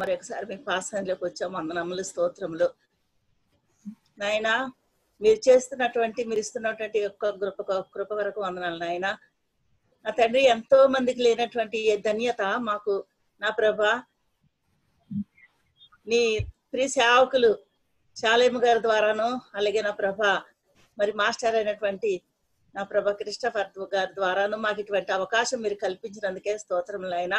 మరొకసారి మీ పాసనలోకి వచ్చాము. వందనములు, స్తోత్రములు నాయనా. మీరు చేస్తున్నటువంటి, మీరు ఇస్తున్నటువంటి యొక్క కృప వరకు వందనాలు నాయనా. నా తండ్రి, ఎంతో మందికి లేనటువంటి ధన్యత మాకు నా ప్రభా నీ ప్రియ సేవకులు శాలేము గారి ద్వారాను, అలాగే నా ప్రభా మరి మాస్టర్ అయినటువంటి నా ప్రభా క్రిస్టఫర్ గారి ద్వారాను మాకు ఇటువంటి అవకాశం మీరు కల్పించినందుకే స్తోత్రములైనా.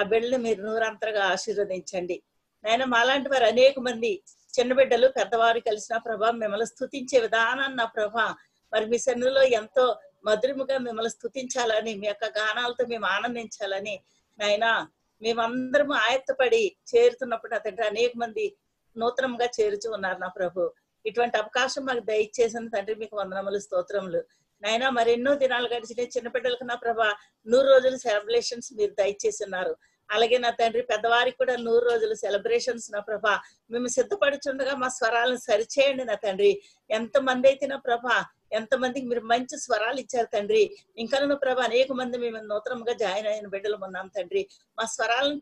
ఆ బిడ్డలు మీరు నూరంతరగా ఆశీర్వదించండి నాయన. మాలాంటి వారు అనేక మంది చిన్న బిడ్డలు పెద్దవారు కలిసిన ప్రభా మిమ్మల్ని స్తుతించే విధానాన్ని నా ప్రభా మరి మీ సన్నిధిలో ఎంతో మధురముగా మిమ్మల్ని స్తుతించాలని, మీ యొక్క గానాలతో మేము ఆనందించాలని నాయన. మేమందరము ఆయత్తపడి చేరుతున్నప్పుడు తండ్రి అనేక మంది నూతనంగా చేరుచు ఉన్నారు నా ప్రభు. ఇటువంటి అవకాశం మాకు దయచేసిన తండ్రి మీకు వందనములు, స్తోత్రములు నాయన. మరెన్నో దినాలు గడిచిన చిన్న బిడ్డలకు నా ప్రభా 100 రోజులు సెలబ్రేషన్స్ మీరు దయచేసి ఉన్నారు. అలాగే నా తండ్రి పెద్దవారికి కూడా 100 రోజులు సెలబ్రేషన్స్ నా ప్రభా మేము సిద్ధపడుచుండగా మా స్వరాలను సరిచేయండి నా తండ్రి. ఎంతమంది అయితే నా ప్రభా, ఎంతమందికి మీరు మంచి స్వరాలు ఇచ్చారు తండ్రి. ఇంకనూ ప్రభా అనేక మంది మేము నూతనంగా జాయిన్ అయిన బిడ్డలు ఉన్నాం తండ్రి. మా స్వరాలను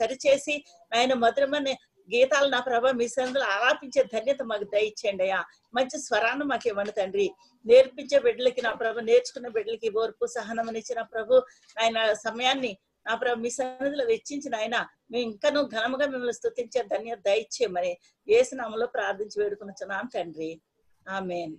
సరిచేసి ఆయన మధురమైన గీతాలు నా ప్రభా మీ సందులో ఆలాపించే ధన్యత మాకు దయచేయండి అయ్యా. మంచి స్వరాన్ని మాకు ఇవ్వండి తండ్రి. నేర్పించే బిడ్డలకి నా ప్రభా, నేర్చుకున్న బిడ్డలకి ఓర్పు సహనం ఇచ్చిన ప్రభు ఆయన. సమయాన్ని నా ప్రభు మీ సన్నిధిలో వెచ్చించిన ఆయన మేము ఇంకనూ ఘనముగా మిమ్మల్ని స్తుతించే ధన్యత దయచేయమని యేసు నామములో ప్రార్థించి వేడుకొనుచున్నాం తండ్రి. ఆమేన్.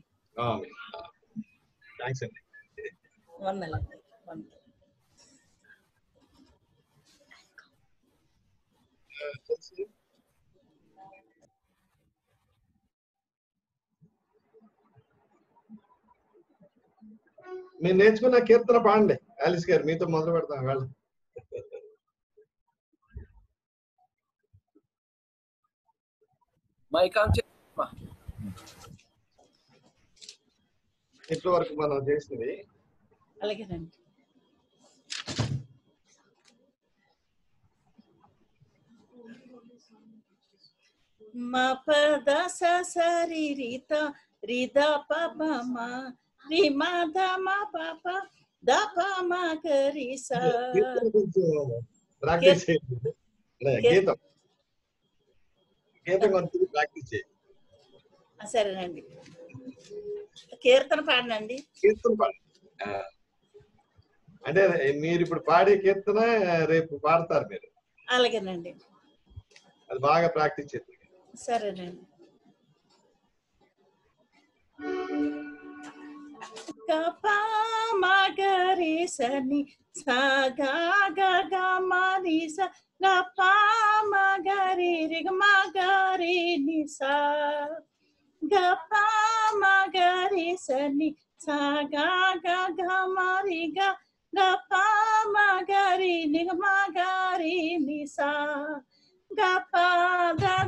మీరు నేర్చుకున్న కీర్తన పాడండి. ఆలిస్ గారు మీతో మొదలు పెడతాం. వాళ్ళు ఇప్పటి వరకు మనం చేసింది అలాగేనండి. మపద సరి రిత రిద పమ రిమ దమ పప దప మ కరిస. ప్రాక్టీస్ చేయండి. గీతం కొంచెం ప్రాక్టీస్ చేయండి. సరేనండి, కీర్తన పాడనండి. కీర్తన పాడ అంటే మీరు ఇప్పుడు పాడే కీర్తన రేపు పాడతారు మీరు. అలాగేనండి, అది బాగా ప్రాక్టీస్ చేయండి. సరేనండి. గపా మగరి సని సాగా గమరి గపా మగరి నిగమ గరి నిసా గపా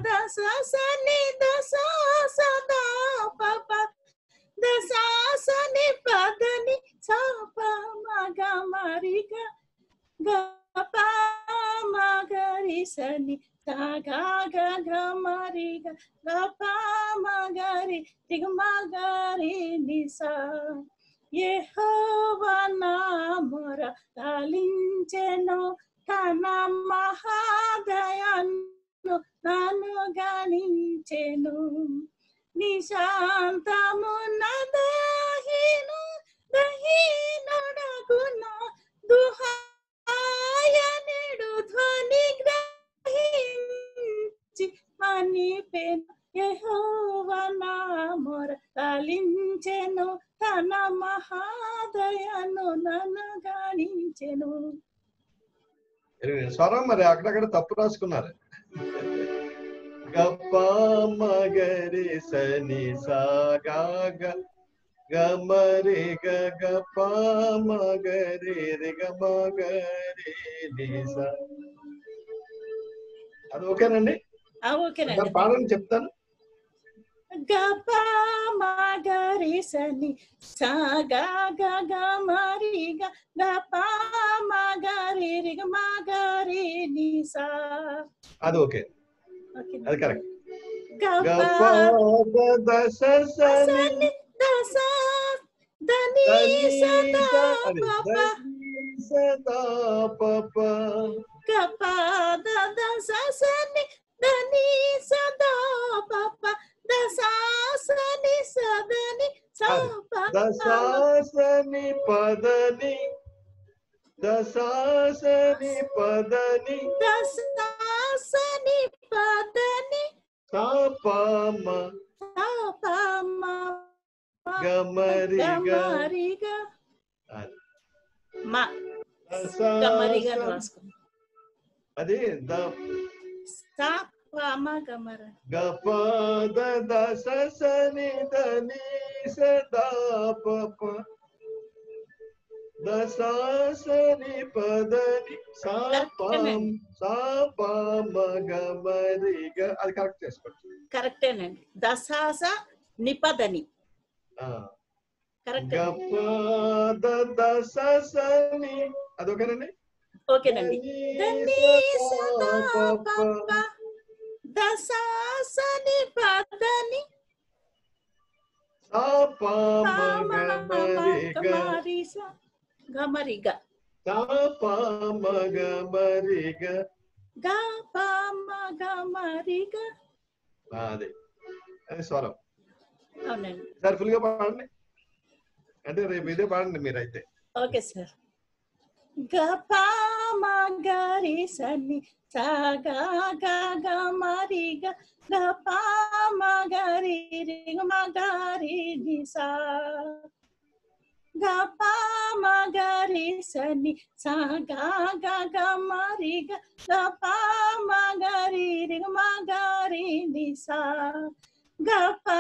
దస సని దస సదా పప దస సని పదని సాప మగమరి గపా మగరి సని saga ga ga mari ga ga pa ma ga ri tig ma ga ri ni sa yehova namara talincheno kana mahadayanu nanu ganinchenu nishantamu nadahinu dahinu raguna duhaya nedu dhvani gra తలించెను తన మహాదయను నన్ను గానించెను. స్వరం మరి అక్కడక్కడ తప్పు రాసుకున్నారు. గప్ప మగరి సని సాగా గమరి గప్ప మగరి గమగరి నిసా. అది ఓకేనండి. పాడని చెప్తాను. గప మగరి సని సాగా గమరి గప మగరి మగరి నిసా. అది ఓకే, అది కరెక్ట్. గప దస సని దస దని సదా పప సదా పప గప దస दशासनि पदनि सापमा गमरिगा मा गमरिगा रास्को अदे द सापमा गमर गपद दशासनि दनि सदाप दशासनि पदनि सापम सापम गमरिगा అది కరెక్ట్ చేసుకోండి కరెక్ట్ అండి దశాస నిపదని ఆ కరెక్ట్ గపద దశాసని అదొకరేనే ఓకేనండి దన్ని సదాపమ దశాసని పదని సాపమ గమరిగా गमरिगा गा गमरिगा आदे स्वरम అవునండి సార్ ఫుల్ గా పాడండి అంటే రేపు ఇదే పాడండి మీరైతే ఓకే సార్ గా పా మా గరి సని సా గా గా గమరిగా గా పా మా గరి రి మా గరి ని సా गा पा मा गा रे सनि सा गा गा गा मा रे गा पा मा गा रे मा गा रे नि सा गा पा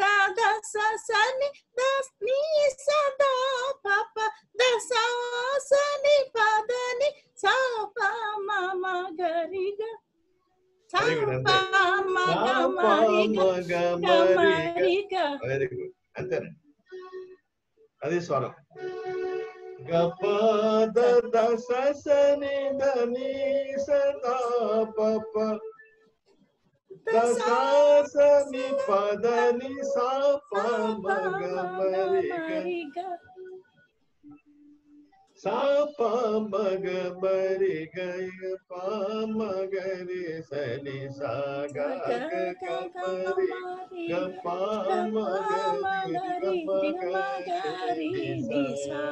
दा दा सा सनि दा नि सा दा पा पा दा सा सनि पा दा नि सा पा मा मा गा रे गा सा पा मा गा मा रे गा वेरी गुड अंतर अरे स्वरम गपद दशासनि धनि सदापप दशासनि पदनि सापम गमरिगा सापम गमरिगा पाम गरि सनि सा गा गमरि गपाम गरि गमरि निसा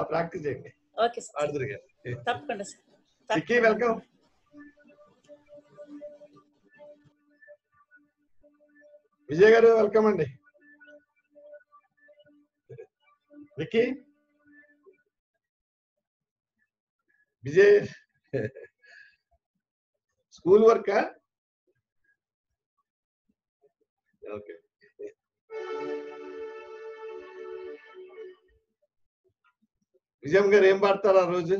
आप प्रैक्टिस करेंगे ओके सर आदर के तपकंड सर ठीक है वेलकम विजय गारू वेलकम अंडी विकी विजय स्कूल वर्क का ओके विजय गारू एम पाड़तारू आ रोजु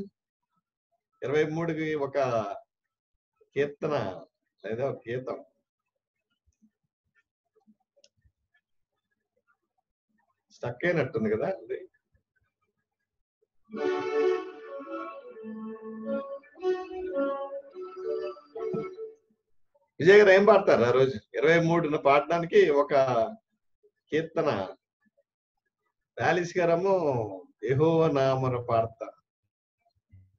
23 की ఒక కీర్తన లేదా ఒక గీతం స్టక్ అయినట్టుంది కదా అది విజయ్ గారు ఏం పాడతారు ఆ రోజు 23న పాడడానికి ఒక కీర్తన రాలిస్ గారము యెహోవా నామర పాడతా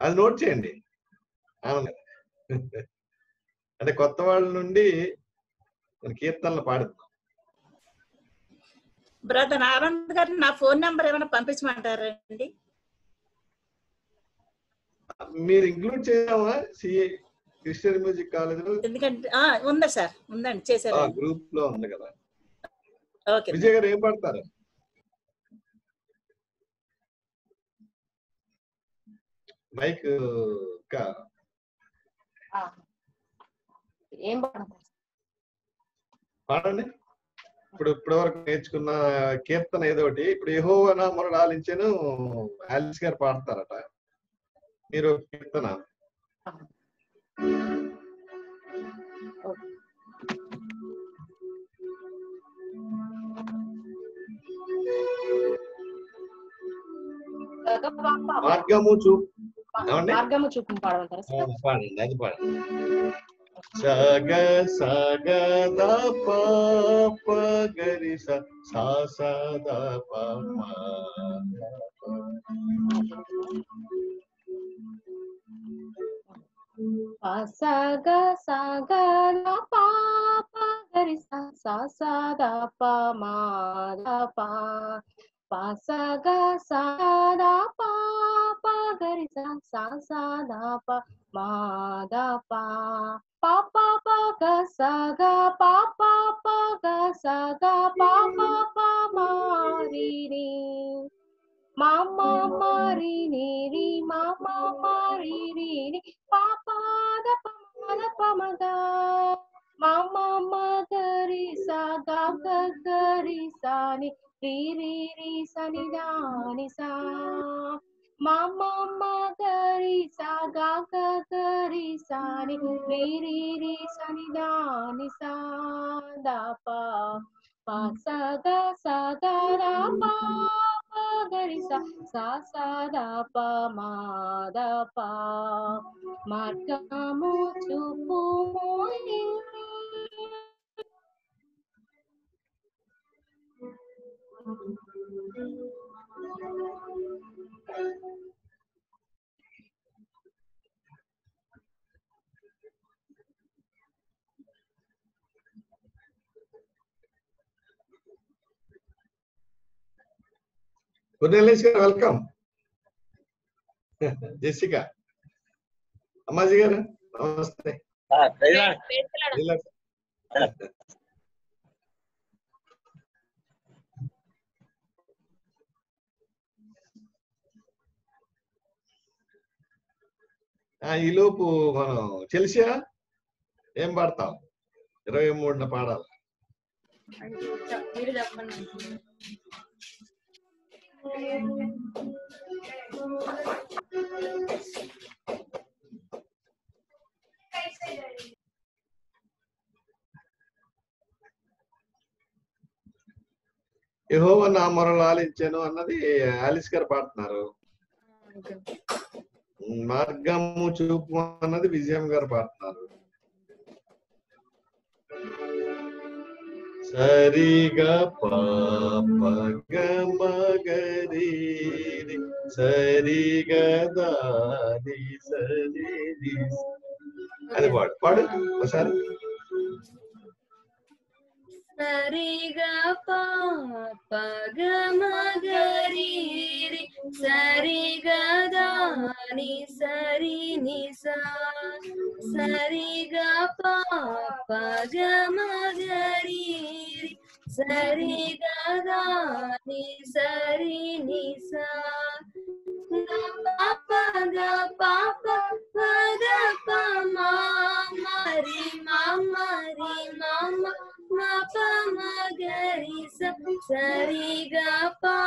అది నోట్ చేయండి అంటే కొత్త వాళ్ళ నుండి కీర్తనలు పాడుతాం బ్రదర్ ఆనంద్ గారు నా ఫోన్ నంబర్ ఏమైనా పంపించమంటారండి మీరు ఇంక్లూడ్ చేసావా సిఏ క్రిస్టియన్ మ్యూజిక్ కాలేజ్ లో ఎందుకంటే ఆ ఉంది సార్ ఉండండి చేశారు ఆ గ్రూప్ లో ఉంది కదా ఓకే విజయ్ గారు ఏం పాడతారు మైక్ కా ఆ ఏం పాడతారు పాడండి ఇప్పుడు ఇప్పటివరకు నేర్చుకున్న కీర్తన ఏదోటి ఇప్పుడు యెహోవా నామమును ఆలించెను ఆలిస్ గారు పాడతారట మీరు కీర్తన మార్గము చూపు పాడమంటారా పాడండి అది పాడండి సగ సగ ద ప ప గరి స సా స ద ప మ ప సగ సగ ద ప ప रि सा सा दा पा मा दा पा पा सा गा सा दा पा पा ग रि सा सा दा पा मा दा पा पा पा पा गा पा पा पा मा री री मा मा मा री नी री मा मा मा री री री पा पा दा पा मा दा ma gari sa ga ga gari sa ni ri sa ni da ni sa ma gari sa ga ga gari sa ni ri sa ni da ni sa da pa pa sa ga ra pa pa gari sa sa sa da pa ma da pa ma ka mu chu pu mu ni Welcome, Jessica. Amazigar, namaste. ఈలోపు మనం తెలిసా ఏం పాడతాం 23న పాడాలి యెహోవా నా మొరలు ఆలకించెను అన్నది Alice గారు పాడుతున్నారు మార్గము చూపు అన్నది విజయం గారు పాడుతున్నారు సరిగా పాపగమగరి సరిగా దాని సరిది అది పాడు పాడు ఒకసారి సరిగా పాపగమగరి సరిగా దాని సరిని సా సరిగా పాపగమగరి సరిగా దాని సరిని సా పాపగా పాపగా పామా మరి మామరి మామ ma pa ma ga ri sa sa ri ga da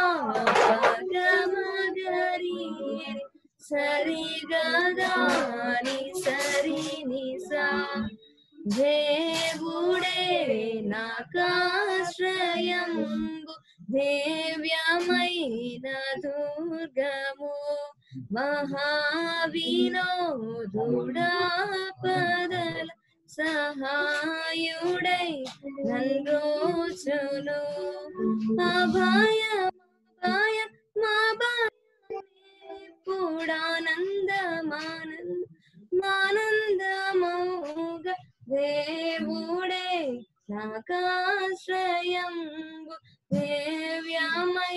ni sa ri ni sa devude na kashrayambu devyamaina durgamu mahavinoduda padala सहायुडे नंदोचुनु अभय अभय माभय पूर्णानंदमानंद मानंदमोग देवुडे साकाश्रयंबु देव्यामय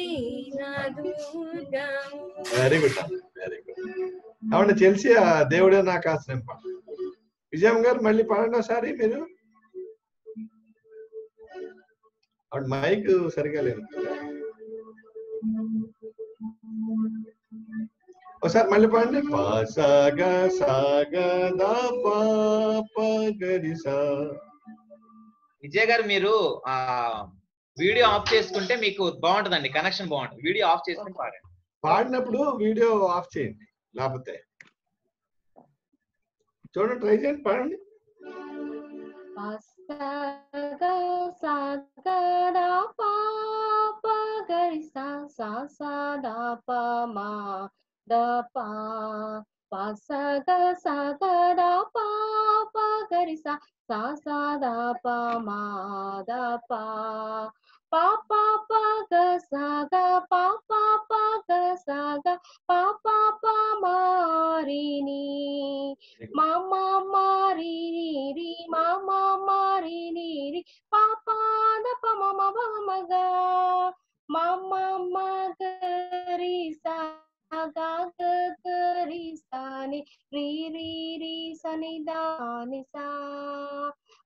नदुर्गम वेरी गुड वेरी गुड अवने चेल्सी देवुडे नाकाश्रयं पा विजय गार मल्ली पाड़ना सारी मेरे और माइक सरगा ले और सर मल्ली पाड़ने पासा गा सागा दा पा पा गरिसा विजय गार मेरे वीडियो ऑफ చేసుకుంటే మీకు బాగుంటదండి కనెక్షన్ బాగుంటుంది वीडियो ఆఫ్ చేసుకొని పాడండి పాడినప్పుడు वीडियो ఆఫ్ చేయండి లాభతే चोड़ो ट्राई करें पढ़ने पा गरिसा सा सा दा पा मा दा पा पा सा दा पा पा गरिसा सा सा दा पा मा दा पा पा पा पा गा सा गा पा पा पा मा री नी मा मा मा री री मा मा मा री नी री पा pa ma ma ma ga ma ma ma ga ri sa ga ga ri sa ni ri ri ri sa ni da ni sa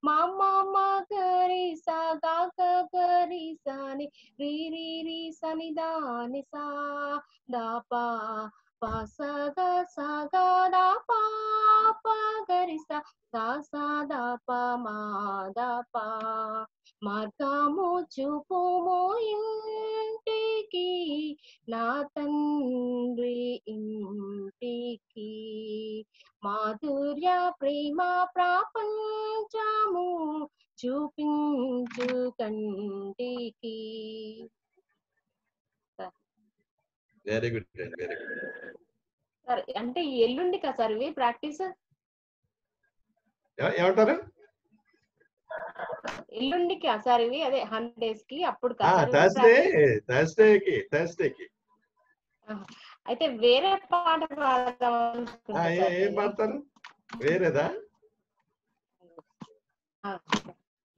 ma ma ma ga ri sa ga ga ri sa ni ri ri ri sa ni sa da pa pa sa ga da pa pa ga ri sa da pa ma da pa మార్గము చూపుము ఇంటికి నా తండ్రి ఇంటికి మాధుర్య ప్రేమ ప్రపంచము చూపించు కంటికి. Very good very good sir. అంటే ఎల్లుండి కదా సార్ ఇవి ప్రాక్టీస్? ఏమంటారు ఎల్లుండి కి సార్ ఇవి? అదే 100 డేస్ కి అప్పుడు కాదు, థర్స్డే కి. అయితే వేరే పాట పాడదాం. ఏం పాడతారు? వేరేదా?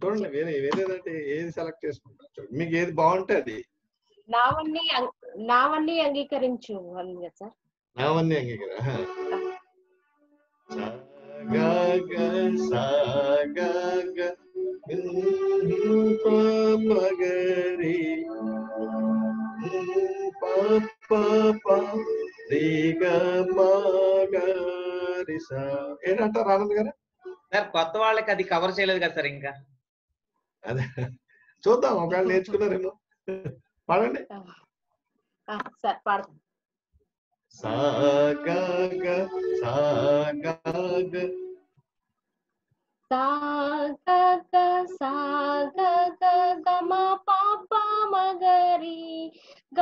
చూడండి వేరేదంటే ఏది సెలెక్ట్ చేసుకుంటారు మీకు ఏది బాగుంటే అది. నావన్నీ అంగీకరించు అన్నది సార్. నావన్నీ అంగీకరించు ga ga sa ga ga pa ma ga re pa pa pa re ga ma ga re sa. ఏంటంటారు రానంద్ గారు? సార్ కొత్త వాళ్ళకి అది కవర్ చేయలేదు కదా సార్, ఇంకా అదే చూద్దాం ఒకవేళ నేర్చుకున్నారేమో. పాడండి సార్. పాడతాం. sa ga ga sa ga ga ga ma pa pa ri ga ri sa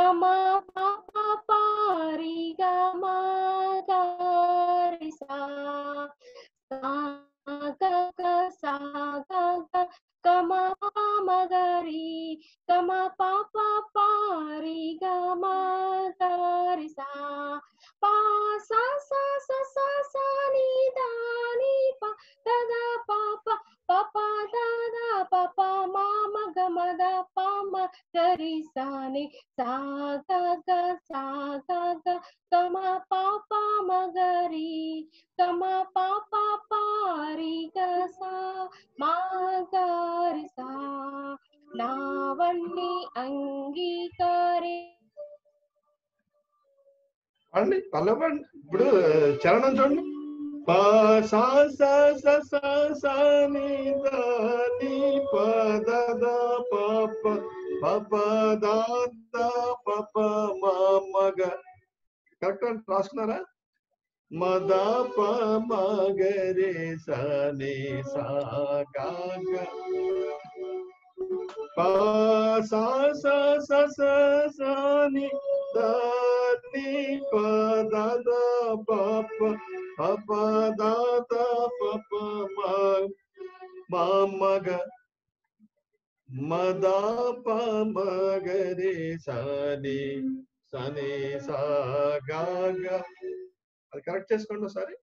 ga ga ma ma ga ri ga ma pa pa pa ri ga ma ga ri sa pa sa sa sa sa sa ni pa da da pa pa pa pa da da pa pa ma ma ga ma da pa ma ga ri sa ni sa ga ga ma pa pa ma ga ri ga ma pa pa pa ri ga sa ma ga రిసా. నావన్నీ అంగీకారే. అండి పల్లవండి ఇప్పుడు చరణం చూడండి. పా సా సా సా సా సా నీ దా నీ పా దా దా పా పా పా పా దా దా పా పా మా మగ. కరెక్ట్ రాసుకున్నారా? మదా ప మగరే సనే సా గా గా పా సా సా సా సా సా ని దా ని పా దా దా పా పా పా దా దా పా పా మా మా మగ మదా ప మగరే సనే సనే సా గా గా. అది కరెక్ట్ చేసుకోండి ఒకసారి.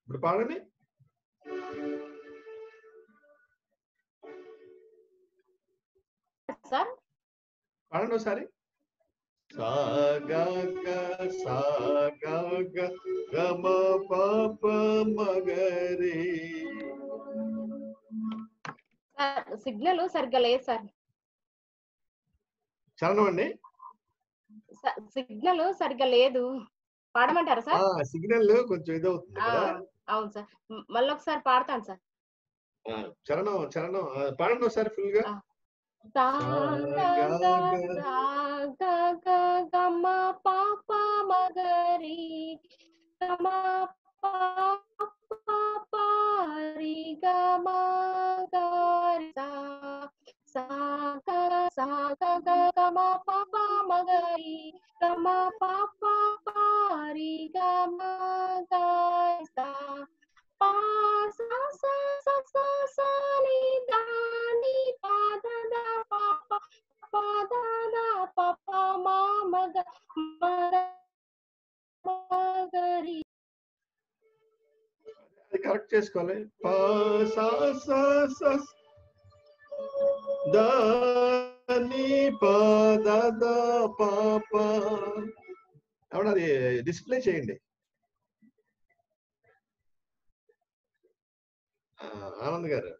ఇప్పుడు పాడండి. పాడండి ఒకసారి. సా గా గా సా గా గా గా మా పా పా మ గ రే. సిగ్నల్ సరిగ్గా లేదు సార్. చరణం అండి సిగ్నల్ సరిగ్గా లేదు. పాడమంటారా సార్? సిగ్నల్ కొంచెం ఇదో అవుతుంది. అవును సార్. మళ్ళీ ఒకసారి పాడతాను సార్. చరణం పాడండి ఒకసారి ఫుల్ గా. తా గా గా గా గా మా పా పా మ గ రి గా మా పా పా పా రి గా మా గా రి సా sa ga ga ma pa pa ma ga ri ga ma pa pa pa ri ga ma ga sa pa sa sa sa sa sa ni da ni pa da pa pa ma ma ga ma ga ri correct చేసుకోవాలి. ప స స స the ని ప the ద ప ప అవనా డిస్ప్లే చేయండి. ఆనంద్ గారు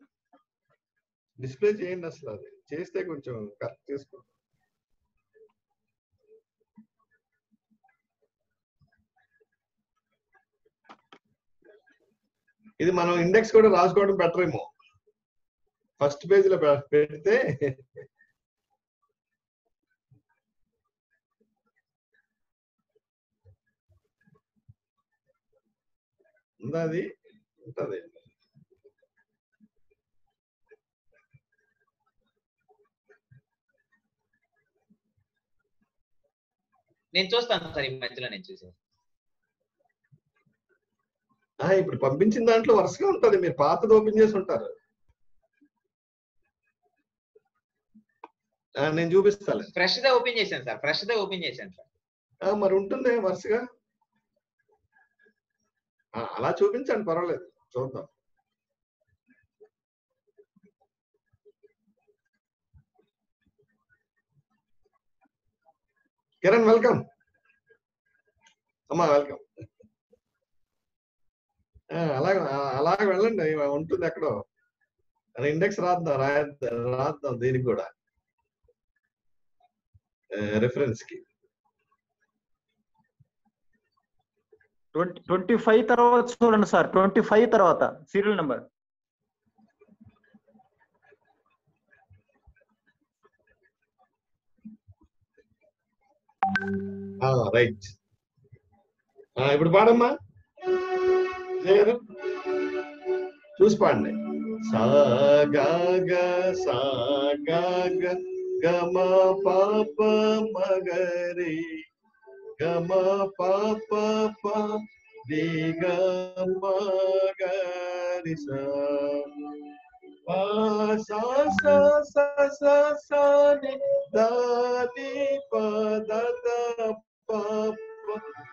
డిస్ప్లే చేయండి, అసలు అది చేస్తే కొంచెం కరెక్ట్ చేసుకోండి. ఇది మనం ఇండెక్స్ కూడా రాసుకోవడం బెటర్ ఏమో, ఫస్ట్ పేజ్ లో పెడితే ఉందా అది ఉంటది. నేను చూస్తాను సార్, ఈ మధ్యలో నేను చూసాను. ఇప్పుడు పంపించిన దాంట్లో వరుసగా ఉంటుంది, మీరు పాతది ఓపెన్ చేసి ఉంటారు. నేను చూపిస్తాను, ఫ్రెష్ దే ఓపెన్ చేశాను సార్, ఫ్రెష్ దే ఓపెన్ చేశాను సార్. మరి ఉంటుంది వరుసగా, అలా చూపించండి పర్వాలేదు, చూద్దాం. కిరణ్ వెల్కమ్ అమ్మా, వెల్కమ్. అలాగ వెళ్ళండి, ఉంటుంది ఎక్కడో ఇండెక్స్ రాద్దాం దీనికి కూడా రెఫరెన్స్ కి. 25 తర్వాత చూడండి సార్, 25 తర్వాత సీరియల్ నెంబర్. రైట్, ఇప్పుడు పాడమ్మా చూసి పాడండి. సా గా గా సా గా గా గమ పాప మగరి గమ పాప పా ది గమ గరి సా పా సా సా సా సా సా ని దా ని పా దా దా పా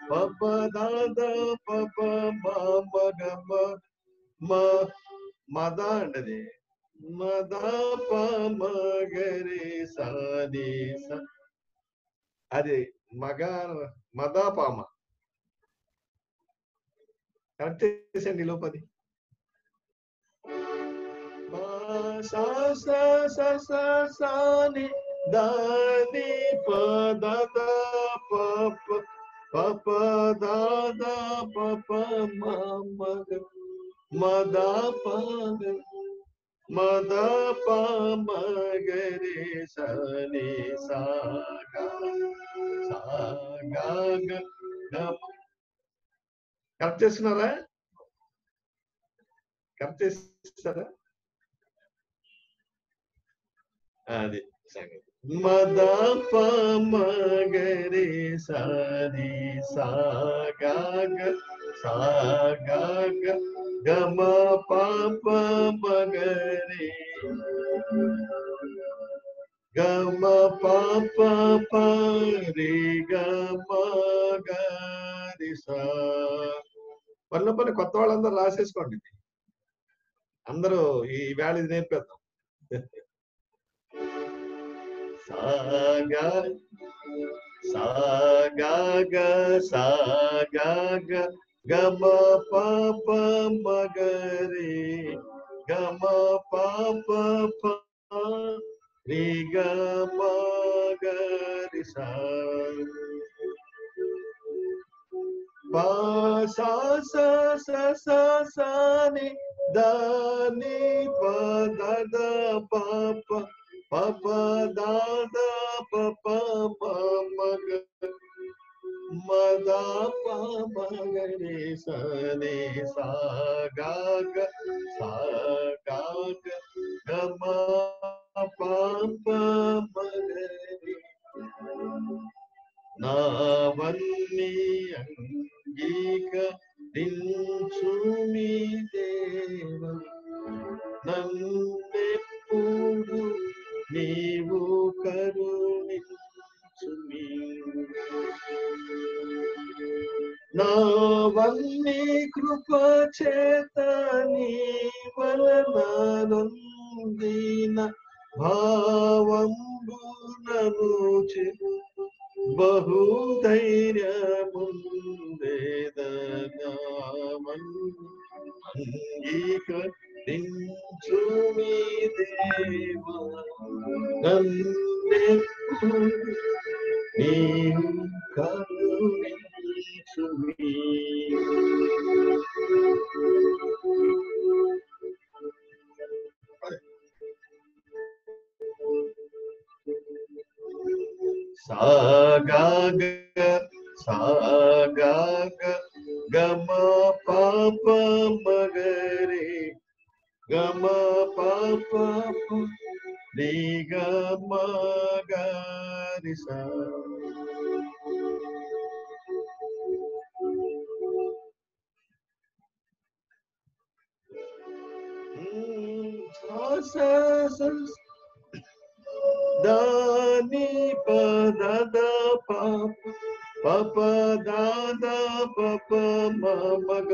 pa pa da da pa pa ma ma ga ma ma ma da de ma da pa ma ga re sa de sa ade maga ma da pa ma correct చేసండి లోపది. ma sa sa sa sa sa ni da ni pa da da pa pa papa dada papa mama mada pa mada pa magare sa ni sa ga ga correct చేస్తున్నారా? Correct చేస్తారా? అది సంగతి. మదా పా మగరే సా ని సా గా గా సా గా గా గమ పా పా మగరే గమ పా పా పా రే గమ గా రి సా. పనుల పని కొత్త వాళ్ళందరూ రాసేసుకోండి, అందరూ ఈ వ్యాలీస్ నేర్పేద్దాం. sa ga ga ga ma pa pa re ga ma ga re pa sa sa sa sa sa ni da ni pa da da pa pa papa dada papa mag mada pa magare sa ne sa ga ga gama pa pa magare na vanni angika dinchumi deva nanne puru నీవు కరుణించుమి నా తల్లి కృప చేతని వలననందిన భావంబునను చెను బహు ధైర్యముందేదనామన్ అంగీకరించుమి దేవా నన్నెప్పుడూ నీవు కరుణించుమి. Saga ग गमा पाप मगरे गमा पाप नी गमा गारिसा दानी पदा दा पाप पापा दादा पापा मग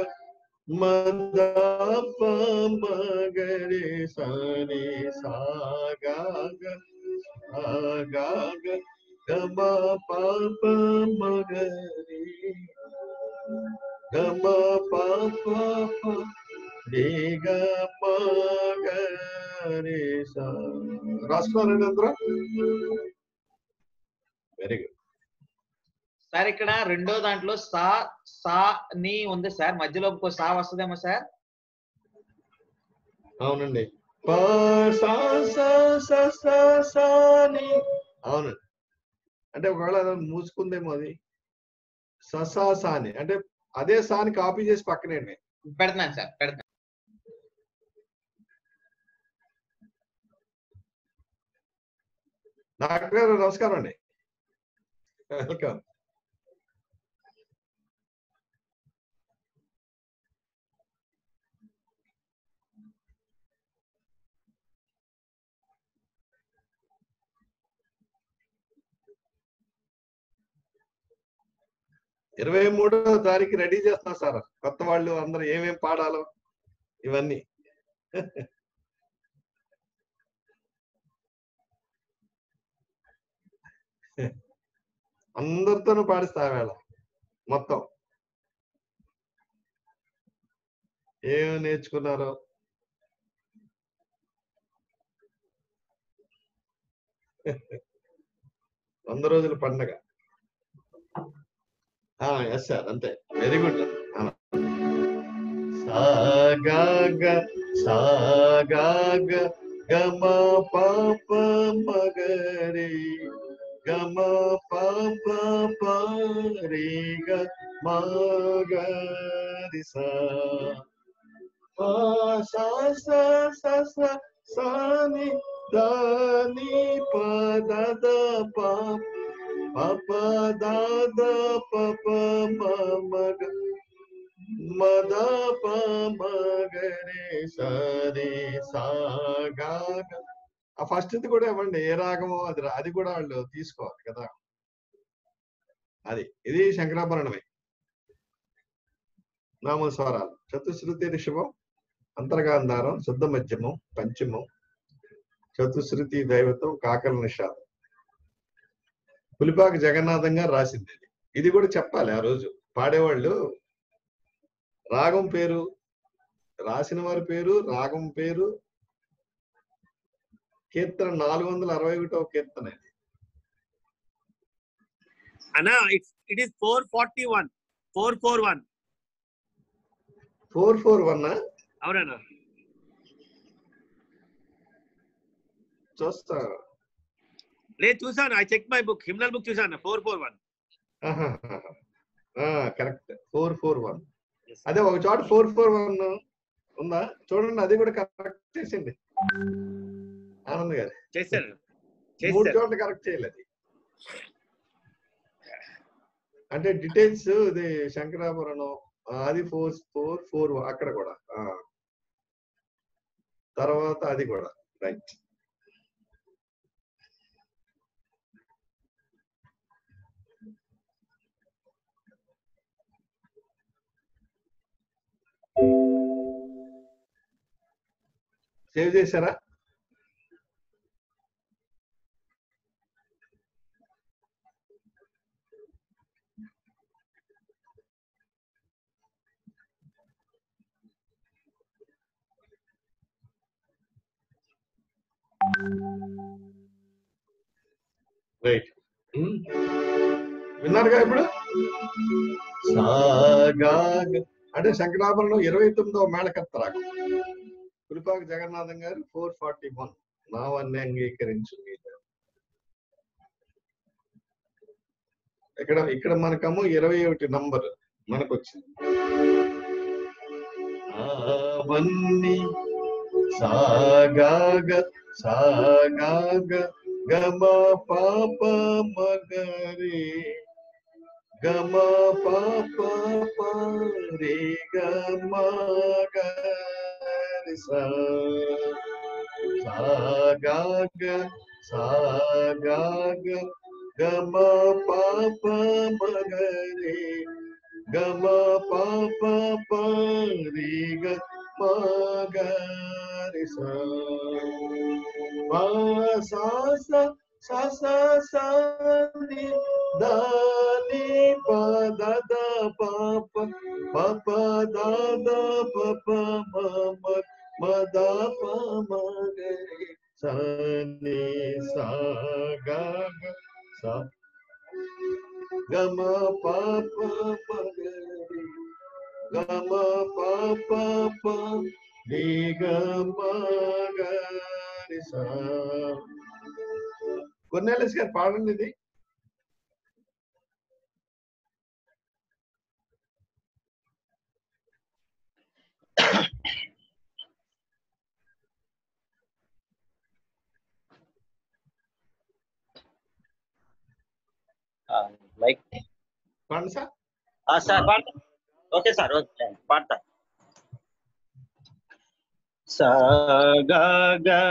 मदा मगरे सने सागा सागा गमा पापा मगरे गमा पापा देगा मगरे सा राष्ट्र. Very good sir. ఇక్కడ రెండో దాంట్లో సా సా ని ఉంది సార్, మధ్యలో ఇంకో సా వస్తుందేమో సార్. అవునండి. అవునండి, అంటే ఒకవేళ మూసుకుందేమో అది ససా సాని, అంటే అదే సాని కాపీ చేసి పక్కనే పెడతాను సార్. పెడతాను. డాక్టర్ గారు నమస్కారం అండి. వెల్కమ్. ఇరవై మూడవ తారీఖు రెడీ చేస్తున్నా సార్. కొత్త వాళ్ళు అందరూ ఏమేమి పాడాలో ఇవన్నీ. అందరితోనూ పాడిస్తా వేళ మొత్తం. ఏమో నేర్చుకున్నారో వంద రోజుల పండగ. ఎస్ సార్, అంతే. Very good. సాగా సాగా గమ పాప మగరే గమ పాప పరే గ మగరి సా సా సా సా సా సాని దాని పద ద పాప पापा दादा पापा मग मदा मगरे सरे सागा. ఆ ఫస్ట్ ఇది కూడా ఇవ్వండి. ఏ రాగమో అది కూడా వాళ్ళు తీసుకోవాలి కదా. అది ఇది శంకరాభరణమే. నామస్వరాలు చతుశ్రుతి రిషభం, అంతర్గాంధారం, శుద్ధ మధ్యమం, పంచమం, చతుశ్రుతి దైవతం, కాకల నిషాదం. పులిపాక జగన్నాథం గారు రాసింది. ఇది కూడా చెప్పాలి. ఆ రోజు పాడేవాళ్ళు రాగం పేరు, రాసిన వారి పేరు, రాగం పేరు. కీర్తన 461వ కీర్తన. అన్నా ఇట్ ఇస్ 441. 441. 441. అవునా, చూస్తా. లేదు, చూసాను. I check my book, hymnal book చూసాను. 441. కరెక్ట్. 441. అదే ఒక చోట 441 ఉందా చూడండి. అది కూడా కరెక్ట్ చేసింది ఆనంద్ గారు. చేశారు చోట కరెక్ట్ చేయలేదు. అంటే డీటెయిల్స్ ఇది శంకరాభరణం. అది 441 అక్కడ కూడా. తర్వాత అది కూడా రైట్. సేవ్ చేశారా? రైట్, విన్నారుగా. ఇప్పుడు సాగా అంటే శంకరాభరణం 29వ మేళకర్త రాగం. కులిపాక జగన్నాథం గారు 441 నావాన్ని అంగీకరించు. ఇక్కడ ఇక్కడ మనకము 21 నంబర్ మనకు వచ్చింది. అవన్నీ సాగాగ సాగాగ గమ పాప మగరే గమ పాప పరే గమ గరి సాగాగ గమ పాప మగరే గమ పాప పరే గ Magari sa sa sa sa sa sa ni da ni pa da da pa pa pa pa da da pa pa ma ma ma da pa magari sa ni sa ga ma pa pa magari. Gama papa pa ni gama garisa. Cornelius garu పాడండి ఇది. Mic పాడండి sir. Sir పాడండి. Okay sir, okay part सा गा गा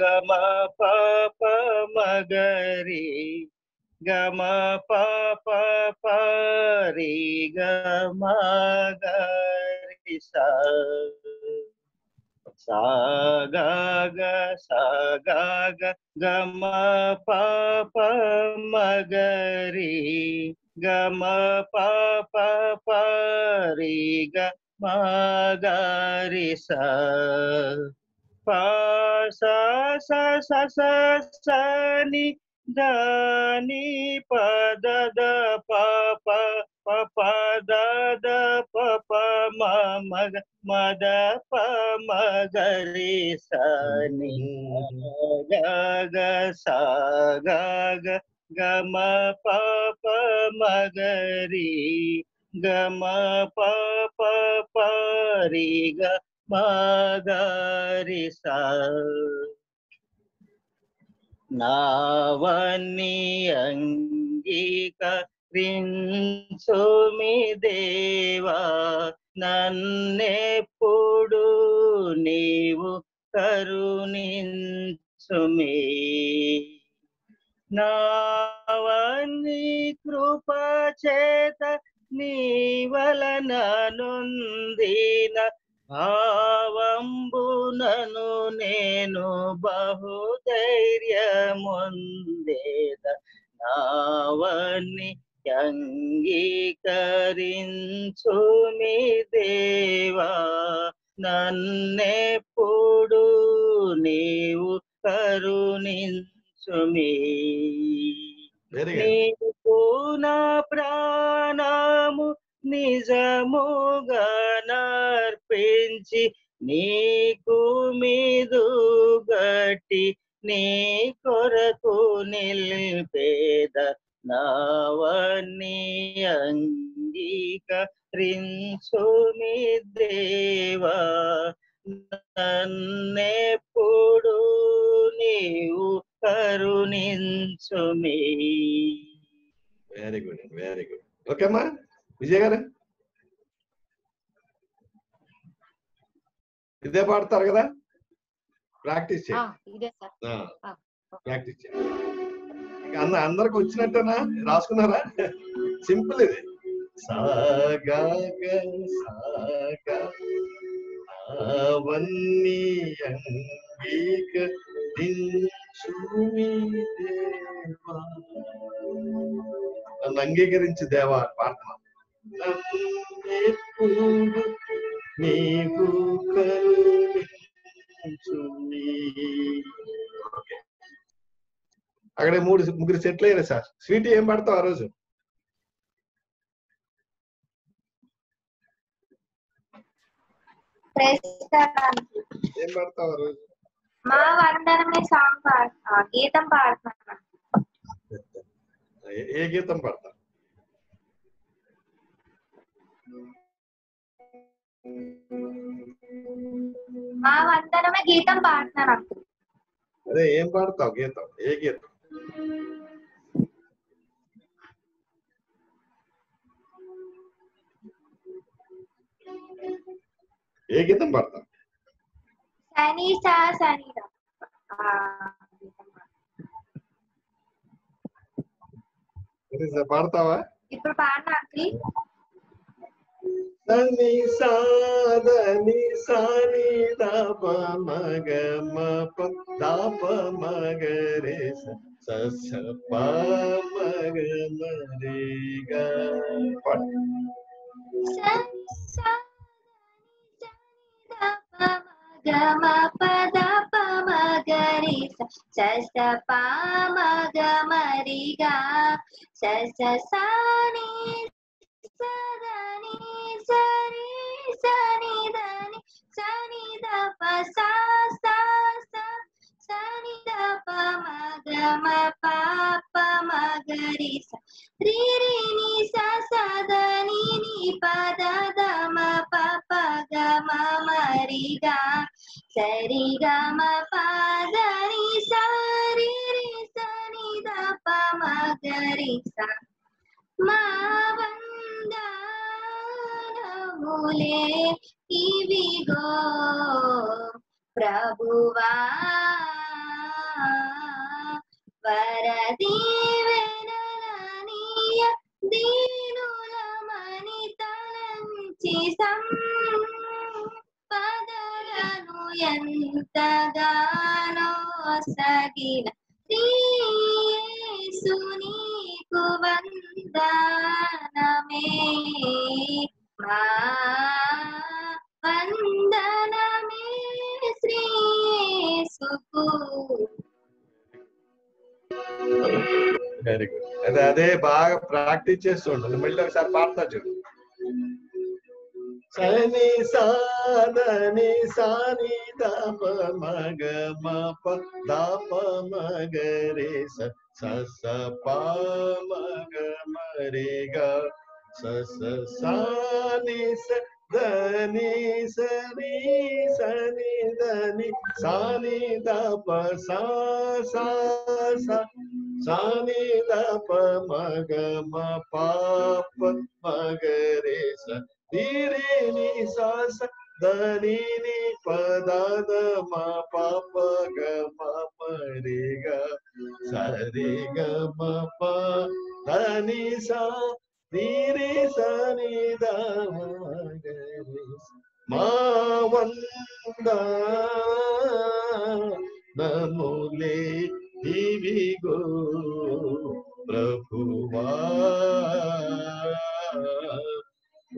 गमा पापा मगरी गमा पापा परी गमा गरी सा गा गमा पापा मगरी gama pa pa pa re ga ma ga re sa pa sa sa sa sa sa ni da ni pa da da pa pa pa pa da da pa pa ma ma ma da pa ma ga re sa ni ga ga gama papa magari gama papa pari ga magari sa navani angika rinsumi deva nanne pudu nevu karuninchumi नावनी कृपा चेत नीवलन नंदीन भावंबुननु नेनु बहुधैर्यमुंदेद नावनी अंगीकरिंचुमी देवा नन्नेपुडु नीवु करुणिं నీకు నా ప్రాణము నిజముగా నర్పించి నీకు మీదుగటి నీ కొరకు నిలిపేద నావన్నీ అంగీకరించుమి దేవా నన్నెప్పుడు నీవు కరుణించుమి. Very good, very good. Okay అమ్మా, విజయ్ గారు ఇదే పాడతారు కదా, ప్రాక్టీస్ చేయండి. ప్రాక్టీస్ చేయండి. అందరికి వచ్చినట్టేనా? రాసుకున్నారా? సింపుల్ ఇది. वन्यंबिक दिन सुमी देवा अंगीकरिंच देवा प्रार्थना अगड़े मूड मुगर सैटल सर स्वीट एम पड़ता आ रोज अरे एम पाड़ता गीता ये गीत ఏ గీతం పాడతాం సని సా సని రా ఇది స పాడతావా ఇప్పుడు పాడనా అండి సని సని దా ప మగ మ ప దా ప మగ రే స స ప మగ మ రే గ పాడ స స gama pada pama garisa sasa pama gamariga sasa sani sadani sari sani dani sani da pa sa sa sa sani da pama gama papa magarisa ri ri ni sa sadani ni pada da ma papa gama mariga sari ga ma pa da ni sa ri ri sa ni da pa ma ga ri sa ma vanda namule ivigo prabhuva varadive nalaniya dinula manitananchi sam ఎంతగానో సాగిన యేసు నీకు వందనమే మా వందనమే శ్రీ యేసుకు very good అదే అదే బాగా practice చేస్తుండు మళ్ళీ ఒకసారి పాడతా చూడు सनि सानि दाप मग म दाप मग रे सस पा मग मरे ग सस सानि सनि सनि सनि धनि सानि दाप सा सा सा सानि दाप मग म पाप मग रे स धीरे नि सास धनी नि पदा मा पाप ग पाप रे ग सरे ग म पा धनी सा धीरे सनि दा मा वंदा नमोले दिवी गो प्रभुवा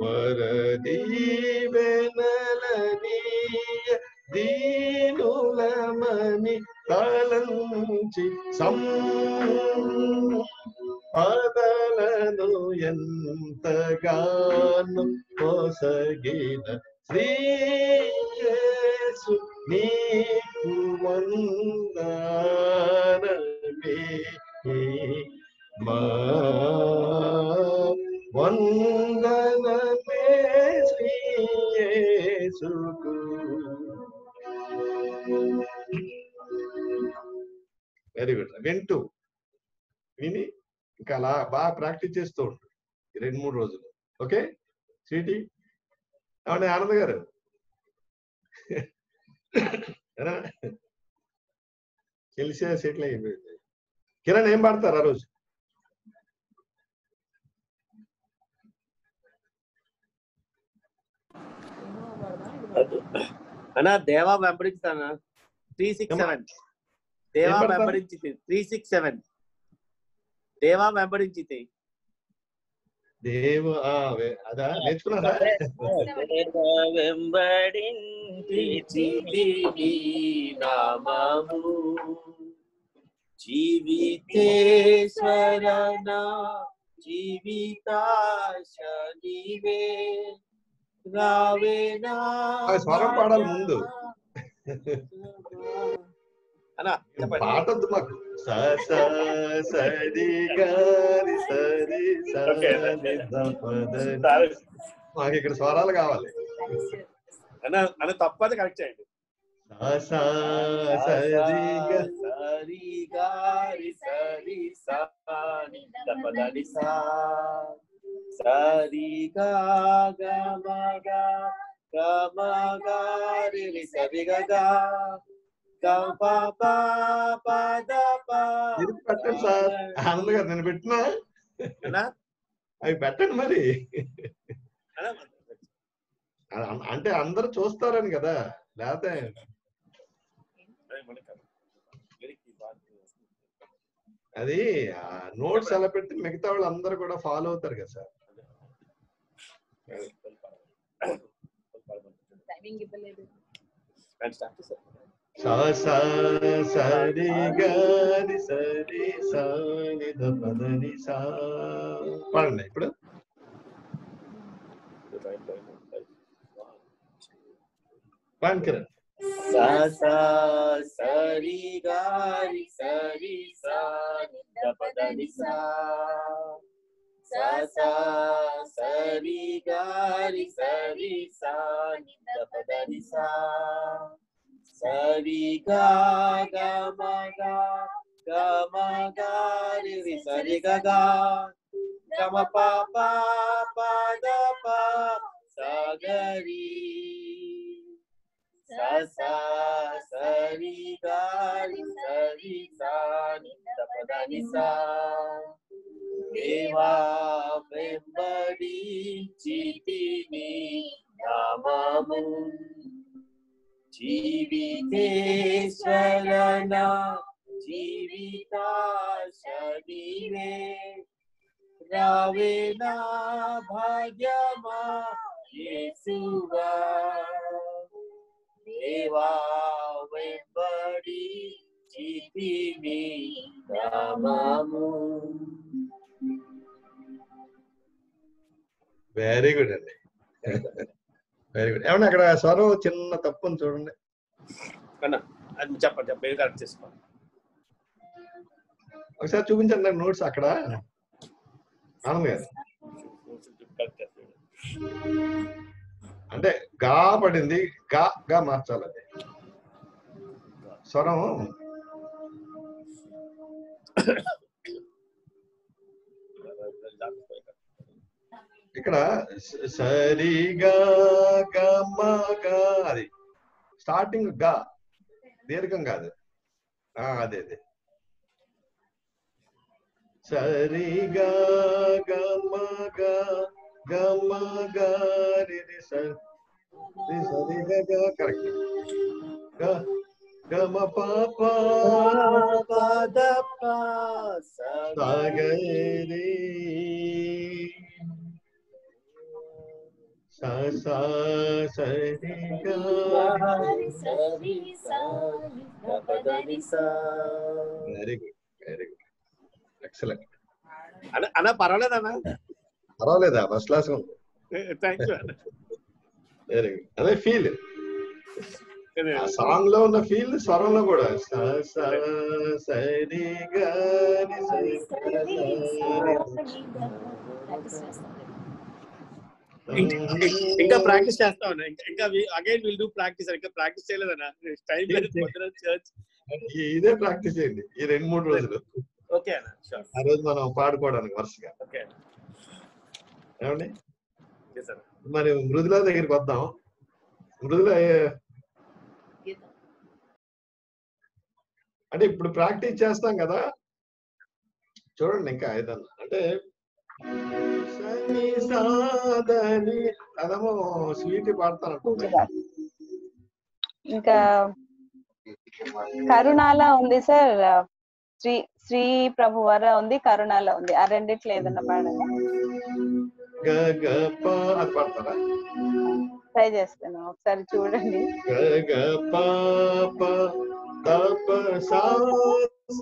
वरदीवेनलनीय दीनुलमणि तालंचि सं आदलनु यंतगानु पोसगिन श्री येसु नीकु वंदनमे मा वंदनमे श्री येसुकु वेरी गुड विंटू विनी इंका अला बागा प्राक्टिस चेस्तू उंटु 2-3 रोजुलु ओके सीटी अवने आनंद गारु एरा केलिसे सेटल अयिपोयिंदि किरण एम पाडतारु आ रोजु అన్న దేవా వెంబడించు అన్న 367 దేవా వెంబడించితే 367 దేవా వెంబడించితే దేవా అదా నేర్చుకున్నారా దేవా వెంబడించితే నీ నామము జీవితేశ్వర నా జీవితాశనివే రావేనా స్వరం పాడాలి ముందు అలా పాటొద్దు మాకు స స సడి గారి సరి సని దపద మాకు ఇక్కడ స్వరాలు కావాలి అలా అలా తప్పదు కరెక్ట్ చేయండి స స సడి గారి సరి సని దపద ని స Sari ga ga re re sari ga ga ga pa pa pa da pa. Iru patten sir. Hanlu ga nenu petna. Ana? Ayi patten mari. Ana? Ante andaru choostarani kada. Ledate. అది notes అలా పెట్టి మిగతా వాళ్ళు అందరూ కూడా follow అవుతారు కదా sir. Timing ఇవ్వలేదు. సా సా సరి గరి సరి సా ని ద పదని సా పడండి ఇప్పుడు. పడండి. సా సా సరి గరి సరి సా ని ద పదని సా సా సా సరి గరి సరి సా ని ద పదని సా సరి గా మా రి సరి గా గా మా పా పా పా ద పా సా గరి sa sa sari ga ri sari sa ni da pada ni sa deva vembadi chiti ni namamun jivitesvarana jivita sharine ravena bhagyama yesuva देवा वेंबडी जीतिमी नामము वेरी गुड అండి वेरी गुड ఏమన్నా అక్కడ స్వరం చిన్న తప్పుని చూడండి కన్నా అది చెప్పండి బేల్ కరెక్ట్ చేసుకోండి ఒకసారి చూపించండి నాకు నోట్స్ అక్కడ ఆనంద్ గారు అంటే గా పడింది గా గా మార్చాలి అది స్వరం ఇక్కడ సరి గా అది స్టార్టింగ్ గా దీర్ఘం కాదు అదే అదే సరి గా గమ గా రి రి సరి గా గా కరెక్ట్ గా గమ ప ప పద ప సా గరి సా సా సరి గా సరి సా పద ని సా వెరీ గుడ్ ఎక్సలెంట్ అన్న అన్న పర్వాలేదు అన్న పర్వాలేదా ఫస్ట్ క్లాస్ అదే ఫీల్ సాంగ్ లో ఉన్న ఫీల్ స్వరంలో కూడా ఇంకా ప్రాక్టీస్ చేస్తా ఉన్నా ఇంకా అగైన్ విల్ డూ ప్రాక్టీస్ ఇంకా ప్రాక్టీస్ చేయలేదన్నా టైం ఇదే ప్రాక్టీస్ చేయండి ఈ 2-3 రోజులు ఓకే అన్న షూర్ ఆ రోజు మనం పాడుకోవడానికి వరుసగా ఓకే ఏమండి మరి మృదుల దగ్గరికి వద్దాం మృదుల అంటే ఇప్పుడు ప్రాక్టీస్ చేస్తాం కదా చూడండి ఇంకా ఏదన్నా అంటే అదేమో స్వీట్ పాడతాను ఇంకా కరుణాల ఉంది సార్, శ్రీ శ్రీ ప్రభువర ఉంది, కరుణాల ఉంది, ఆ రెండిట్లో ఏదన్నా పాడండి. ట్రై చేస్తాను ఒకసారి చూడండి. గగ పాప తప సాస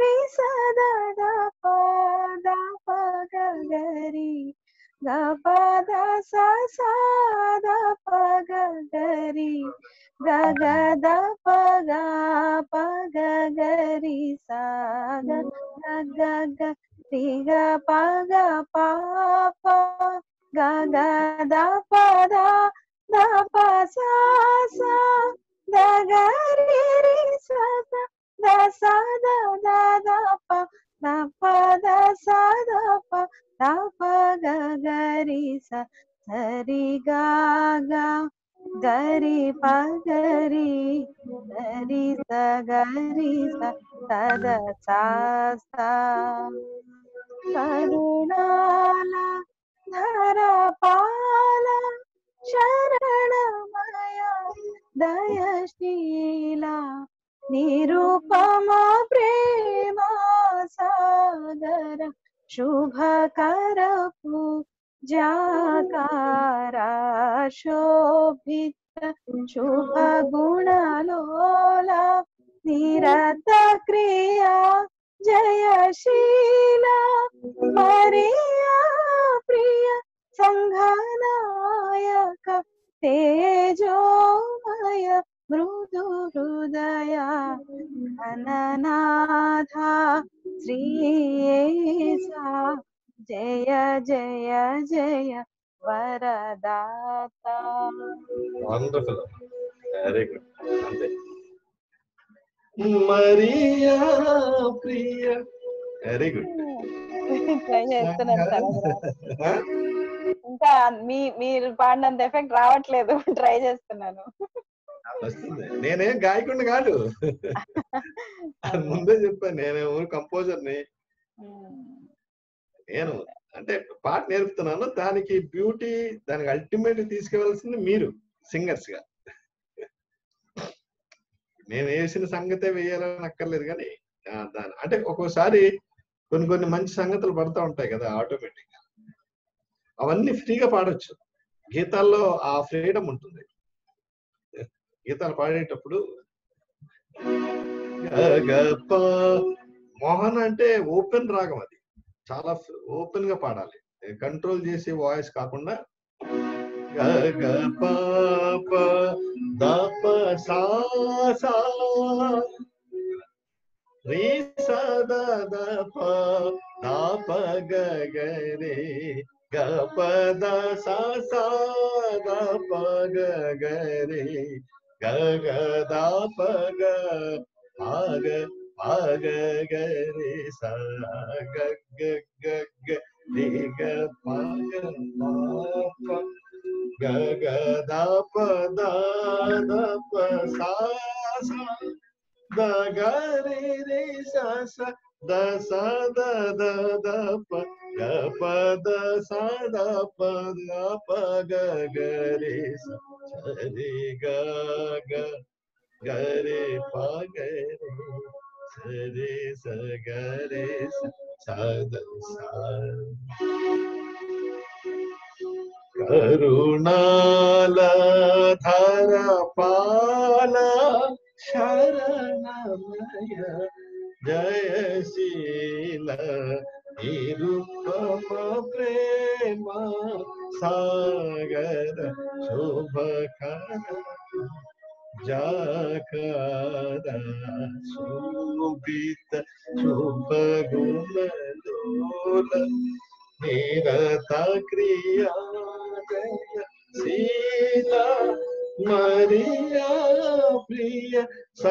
రి సద దప దప గరి దప దస దప గరి గగ దప గప గరి సా గగ గ రి గప గగ దప ద Sari ga ga gari pa gari gari sa gari sa sada sa sa karunala dhara pala sharanamaya dayashila nirupama prema sagara shubhakarapu जाकारा शोभित शुभ गुणलोला निरत क्रिया जयशीला मरिया प्रिय संघनायक तेजोमय मृदु हृदया अननाथा Sirisha Jaya Jaya Jaya Varadata. Wonderful. Very good. Maria Priya. Very good. ఇంకా మీరు పాడినంత ఎఫెక్ట్ రావట్లేదు, ట్రై చేస్తున్నాను. నేనేం గాయకుండా కాదు, ముందే చెప్పాను నేనేమో కంపోజర్ని, నేను అంటే పాట నేర్పుతున్నాను, దానికి బ్యూటీ దానికి అల్టిమేట్ తీసుకెళ్లాల్సింది మీరు సింగర్స్ గా. నేను వేసిన సంగతే వేయాలని అక్కర్లేదు, కానీ దాని అంటే ఒక్కోసారి కొన్ని కొన్ని మంచి సంగతులు పడతా ఉంటాయి కదా ఆటోమేటిక్ గా, అవన్నీ ఫ్రీగా పాడొచ్చు. గీతాల్లో ఆ ఫ్రీడమ్ ఉంటుంది, గీతాలు పాడేటప్పుడు. మోహన్ అంటే ఓపెన్ రాగం, అది చాలా ఓపెన్ గా పాడాలి, కంట్రోల్ చేసే వాయిస్ కాకుండా. గగ పాప దప సాసా రే సద దప దప గగరే గప దసాసా దప గగరే గగ దప గ ఆగ Ga karunala dhara pala sharanamaya jayashila nirupama prema sagara shubhakara Jakara Shobhita Shubhaguna Lola Nirata Kriya Jaya Sila Maria Priya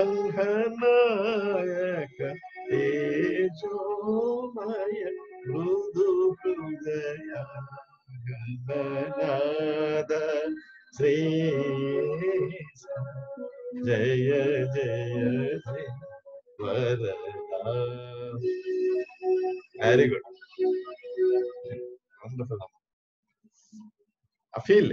Sanghanayaka Tejomaya Mrudu Hridaya Gananada Shri Jaya Jaya Jaya Varadam. Very good. Wonderful. I feel.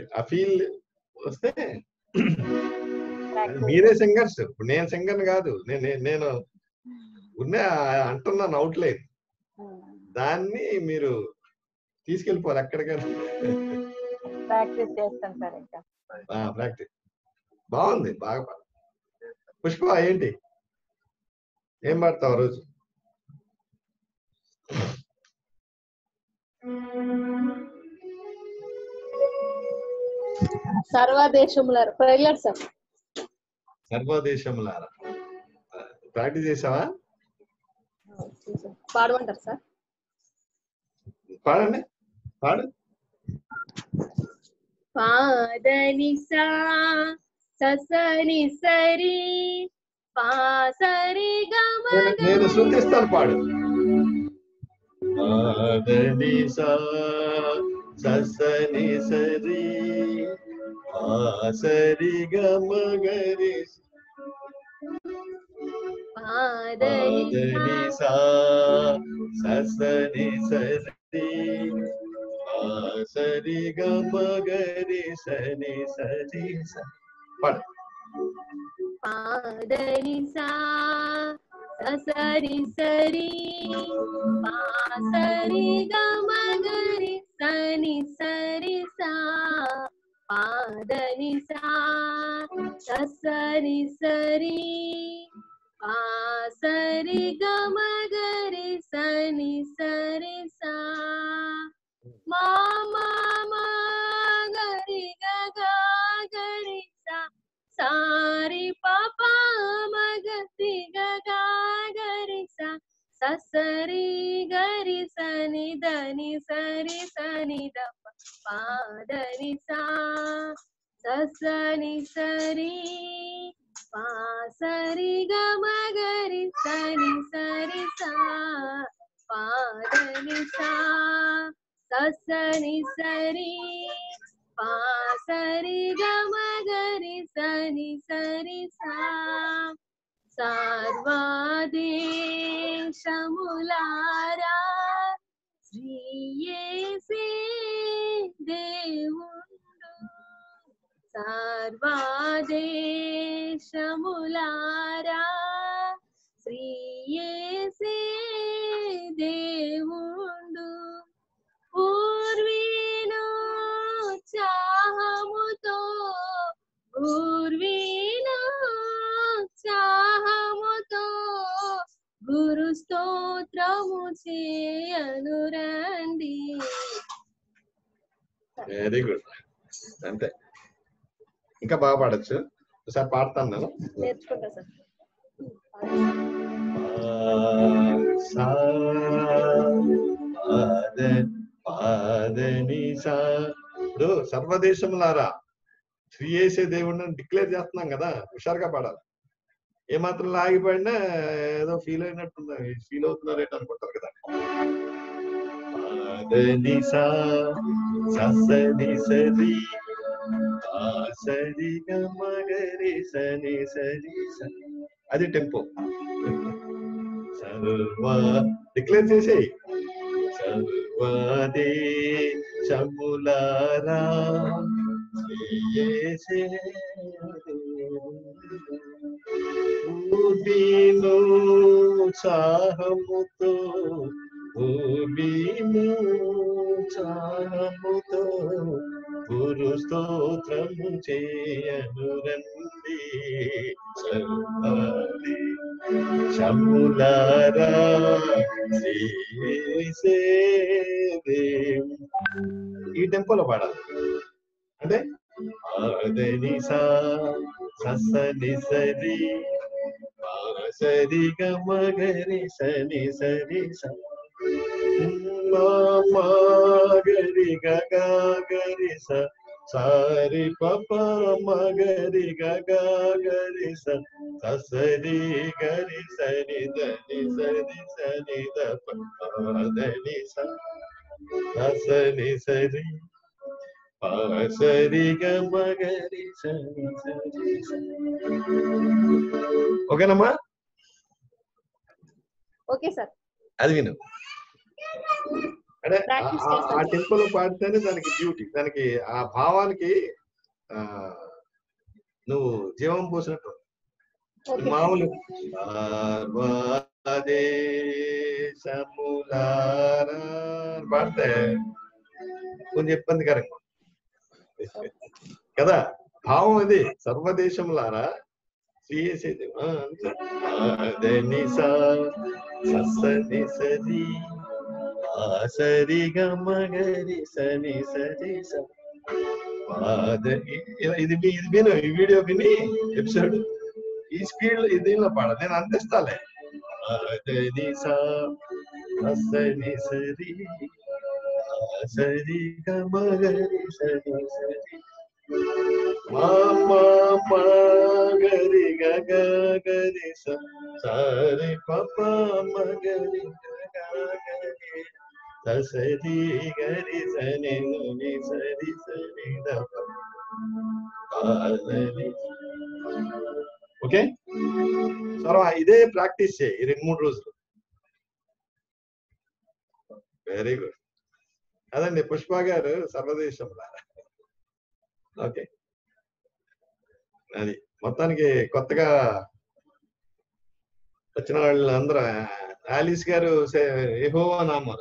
మీరే singers, నేను singer కాదు, నేను ఉన్న అంటున్నాను out line, దాన్ని మీరు తీసుకెళ్ళిపోవాలి ఎక్కడికైనా. Practice చేస్తాను సార్, ఇంకా ప్రాక్టీస్ బాగుంది, బాగా. పుష్ప ఏంటి ఏం పాడతావు రోజు? సర్వదేశములారా ప్రైలర్ సార్, సర్వదేశములారా ప్రాక్టీస్ చేసావా? పాడమంటారు సార్? పాడండి, పాడు. పాదని సా ససని సరి పా సరి గమ, నేను శృతిస్తాను, పాడు. పాదని సా ససని సరి సరి గమ గరి పాదని సా ససని సరి సరి గమ గరి సని సరి స. పాదని సా సరి సరి పా సరి గమ గరి సని సరి సా. పాదని సా సరి సరి పా సరి గమ గరి సని సరి సా. మా మా గరి గగా గరి సా సారి పాపా మగసి గగా గరి సా ససరి గరి సని దని సరి సని ద. పాదని సా ససని సరి పా సరి గమ గరి సని సరి సా. పాదని సా ససని సరి పా సరి గమ గరి సని సరి సా. సర్వదేశములారా శ్రీయేసే దేవుండు, సర్వదేశములారా శ్రీయేసే దేవుండు. పూర్వీను చాహముతో పూర్వీను చాహముతో గురు స్తోత్రము చేయనురండి. వెరీ గుడ్, అంతే. ఇంకా బాగా పాడచ్చు, ఒకసారి పాడతాను నేను. నేర్చుకుంటా సార్. ఇప్పుడు సర్వదేశములారా శ్రీయేసే దేవుడిని డిక్లేర్ చేస్తున్నాం కదా, హుషారుగా పాడాలి. ఏమాత్రం లాగిపోయినా ఏదో ఫీల్ అయినట్టు ఫీల్ అవుతున్నారేంటి అనుకుంటారు కదా. పాదని సా ససని సరి పా సరి గమ గరి సని సరి స, అది టెంపో. సర్వ డిక్లేర్ చేసేయి. సర్వదేశములారా శ్రీయేసే పూర్వీను చాహముతో భూమిను చాహముతో గురు స్తోత్రము చేయనురండి. సర్వదేశములారా శ్రీయేసే దేవుండు, ఈ టెంపోలో పాడాలి. అంటే పాదని సా ససని సరి పా సరి గమ గరి సని సరి స. మా గరి గగా గరి స సారి పపా మగరి గగా గరి ససరి గరి సరి దని సరి సని ద పదని ససని సరి పా సరి గమ గరి సని సరి స. ఓకేనమ్మా? ఓకే సార్, అది విను. అంటే ఆ టెంపోలో పాడితేనే దానికి బ్యూటీ, దానికి ఆ భావానికి నువ్వు జీవం పోసినట్టు. మామూలు పాడితే కొంచెం ఇబ్బందికరంగా కదా భావం. అది సర్వదేశంలారా వీడియో విని ఎపిసోడ్ ఈ స్పీడ్ దీనిలో పాడ నేను అందిస్తాలే. గరి గరి సరి పప మగరి సరి గరి సని ని సరి సరి దని. ఓకే సర్వా ఇదే ప్రాక్టీస్ చేయి ఈ 2-3 రోజులు. Very good. అదండి పుష్ప గారు సర్వదేశం. ఓకే అది మొత్తానికి కొత్తగా వచ్చిన వాళ్ళు అందరూ ఆలిస్ గారు యెహోవా నామం.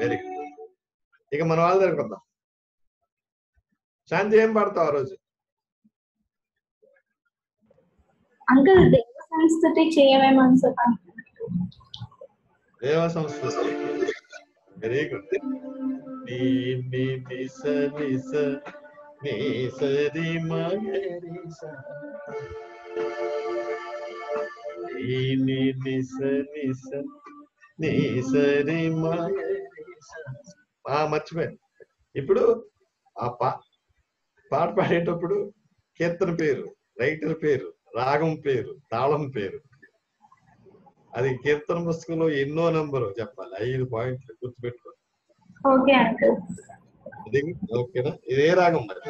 Very good. ఇక మన వాళ్ళ దగ్గరికి వద్దాం. శాంతి ఏం పాడతావు ఆ రోజు? అంకల్ దేవ సంస్కృతి చేయమేమో అనుకుంటా. దేవ సంస్కృతి. Very good. నీ నీ దిశ నిశ నీ సరి మగరి స నీ దిశ నిశ నీ సరి మగరి స. మర్చిపోయాను. ఇప్పుడు ఆ పాట పాడేటప్పుడు కీర్తన పేరు, రైటర్ పేరు, రాగం పేరు, తాళం పేరు. అది కీర్తన పుస్తకంలో ఎన్నో నంబరు చెప్పాలి. 5 పాయింట్లు గుర్తుపెట్టుకో. ఓకేనా? ఇదే రాగం మరి.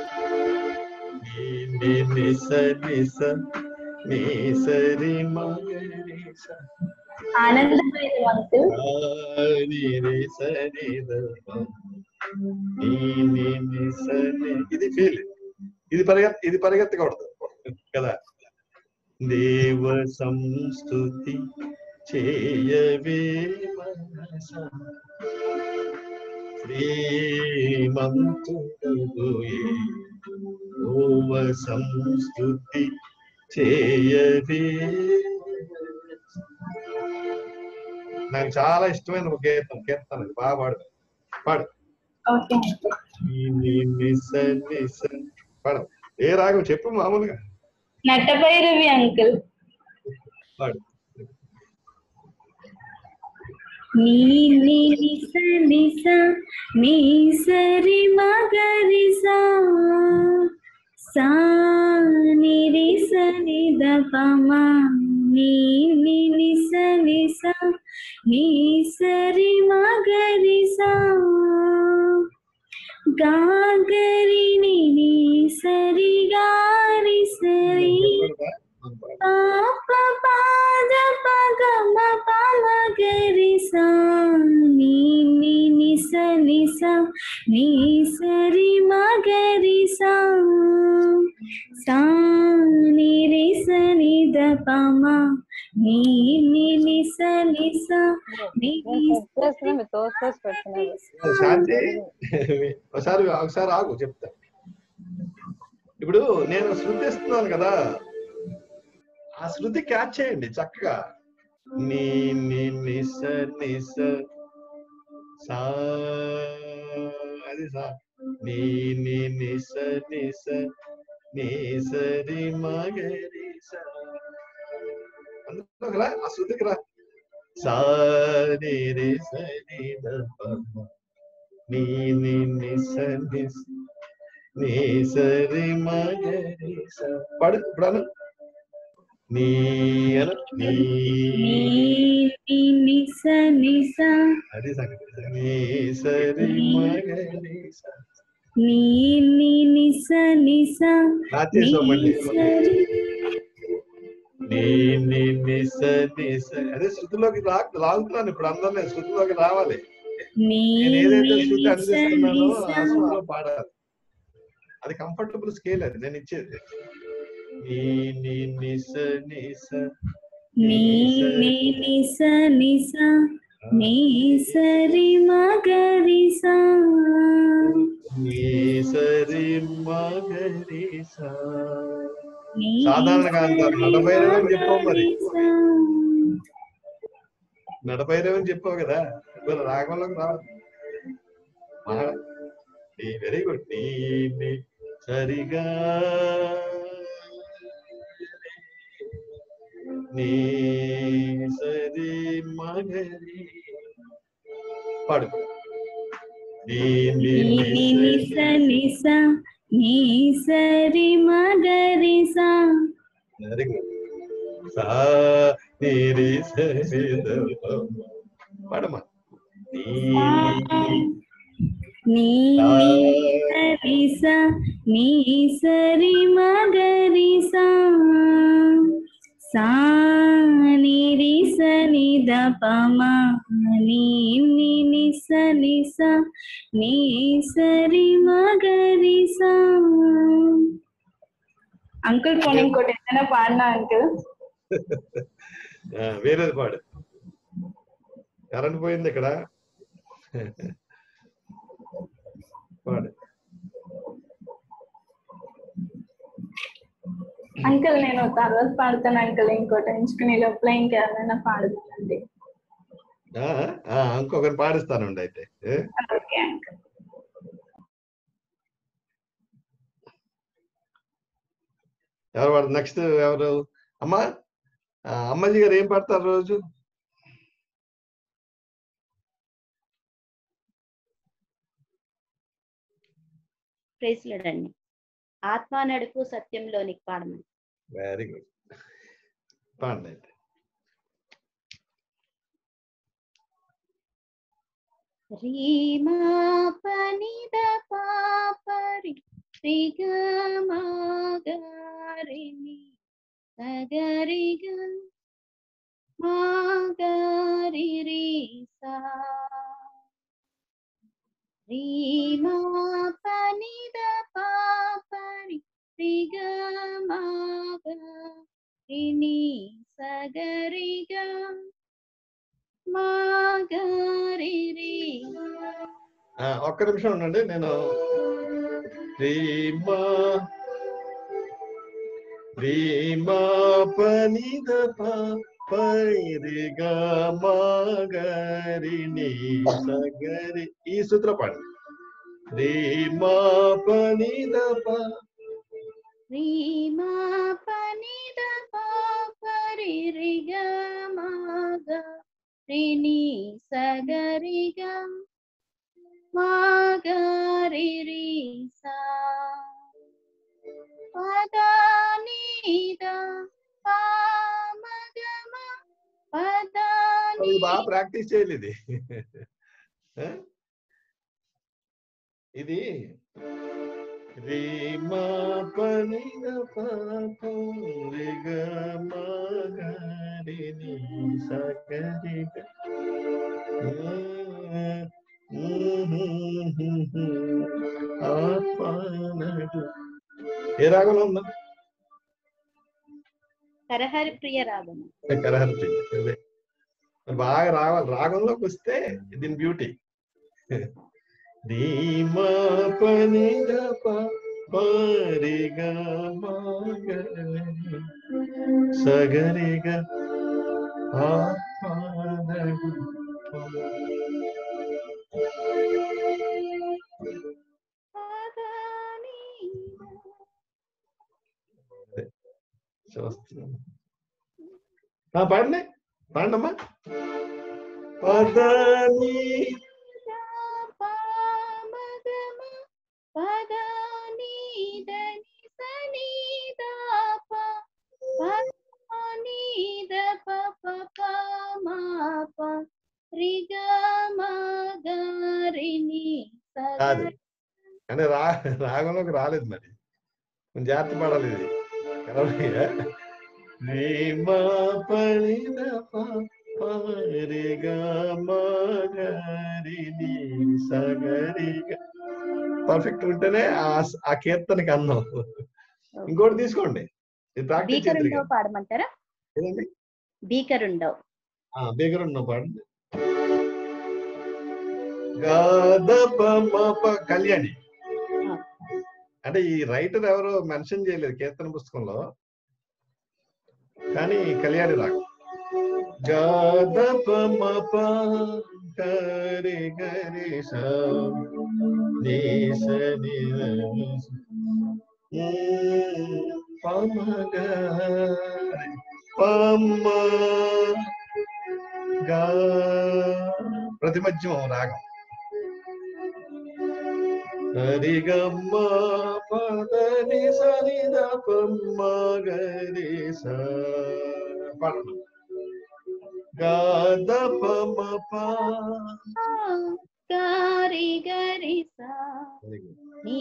ఇది ఫీల్. ఇది పరిగెత్తకూడదు కదా. దేవ సంస్తుతి చేయవే మనస శ్రీమంతుడుయే దేవ సంస్తుతి చేయవే. నాకు చాలా ఇష్టమైన ఒక గీతం, కీర్తన. బాగా పాడు పాడు. పాడు. ఏ రాగం చెప్పు మామూలుగా? నటభైరవి అంకుల్. పాడు. నీ సరి మగరి సా ని రి సని ద ప మ ని సని సా నీ సరి మగరి సా గా గరి ని సరి గా రి సరి పాప పాద పగ మ ప మ గరి సా ని సని సా ని సరి మ గరి సా సా ని రి సని ద ప మ ని సని సా ని ఒకసారి ఆగు చెప్తా. ఇప్పుడు నేను శృతిస్తున్నాను కదా, ఆ శృతి క్యాచ్ చేయండి చక్కగా. నీ నిస నిస సా అది సా నీ నిస నిస నీ సరి మగరి సా. అందులోకిరా ఆ శృతికి రా. సా ని రి సరి ద ప మ నీ నిస నిస నీ సరి మగరి సా. పాడు. ఇప్పుడు నీ నీ నీ ని సని సా అది సంగతి నీ సరి మగరి సా నీ నీ ని సని సా. రాత్రి సోమని అదే శృతిలోకి లాగుతున్నాను ఇప్పుడు అందరినీ శృతిలోకి రావాలి. నేను ఏదైతే శృతి అనుసరిస్తున్నానో ఆ శృతిలో పాడాలి. అది కంఫర్టబుల్ స్కేల్, అది నేను ఇచ్చేది. సాధారణంగా అంటారు నడభైరవని చెప్పావు, మరి నడభైరవని చెప్పావు కదా, ఇప్పుడు రాగంలోకి రావాలి. Very good. నీ సరిగా పాడు. సరి మగరి సా పాడమ్మా. నీ సరి మగరి సా ని రి స ని ద ప మ ని ని ని స ని స ని స రి మ గ రి స. అంకుల్ పోనీ ఇంకోటి ఏదైనా పాడనా అంకుల్? వేరేది పాడు. కరెంట్ పోయింది ఇక్కడ, పాడు అంకుల్. నేను తర్వాత పాడతాను అంకుల్, ఇంకోటి ఎంచుకునే లోపల ఇంకేమైనా పాడుతానండి. ఇంకొకరు పాడిస్తానండి అయితే. Okay uncle. ఎవరు పాడు నెక్స్ట్? ఎవరు? అమ్మా, అమ్మాజీ గారు ఏం పాడతారు రోజు? ప్రైజ్ లార్డ్ అండి, ఆత్మ నడుపు సత్యంలోనికి పాడమని. వెరీ గుడ్, పాడండి అయితే. రీమా పనిద పాపరి రిగ మాగరిని సగరిగ మాగరి రీసా రీమా పనిద పాపరి రిగ మాగరిని సగరిగ మాగరి రీసా. ఒక్క నిమిషం ఉండండి. నేను రీమా రీమా పనిద పాపరి రిగ మాగరిని సగరి, ఈ సూత్ర పాడు. రీమా పనిద పా రీమా పనిద పాపరి రిగ మాగరిని సగరిగ మాగరి రీసా పదనిద పామగమ పదని. బాగా ప్రాక్టీస్ చేయలేదు ఇది. రీమా పనిద పాపరి రిగ మాగరిని సగరిగ ఆత్మనడు. ఏ రాగంలో ఉందా? కరహరి ప్రియ రాగం. కరహరి ప్రియ బాగా రావాలి. రాగంలోకి వస్తే దీని బ్యూటీ. రీమా పనిద పాపరి రిగ మాగరిని సగరిగ ఆత్మనడు. పాడండి, పాడమ్మా. పదని అంటే రాగంలోకి రాలేదు, మరి జాగ్రత్త పడాలి. ఇది रे मा परि दा पा रे गा मा ग रे नी सा ग रे गा పర్ఫెక్ట్ ఉంటనే ఆ కీర్తనకి అన్నం ఇంకోటి తీసుకోండి ఇది ప్రాక్టీస్ చేద్దాం పాడమంటారా ఏంది బీకరుండవ్ ఆ బీకరుండవ్ పాడండి గదపమప కళ్యాణి అంటే ఈ రైటర్ ఎవరో మెన్షన్ చేయలేదు కీర్తన పుస్తకంలో కానీ కళ్యాణి రాగం గదపమప కరే కరే సా प्रतिमज्जम रागम हरि गम्मा पदनि सनि दा पम्मा गरि सा गा दा पम्मा पा gari gari sa ni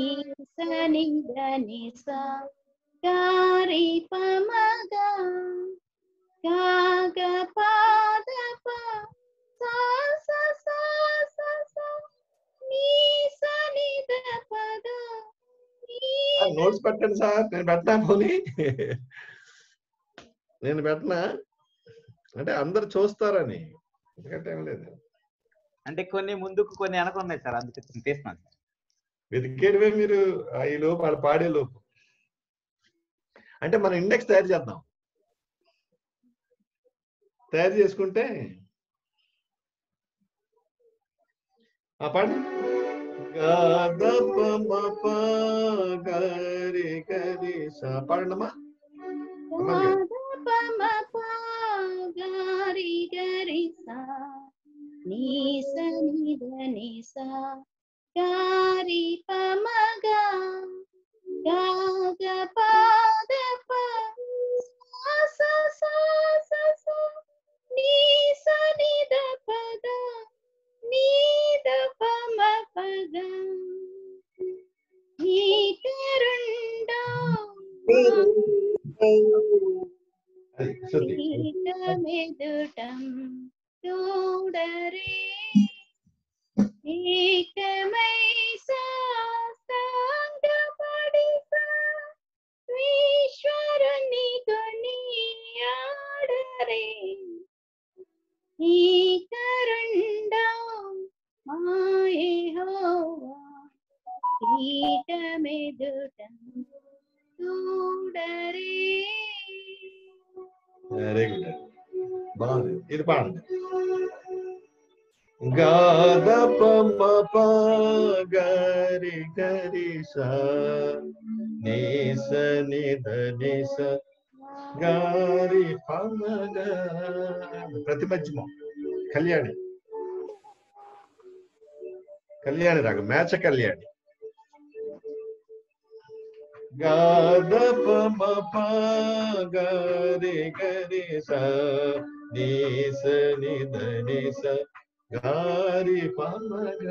sa ni da ni sa gari pamaga ga ga pa da pa sa sa sa sa sa ni da pa da ni notes pattern sa nen betna poni nen betna ante andaru chustarani ikkada em ledhu అంటే కొన్ని ముందుకు కొన్ని అనుకున్నాయి sir అందుకే తీస్తున్నాను వెతికేడవే మీరు ఈ లోపు అలా పాడే లోపు అంటే మనం ఇండెక్స్ తయారు చేద్దాం తయారు చేసుకుంటే ఆ పాడు గదపమప గరి గరి సా పాడనమా గదపమప గరి గరి సా ni sa ni da ni sa gari pamaga ga ga pa da pa sa sa sa sa sa sa ni da pa da ni da pa ma pa da ni karunda ni da me dutam ोडरे एकमै सा संग पडिसा ईश्वरनि गनियाडरे ई करंडा माए होवा एकमै दुटं तोडरे very good బాగుంది ఇది పాడండి గద పమ ప గరి గరి సా నీ స ని ద ని స గరి పమ గ ప్రతిమజ్జమ కళ్యాణి కళ్యాణి రాగం మ్యాచ్ కళ్యాణి గద పమ ప గరి గరి సా నీ స ని ద ని స గరి పమ గ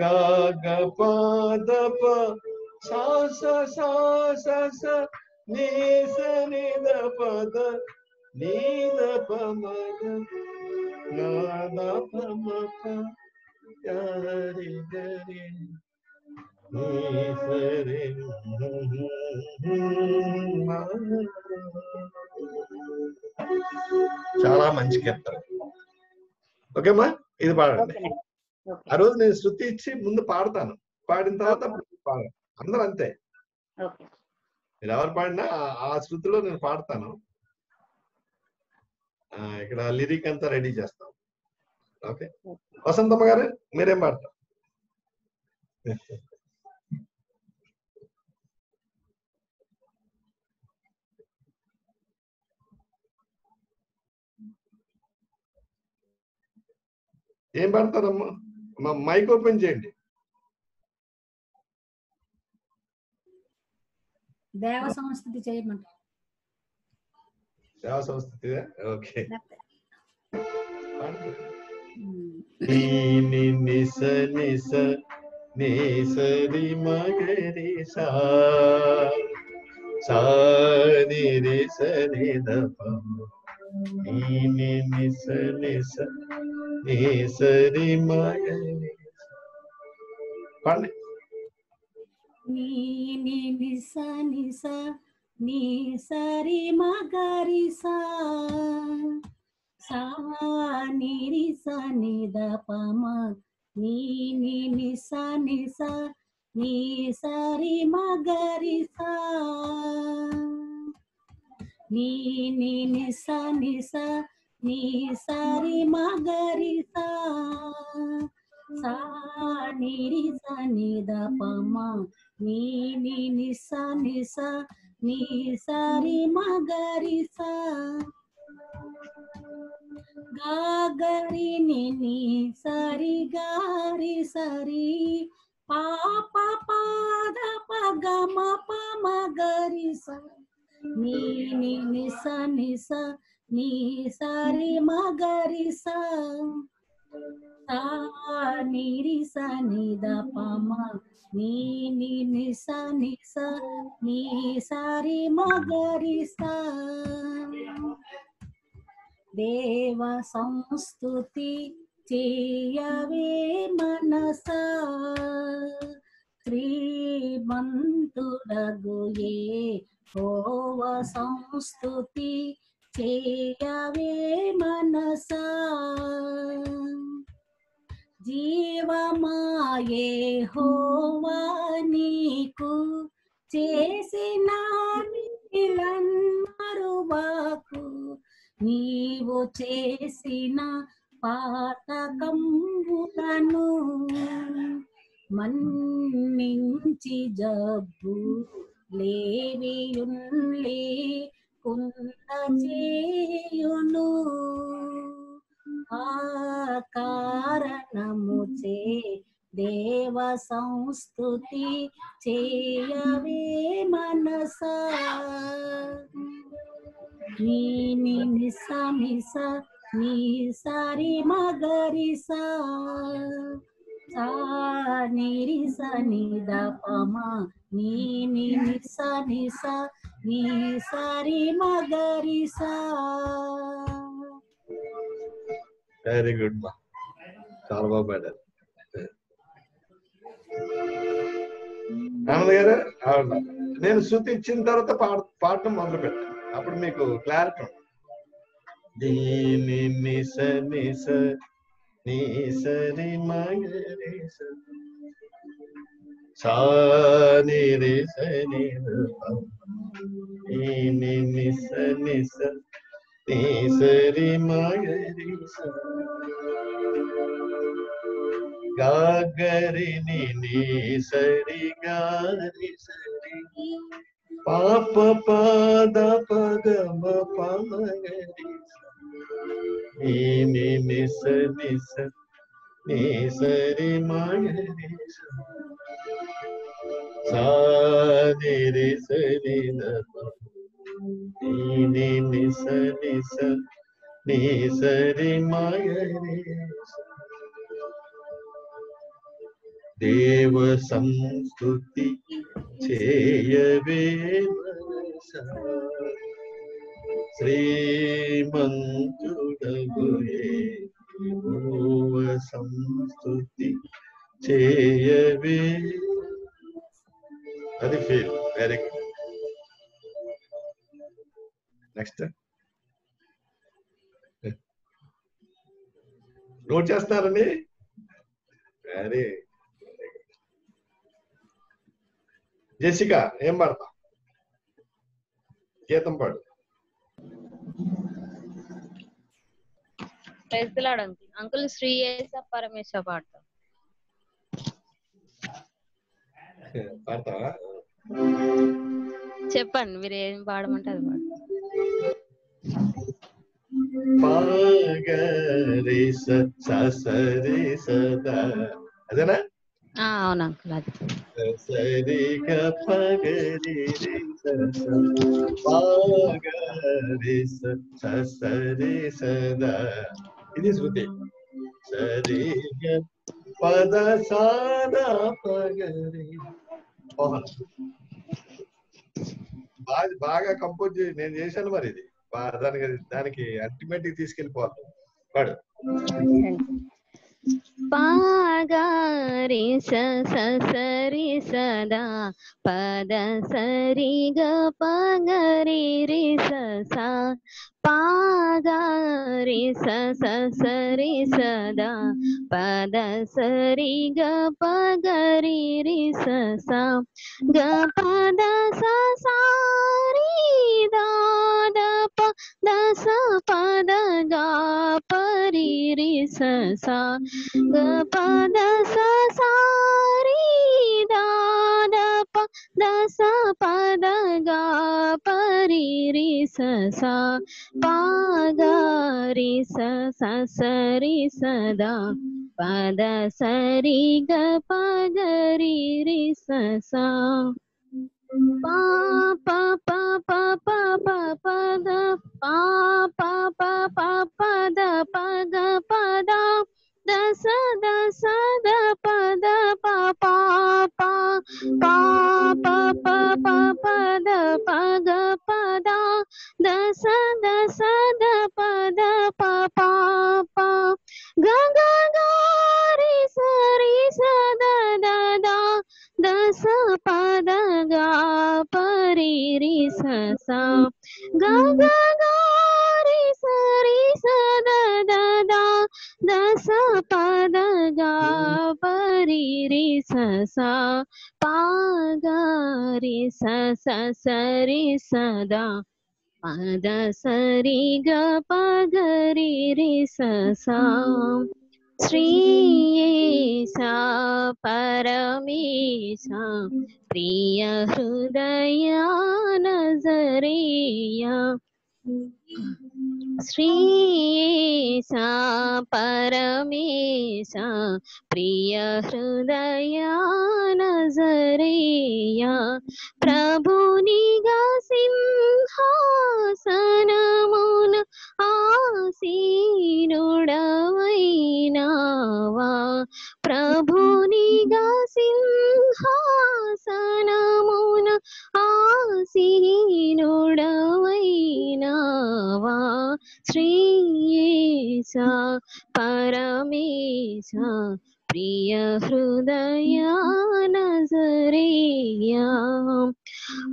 గ గ ప ద ప సా స సా స స నీ స ని ద ప ద నీ ద ప మ గ గద పమ ప గరి గరి చాలా మంచి కీర్తన ఓకేమ్మా ఇది పాడండి ఆ రోజు నేను శృతి ఇచ్చి ముందు పాడతాను పాడిన తర్వాత అందరూ అంతే మీరు ఎవరు పాడినా ఆ శృతిలో నేను పాడతాను ఇక్కడ లిరిక్ అంతా రెడీ చేస్తాను ఓకే వసంతమ్మ గారు మీరేం పాడతారు ఏం పడతారమ్మా మా మైక్ ఓపెన్ చేయండి దేవ సంస్థతి చేయమంట దేవ సంస్థతి ఓకే నీ ని ని స నీ స రి మ గ రి సా సా नी रे स रे ध प नी नी नि स रे स रे म ग रे पढ़ ले नी सा रे म ग रे सा नी रे स नि ध प म नी नि सा नी सारी मगरी सा नी सा नी सारी मगरी सा नी सा नी दा पमा नी सा नी सारी मगरी सा गा गरी नी सारी गारी सारी पा पा पा धा पा गा मा पा मा गा री सा नी सा रे मा गा री सा री सा नी दा पा मा नी सा रे मा गा री सा देव संस्तुति चेयवे मनसा श्रीमंतुडगु यहोव संस्तुति चेयवे मनसा जीवमा यहोव नीकु चेसिन మేలులను మరువకు నీవు చేసిన పాతకంబులను మన్నించి జబ్బు లేవియున్లే కుందచేయును ఆ కారణముచే దేవ సంస్తుతి చేయవే మనసా नी सारी मगरी सा नी दा पमा नी सारी मगरी सा। वेरी गुड माँ, चारवा बैठे आनंद गारू नैन स्तुति इच्चिन तर्वात पाठं मोदलु पेट्टानु అప్పుడు మీకు క్లారిటీ దీని నిస నిస నీ సరి మగరి సా నీ రి సని దీని నిస నిస నీ సరి మగరి సా గాగరి నీ సరి గారి సరి पाप पाद पगम पानी निस निस निसरी मागरी सा रे सरी नी निस निस निसरी मागरी देव संस्तुति चेयवे मनसा श्रीमंतुडगु यहोव संस्तुति चेयवे अदि feel very good next note చేస్తారండి वेरी जेसिका एम पड़ता गीतम पड़ praise the Lord uncle Shri యేసా పరమేశ पड़ता पड़ता చెప్పండి మీరు ఏం పాడమంటే అది పాడు పాగరే ససరే సదా అదేనా అవును అంకుల్ అది సరి గ పగరి రి స పగరి స సరి సదా ఇది శృతి సరి గ పద సాదా పగరి ఓహ్ బా అది బాగా కంపోజ్ చేసి నేను చేశాను మరి ఇది దానికి అల్టిమేట్ తీసుకెళ్ళిపోతాం వాడు పాగారి ససరి సదా పద సరి గ పాగరి రి ససా పాగారి ససరి సదా పద సరి గ పాగరి రి ససా గ పద ససారి దా ద ప ద స పద గ పరి రి ససా ग पद सा सा री दा दा प दा सा पद गा परि रि सा पा गा रि सा सा रि सदा पद सा रि ग पा ग रि रि सा पा पा पा पा पा पा पा दा पा पा पा पा पा दा पा गा पा दा सा दा पा दा पा पा पा पा पा पा पा पा दा पा गा पा दा सा दा पा दा पा पा पा गा गा गा रि सा दा दा दा दा सा पा दा गा पा रि रि सा गा गा गा रि सा दा दा दा दा सा पा दा गा परि रि सा पा गा रि सा रि सदा पा दा सरि ग पा ग रि रि सा श्रीयेशा परमेशा प्रिय हृदया नजरिया श्रीयेशा परमेशा प्रिय हृदया नजरिया प्रभु निगा सिंहासन मौन आसीनुडवैनावा प्रभु निगा सिंहासन मौन आसीनुडवैनावा श्रीयेशा परमेशा प्रिय हृदया नजरिया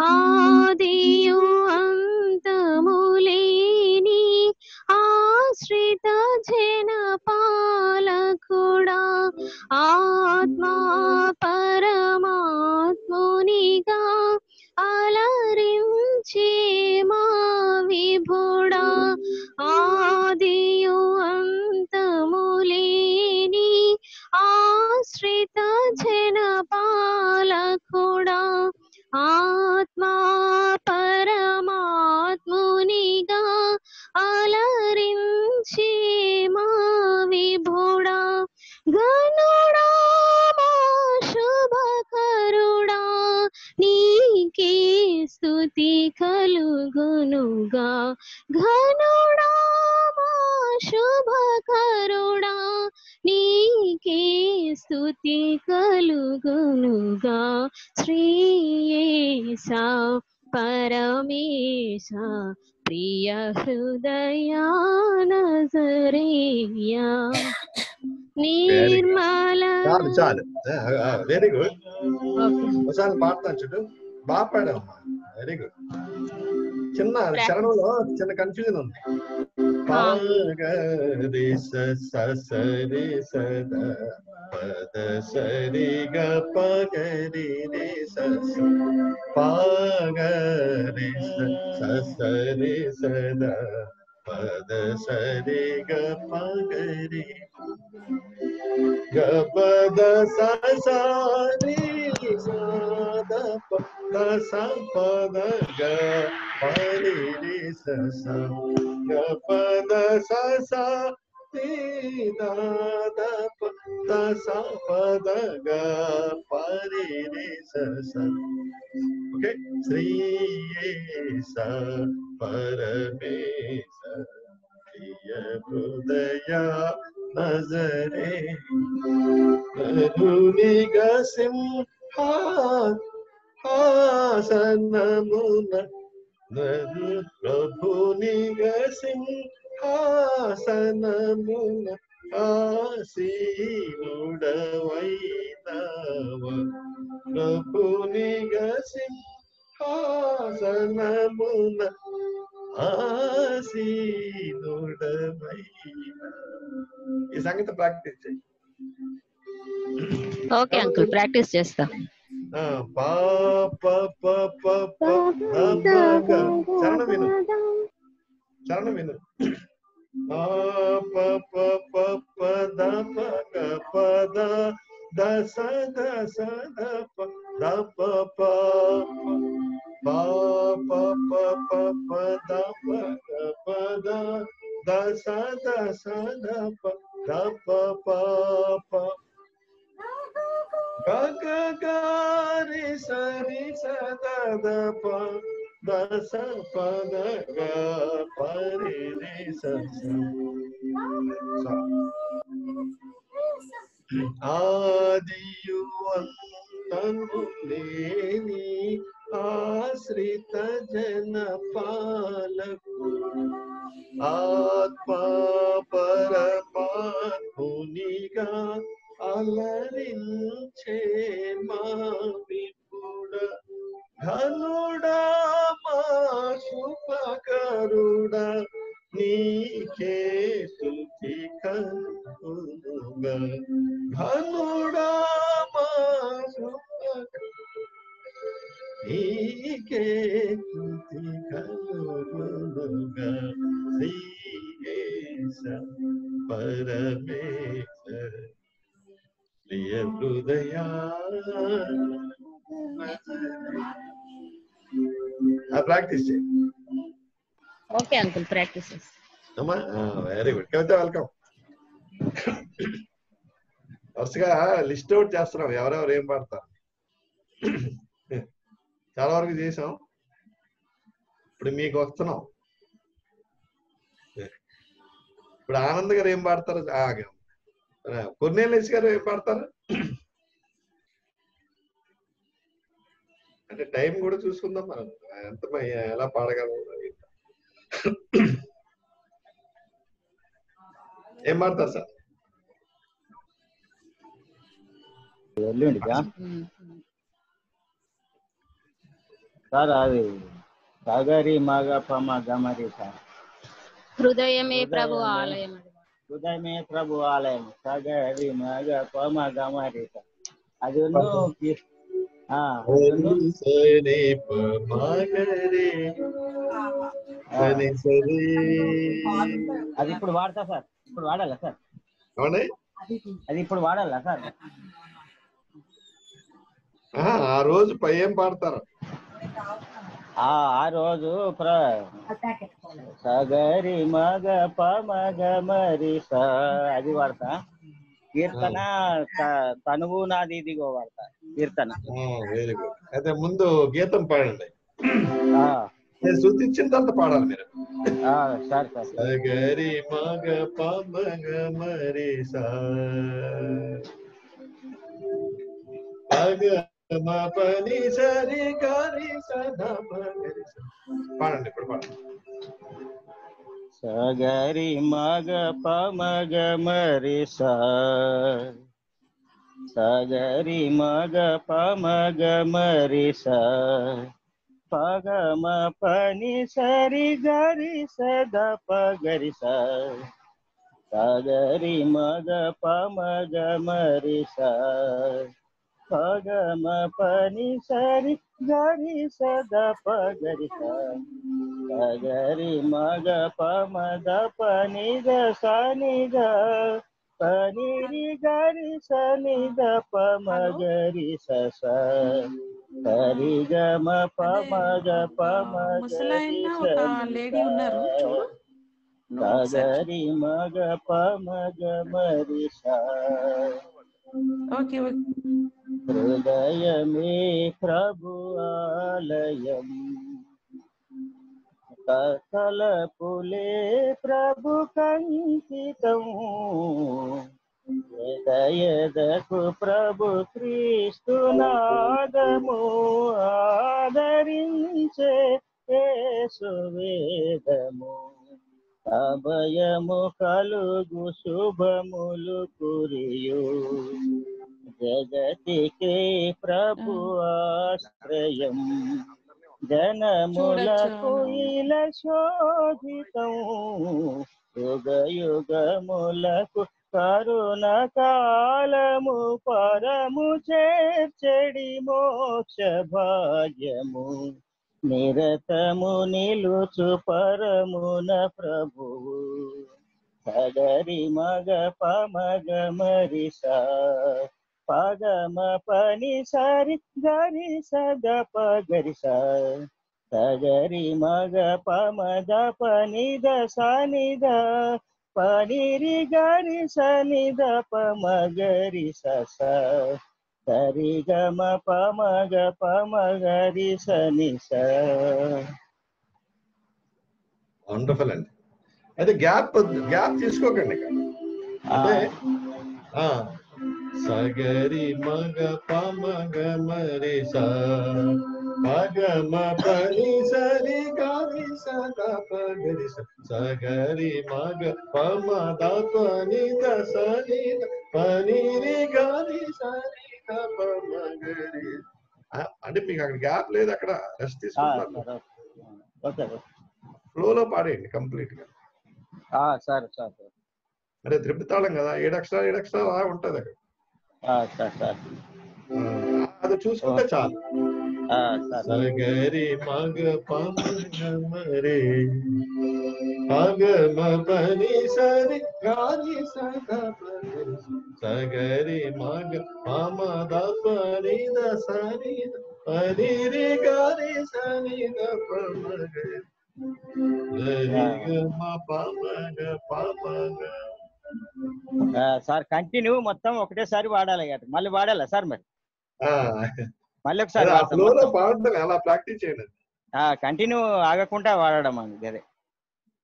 आदियु अंतमुलेनी आश्रित जन पालकुड़ा आत्मा परमात्मुनिगा अलरिंचे मा विभुड़ा आदियु अंतमुलेनी आश्रित जन पालकुड़ा आत्मा परमात्मुनिगा अलरिंचे मा विभुड़ा गनुड़ा मा शुभकरुड़ा नीके स्तुति कलुगुनुगा गनुड़ा मा शुभकरुड़ा नीके स्तुति कलुगुनुगा श्रीयेशा परमेशा प्रिय हृदया नजरिया निर्मल चाल वेरी गुड ఒకసారి పాడతాను చూడు బాగా పాడమ్మా వెరీ గుడ్ చిన్న చరణంలో చిన్న కన్ఫ్యూజన్ ఉంది పా గ రి స స రి స ద పద స రి గ ప గ రి రి స స పా గ రి స స రి స ద पद सरे ग प ग रे ग प द सा सा रे सा द प द सा प द ग प रे रे स सा ग प द सा सा रे द द प द सा प द ग प रे रे स सा ओके श्रीयेशा परमेशा प्रिय हृदया नजरे प्रभुनिगा सिंहासनमुन प्रभुनि सिंहासनमुन आसीनुडवैनव प्रभुनि सिंहासनमुन आसीनुडवैनव। ये संगीत प्रैक्टिस चाहिए। ओके अंकल, प्रैक्टिस చేస్తా। पा प प प प ध ग चरण विनु पा प प प प ध प ग प ध द स ध स ध प प पा प प प प ध प ग प ध द स ध प प प ग ग ग रि स द द प द स प द ग प रि रि स स आदियु अन्तमुनि आश्रित जन पालकु आत्मा परमात्मुनिगा अलरिंचे माविपुड धनुडा माशुपकरुड नीके स्तुति करुग धनुडा माशुपकरुड नीके स्तुति करुग श्रीयेश परमेश्वर प्रिय हृदया। प्रैक्टिस ओके अंकल, प्रैक्टिस अम्मा। Very good Kavita, welcome. వరుసగా లిస్ట్ అవుట్ చేస్తున్నాం, ఎవరెవరు ఏం పాడతారు. చాలా వరకు చేసాం, ఇప్పుడు మీకు వస్తున్నాం. ఇప్పుడు ఆనంద్ గారు ఏం పాడతారు, కొర్నేలియస్ గారు ఏం పాడతారు అంటే టైం కూడా చూసుకుందాం మనం, ఎంత ఎలా పాడగలం. ఏం పాడతారు సార్? సార్ అది సాగరి మాగా పమ గమరి సార్. హృదయమే ప్రభు ఆలయం, हृदय में प्रभु आलय सागरी मग पम गमरी अदनु हाँ सनि सनि पमगरे सनि सनि అది ఇప్పుడు వాడతా సార్, ఇప్పుడు వాడాలా సార్? అవునే అది ఇప్పుడు వాడాలా సార్? ఆ రోజు పయం పాడతారు आ रोज सगरी मग पमग मरी अभी पड़ता कीर्तन तनुवु ना दीदिगो पड़ता कीर्तन। Very good. अयिते मुंदु गीतं पाडंडि, నేను సూచించిన తర్వాత పాడాలి మీరు. సార్ సార్ సగరి మగ పమగ మరీ సగ మపని సరి కరి సదమ పాడండి, ఇప్పుడు పాడండి. సగరి మగ పమగ మరి సగరి మగ పమగ మరి సగమ పని సరి గరి సద పగరి సగరి మగ పమగ మరి पगम पनि सरी गरी सदा पगरी सगरी मग पम द पनि ग सनि ग पनि रि गरी सनि द पम गरी सरि ग पम लेडी उन्नारू सगरी मग पम ग मरी सा हृदयमे प्रभु आलयम कलपुले प्रभु कंकितं हृदयदकु प्रभु क्रीस्तुनादमु आदरिंचे సువేదము అభయము కలుగు శుభములు కురియు జగతికే ప్రభు ఆశ్రయం జనములకు ఇల శోధితం యుగ యుగములకు కరుణ కాలము పరము చేర్చెడి మోక్ష భాగ్యము నిరతము నిలుచు పరమున ప్రభువు సగరి మగ పమగ మరిస పగమ పని సరి గరి సగ పగరి సగరి మగ పమద పనిద సనిద పనిరి గరి సనిద పమగరి సస సరి గమ పమగ పమగరి సని స. వండర్ఫుల్ అండి. అయితే గ్యాప్ తీసుకోకండి. అంటే సగరి మగ పమగ మరి సగమ పని సరి గరి సగరి సగరి మగ పమద పని సని పనిరి గరి సని పమగరి. అంటే మీకు అక్కడ గ్యాప్ లేదు, అక్కడ రెస్ట్ తీసుకుంటారు. ఫ్లోలో పాడేయండి కంప్లీట్ గా. సరే సార్, అదే త్రిపుటి తాళం కదా, 7 అక్షరాలు 7 అక్షరాలు అలా ఉంటది అక్కడ. అది చూసుకుంటే చాలు. సగరి మగ పమగమరే పగమ పని సరి గారి సగ సగరి మగ పమద పని ద సరి పని రి గారి సని ద పమగరి రి గమ పమగ పమగ. సార్ కంటిన్యూ మొత్తం ఒకటేసారి వాడాలి. మళ్ళీ వాడాలా సార్? మరి మళ్ళీ ఒకసారి కంటిన్యూ ఆగకుండా వాడడం అండి. అదే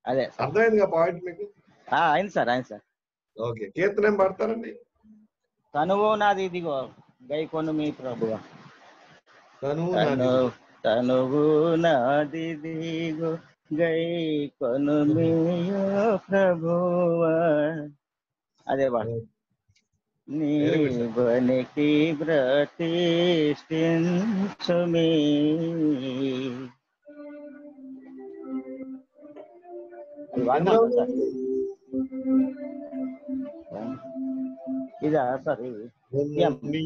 అదే అయింది సార్. అయింది సార్. ఓకే, కీర్తన ఏం పాడతారండి? తనువు నాది ఇదిగో గైకొను మీ ప్రభువా, తనువు నాది ఇదిగో గైకొను మీ ప్రభువా. అదే వాడు నీ బనికి ప్రతిష్ఠించుమి. ఇదా సార్? Sir 440,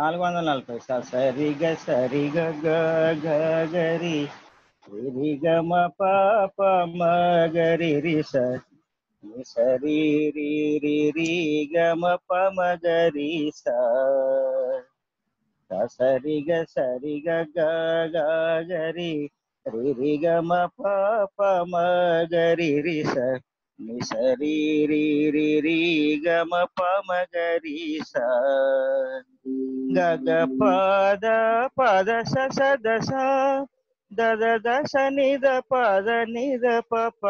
440 sir. సరిగ సరిగ గరి రి గమ పాప మగరి రి సరి రి రి రి గమ పమగరి సరిగ సరిగ గరి రి గమ పాప మగరి రి సరి రి రి రి గమ పమగరి గగ పద పద సద స దద దశ నిద పద నిద పప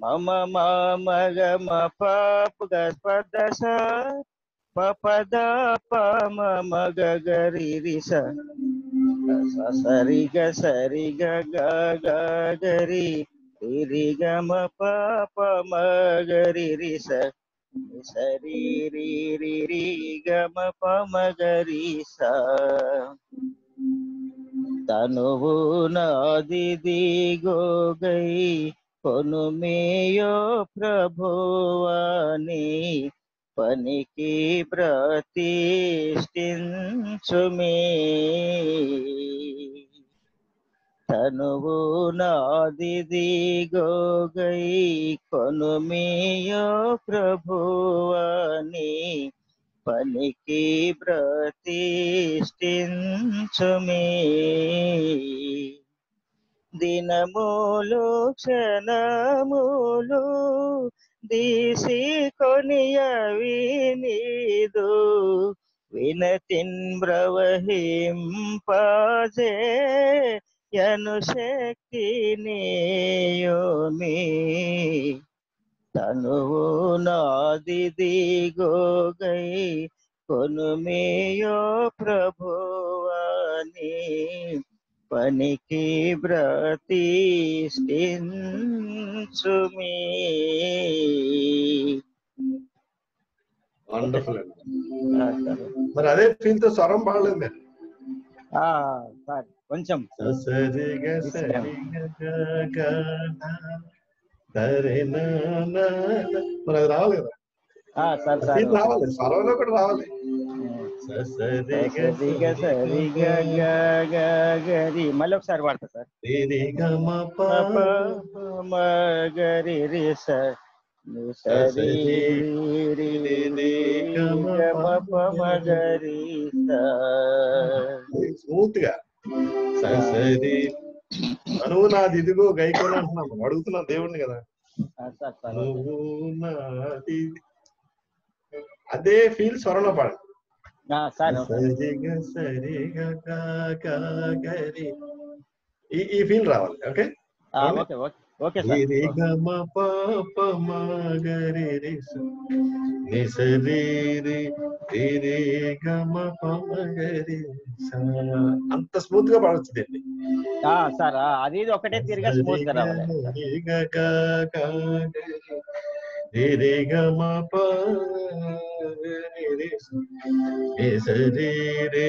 మమ మమ గమ పప పద స పద పమ మగ గరి రి సరిగ సరిగ గరి రి గమ పప మగరి రి సరి రి రి రి గమ పమగరి స. తనువు నాది దిగో గైకొను మీయో ప్రభువా, నీ పనికి ప్రతిష్ఠించుమి. తనువు నాది దిగో గైకొను మీయో ప్రభువా, నీ పనికి ప్రతిష్ఠించుమి. దినములు క్షణములు దీసి కొనియవి నీదు, వినతిన్ ప్రవహింపజే యను శక్తి నీయోమి. तनुवु नादि दिगो गई कोनुमेयो प्रभुवानी पनिकी व्रति स्थिंसुमी। వండర్ఫుల్ అండి. మరి అదే ఫీల్ తో స్వరం బాగలేదు మీరు. ఆ సార్ కొంచెం సరిగ సరిగ గన దరినన మరి అది రాలేదా? ఆ సార్ ఫీల్ రావాలి, స్వరంలో కూడా రావాలి. సరిగ సరిగ సరిగ గ గరి మళ్ళొక సార్ వాడతా సార్. రిగ మ ప మ గరి రి స స్మూత్ గా సరి అనువు నాది ఇదిగో గైకోని అంటున్నాము, అడుగుతున్నా దేవుడిని కదా. అదే ఫీల్ స్వరంలో పాడు. ఈ ఫీల్ రావాలి. Okay okay sir. రి గ మ ప ప మ గ రి రి స ని స రి రి రి రి గ మ ప మ గ రి స. అంత స్మూత్ గా పాడొచ్చుదండి. ఆ సార్ అది ఒకటే తీరుగా స్మూత్ గా రావాలి. రి గ గ గ రి రి గ మ ప రి రి స ని స రి రి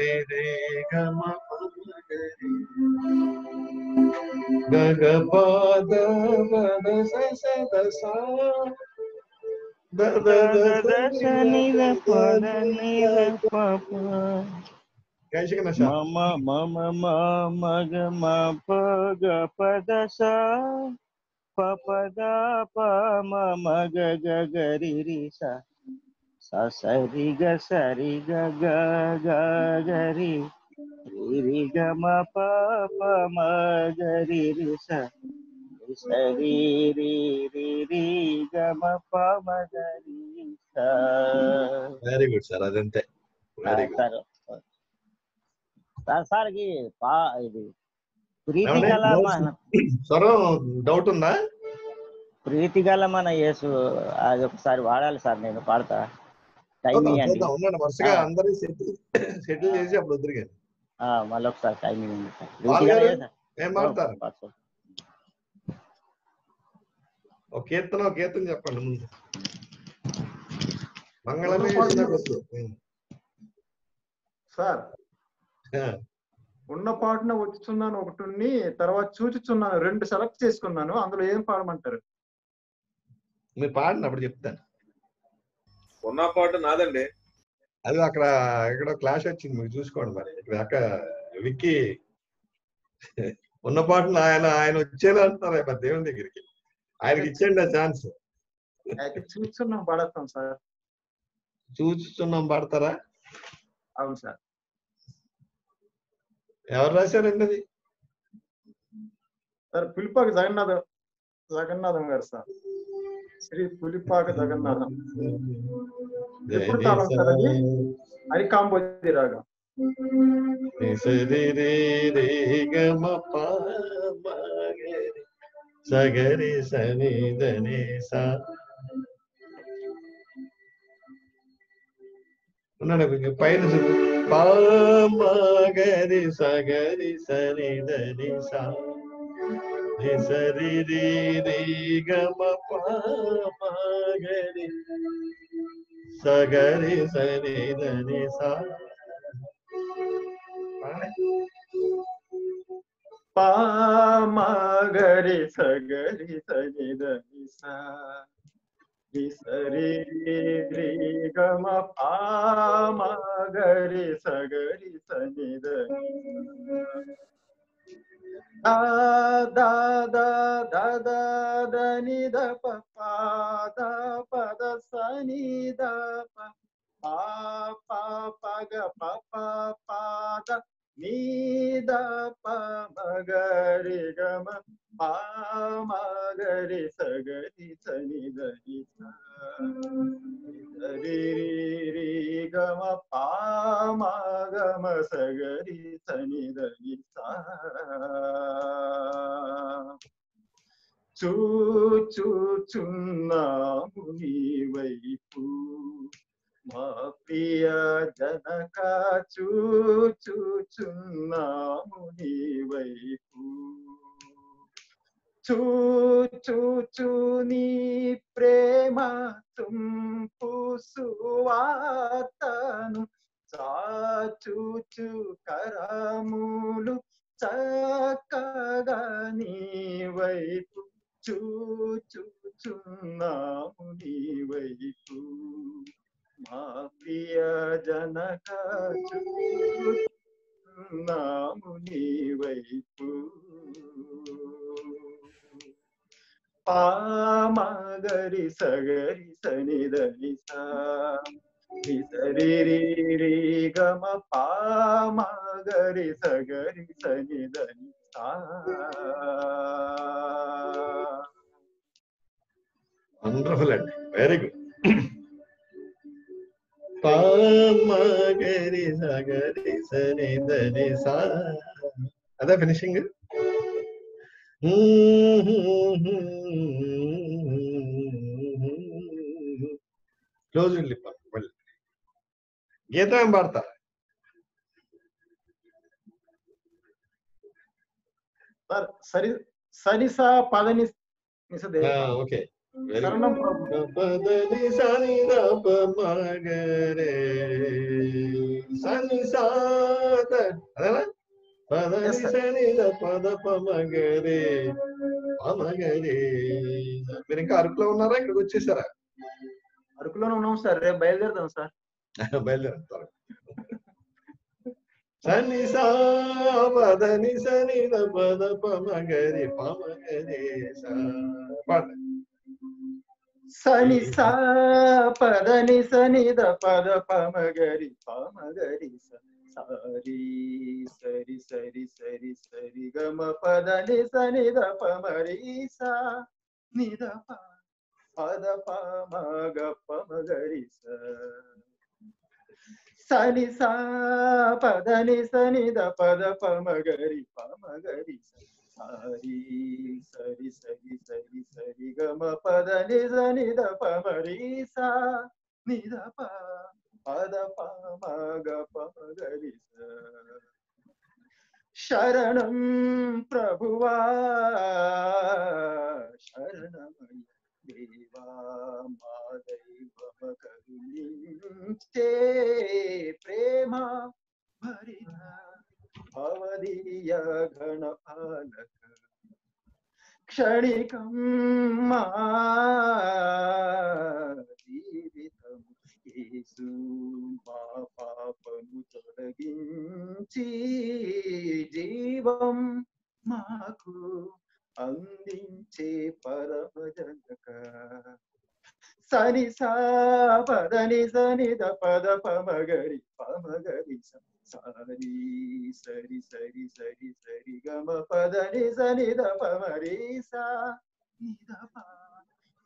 రి రి గ మ ప మ గ రి గగపద వద ససద స దద దద నిద పద నిద పప కైశక నశ మమ మమ మగ మప గపద స పపద పమ మగ గగరి రి స ససరి గసరి గగ గగరి రి గ మ ప ప మ గ రి రి స ని స రి రి రి రి గ మ ప మ గ రి స. Very good sir. అదంతే వెరీ గుడ్ సార్. సార్ కి పా ఇది ప్రీతి గల మన సరో డౌట్ ఉందా? ప్రీతి గల మన యేసు అది ఒకసారి వాడాలి సార్. నేను పాడతా. అవునండి వరుసగా అందరూ సెటిల్ చేసి అప్పుడు వద్దురు కానీ మళ్ళొకసారి కీర్తన కీర్తన చెప్పండి ముందు. మంగళమే సార్ ఉన్న పాటన వచ్చున్నాను ఒకటి, తర్వాత చూచుచున్నాను రెండు సెలెక్ట్ చేసుకున్నాను. అందులో ఏం పాడమంటారు? మీరు పాడిన అప్పుడు చెప్తాను. ఉన్న పాట నాదండి. అది అక్కడ ఎక్కడో క్లాష్ వచ్చింది, మీరు చూసుకోండి. మరి అక్కడ విక్కి ఉన్న పాటను ఆయన ఆయన వచ్చేలా అంటారు. మరి దేవుని దగ్గరికి ఆయనకి ఇచ్చండి ఆ ఛాన్స్. చూస్తున్నాం పాడతాం సార్. చూస్తున్నాం పాడతారా? అవును సార్. ఎవరు రాశారండి అది? సార్ పులిపాక జగన్నాథం జగన్నాథం గారు సార్. శ్రీ పులిపాక జగన్నాథం. ఎప్పుడు తాళం సార్ అది? హరికాంబోజీ రాగం. ఉన్నాడు పైన గరి సగరి సని ధని సా సరి రి రి గ మ ప మ గ రి సగరి సరి ధని సా ప మ గ రి సగరి సని ధని సా సరి రి గ మ ప మ గ రి సగరి సని ధని సా దా దా దా దా దని ద ప ప ద ప ద స ని ద ప పా పా ప గ ప ప ప ద ని ద ప మ గ రి గ మ ప మ గ రి స గ రి స ని ద ని స రి రి గ మ ప మ గ మ స గ రి స ని ద ని స. చూచుచున్నాము నీ వైపు మా ప్రియ జనక చూచుచున్నాము నీ వైపు చూచుచు నీ ప్రేమ తుంపు సువార్తను చాచుచు కరములు చక్కగా నీ వైపు చూచుచున్నాము నీ వైపు మా ప్రియ జనక చూచుచున్నాము నీ వైపు పామగరి సగరి సని దని సరి రి గమ పామగరి సగరి సని దని సా వండర్ఫుల్ అండి వెరీ గుడ్ పామగరి సగరి సని దని సా అదే ఫినిషింగ్ ಕ್ಲೋಸ್ ಇರ್ಲಿಪ್ಪ ಒಳ್ಳೆ ಗೀತ ಎಂಬಾಡ್ತಾರೆ ಸರಿ ಸರಿ ಸಾ ಪದನಿ ನಿಸದೆ ಓಕೆ ಶರಣಂ ಪದನಿ ಸನಿ ದ ಪ ಮಗರೆ ಸನಿ ಸಾ ಅದಲ್ಲ ಪದನಿ ಸನಿ ದ ಪದ ಪಮಗರೆ ಪಮಗರೆ మీరు ఇంకా అరకులో ఉన్నారా ఇక్కడికి వచ్చేసారా అరకులోనే ఉన్నాం సార్ రేపు బయలుదేరుతాం సార్ బయలుదేరుతారు సని సా పదని సని ద పద పమగరి పమగరి సా పద సని సా పదని సని ద పద పమగరి పమగరి సా సరి సరి సరి సరి సరి గమ పదని సని ద పమరి సా ని ద పా పద పమగ పమగరి సా సని సా పదని సని ద పద పమగరి పమగరి సరి సరి సరి సరి సరి గమ పదని సని ద పమరి సా ని ద పద పమగ పమగరి సా శరణం ప్రభువా శరణమయ దేవా మా దైవమ కరుణించే ప్రేమ భరిత భవదీయ గణపాలక క్షణికం మా జీవితం యేసు మా పాపము తొలగించి జీవం మాకు అందించే పరమ జనక సని సా పదని సని ద పద పమగరి పమగరి సరి సరి సరి సరి సరి గమ పదని సని ద పమరి సా ని ద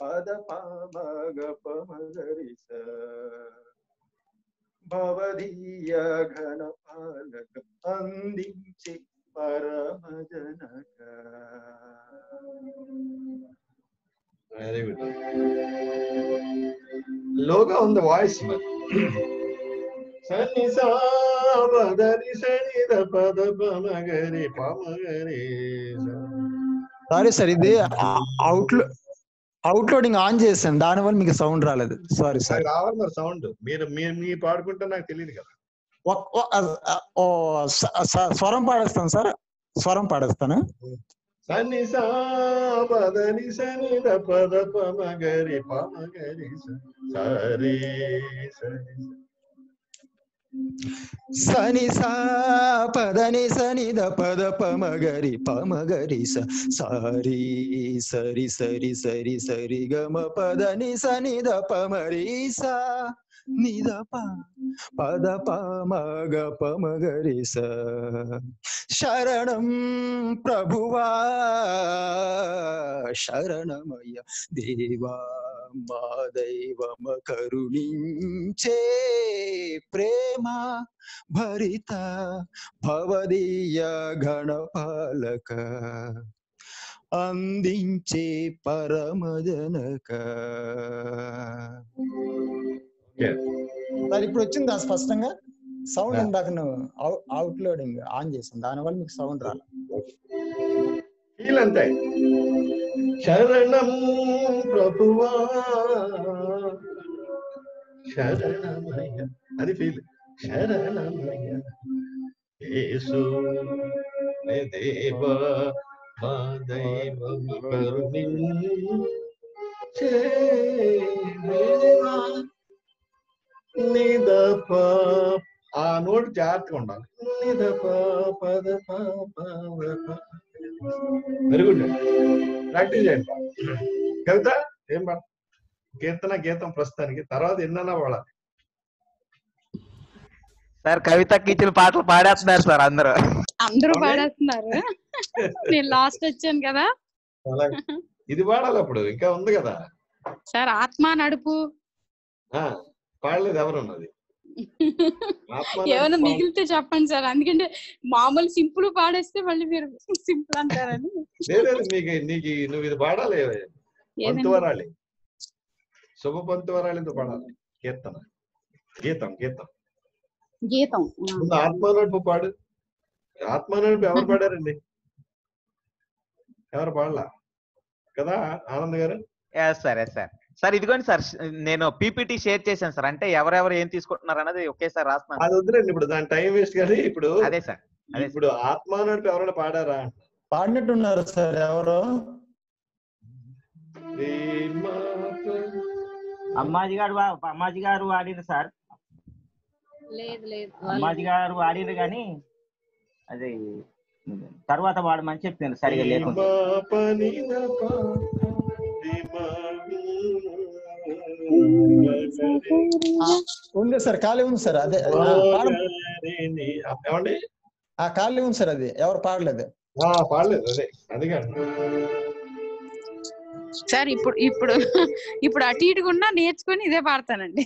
పద పమగ పమగరి సా భవదీయ ఘన పాలక అందించే పరమ జనక వెరీ గుడ్ లోగా ఉంది వాయిస్ సని సా పదని సని ద పద పమగరి పమగరి సారీ సార్ ఇది అవుట్లోడింగ్ ఆన్ చేశాను దానివల్ల మీకు సౌండ్ రాలేదు సారీ సార్ రావాలి మరి సౌండ్ మీరు మీ పాడుకుంటే నాకు తెలియదు కదా స్వరం పాడేస్తాను సార్ స్వరం పాడేస్తాను సని సా పదని సని ద పద పమగరి పమగరి సరి సని సా పదని సని ద పద పమగరి పమగరి సరి సరి సరి సరి సరి గమ పదని సని ద పమరి సా ని ద పద పమగ పమగరి సా శరణం ప్రభువా శరణమయ దేవా మా దైవమ కరుణించే ప్రేమ భరిత భవదీయ గణపాలక అందించే పరమజనక. మరి ఇప్పుడు వచ్చిందా స్పష్టంగా? సౌండ్ ఇందాక నువ్వు అవుట్లోడింగ్ ఆన్ చేసాను, దానివల్ల మీకు సౌండ్ రాలే. వీలంతే శరణం ప్రభువా శరణమయ, అది ఫీల్. శరణమయ యేసు నే దేవా మా దైవం కరుణించు దేవా నిదప. ఆ నోట్ జాగ్రత్తగా ఉండాలి. నిదప పద పద. వెరీ గుడ్, ప్రాక్టీస్ చేయండి. కవిత ఏం పాడు? కీర్తన, గీతం ప్రస్తుతానికి, తర్వాత ఎన్నైనా పాడాలి సార్. కవితకి ఇచ్చిన పాటలు పాడేస్తున్నారు సార్ అందరూ, అందరూ పాడేస్తున్నారు. నేను లాస్ట్ వచ్చాను కదా, ఇది పాడాలి. అప్పుడు ఇంకా ఉంది కదా సార్. ఆత్మ నడుపు పాడలేదు ఎవరున్నది? ఏమైనా మిగిలితే చెప్పండి సార్, అందుకంటే మామూలు సింపుల్ పాడేస్తే మళ్ళీ మీరు సింపుల్ అంటారని. నువ్వు ఇది పాడాలి, పంతువరాలి, శుభ పంతువరాలితో పాడాలి. కీర్తన గీతం, గీతం గీతం. ఆత్మనడుపు పాడు. ఆత్మనడుపు ఎవరు పాడారండి? ఎవరు పాడలా కదా ఆనంద్ గారు? సరే సార్. సార్ ఇదిగోండి సార్, నేను పీపీటీ షేర్ చేశాను సార్. అంటే ఎవరెవరు ఏం తీసుకుంటున్నారు అన్నది ఒకేసారి రాస్తున్నాను. అది వద్దులేండి ఇప్పుడు, దాని టైం వేస్ట్. కానీ ఇప్పుడు అదే సార్, ఇప్పుడు ఆత్మనడుపు ఎవరైనా పాడారా? పాడినట్టున్నారు సార్. ఎవరు? అమ్మాజీ గారు, అమ్మాజీ గారు వాడిన సార్. లేదు లేదు, అమ్మాజీ గారు వాడిరు కానీ అది తర్వాత వాడమని చెప్తాను సరిగా లేకుండా. ఉంది సార్, ఖాళీ ఉంది సార్. అదే ఏమండి, ఆ ఖాళీ ఉంది సార్. అది ఎవరు పాడలేదు, పాడలేదు. అదే అందుకే సార్ ఇప్పుడు ఇప్పుడు ఇప్పుడు అటు ఇటుకున్నా నేర్చుకుని ఇదే పాడతానండి.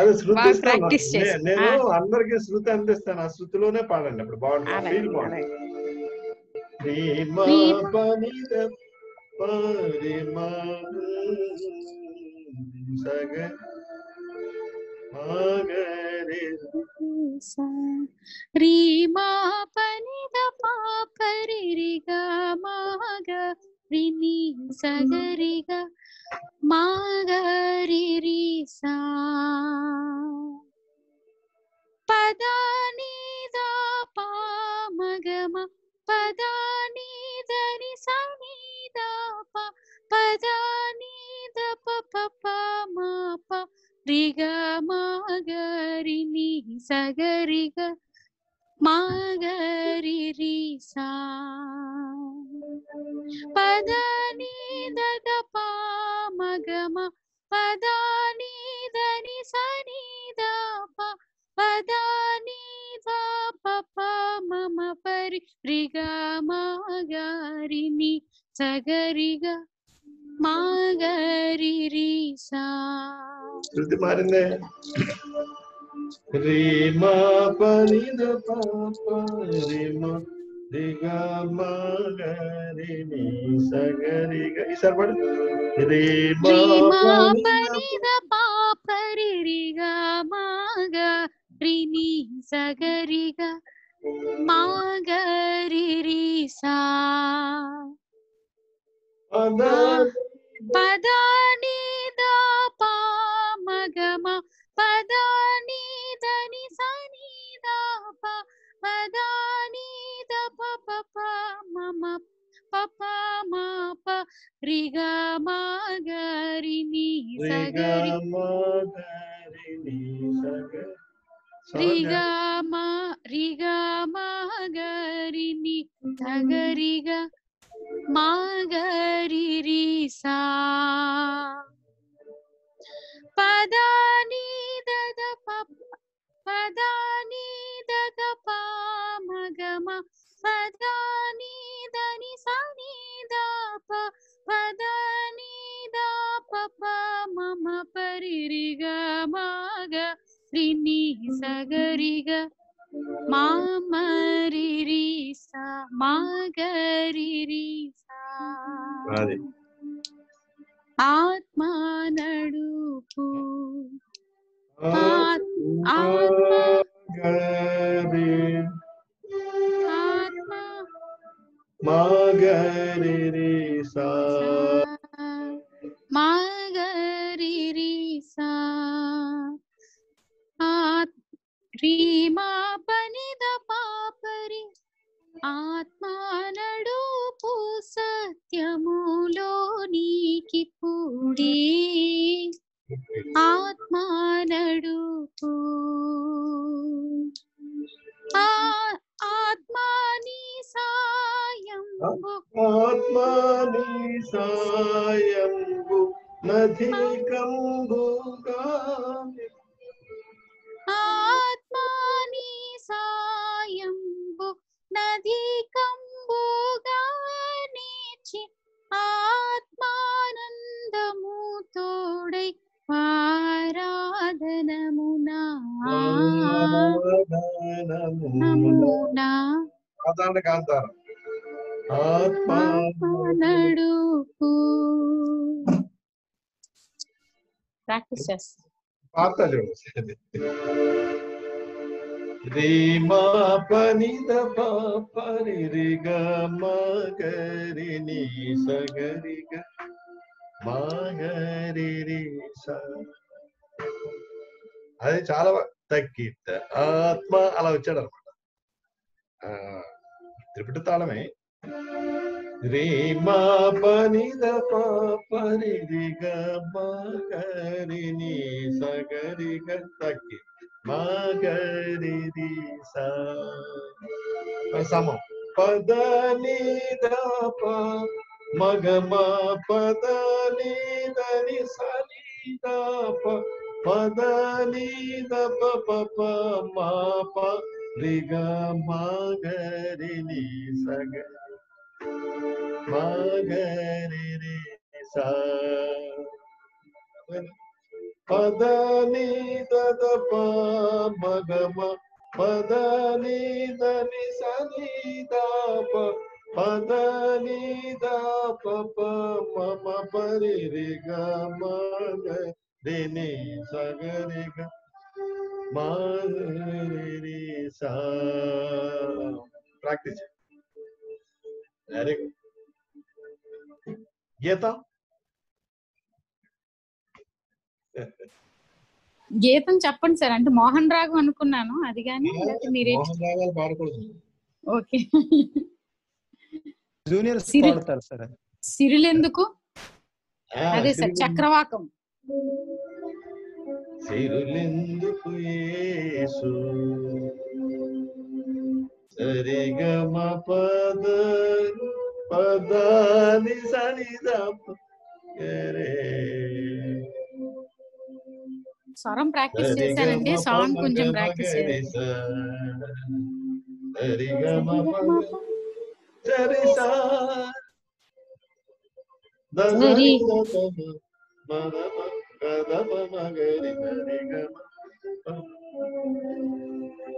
అదే శృతి, నేను అందరికి శృతి అందిస్తాను. ఆ శృతిలోనే పాడండి, అప్పుడు బాగుంటుంది. రిని సగరిగా మాగరి రీసా పదాని దా పామగమ పదాని దని సని దా పా పదాని ద ప ప మా ప రిగా మాగరి ని సగరిగా మాగరి రీసా పదాని దద పామగమ పదాని దని సని దా పా పదాని దా ప మమ పరి రిగా మాగరి ని సగరిగా మాగరి రీసా. శృతి మారిందే. రే మా పని ద పా పా రే మా రిగా మాగరి ని సగరిగా. ఈసారి పాడు. రే మా పని ద పా పరి రిగా మాగరి ని సగరిగా మాగరి రీసా పదాని దా పా మగమ పదాని దని సని దా పా పదాని మమ పప మా ప రిగా మాగరి ని సగరిగా మాగరి రీసా పదాని దద పదాని దద పామగమ పదాని దని సని దా పా పదాని దా ప మమ పరి రిగా మాగరి ని సగరిగా Ma ma ri ri sa, ma ga ri ri sa. Atma nadupu, atma gari, atma ma ga ri ri sa, ma ga ri ri sa. Ri ma pani da papari atma nadupu satyamulo niki pudi atma nadupu atma ni sayambu nadhikambu gami आत्मानि सायम्बु नदीकंबुगानेचि आत्मानंदमुतोडै आराधनमुना आराधनमुना आदान कांतार आत्मानडुपु practices पाता रे मा पनि दा पा परि रे ग म ग रि नि स ग रि ग मा ग रि रि सा అది చాలా తగ్గిద్ద ఆత్మ అలా వచ్చాడు అన్నమాట త్రిపుట తాళమే रे मा पनि दा पा परि रि ग मा ग रि नि स ग रि ग तक्की मा ग रि रि सा समो पद नि दा पा म ग मा पद नि सा नि दा पा पद नि दा प प प मा प रि ग मा ग रि नि स ग मा ग रि रि सा पद नि द द प म ग म पद नि द नि सा नि द प पद नि द प प म म प रि रि ग म ग रि नि स ग रि ग मा रि रि सा प्रैक्टिस अरे గీతం చెప్పండి సార్ అంటే మోహన్ రాగం అనుకున్నాను అది గాని మీరే మోహన్ రాగాలు పాడకూడదు ఓకే జూనియర్స్ పాడతారు సార్ సిరిల్ ఎందుకు అదే సార్ చక్రవాకం సిరిల్ ఎందుకు యేసు సరే గమ పద पद नि सा नि दा रे स्वरम प्रैक्टिस చేశారండి సాంగ్ కొంచెం ప్రాక్టీస్ చేయండి రి గ మ ప సరి సా రి మ ద మ గ రి గ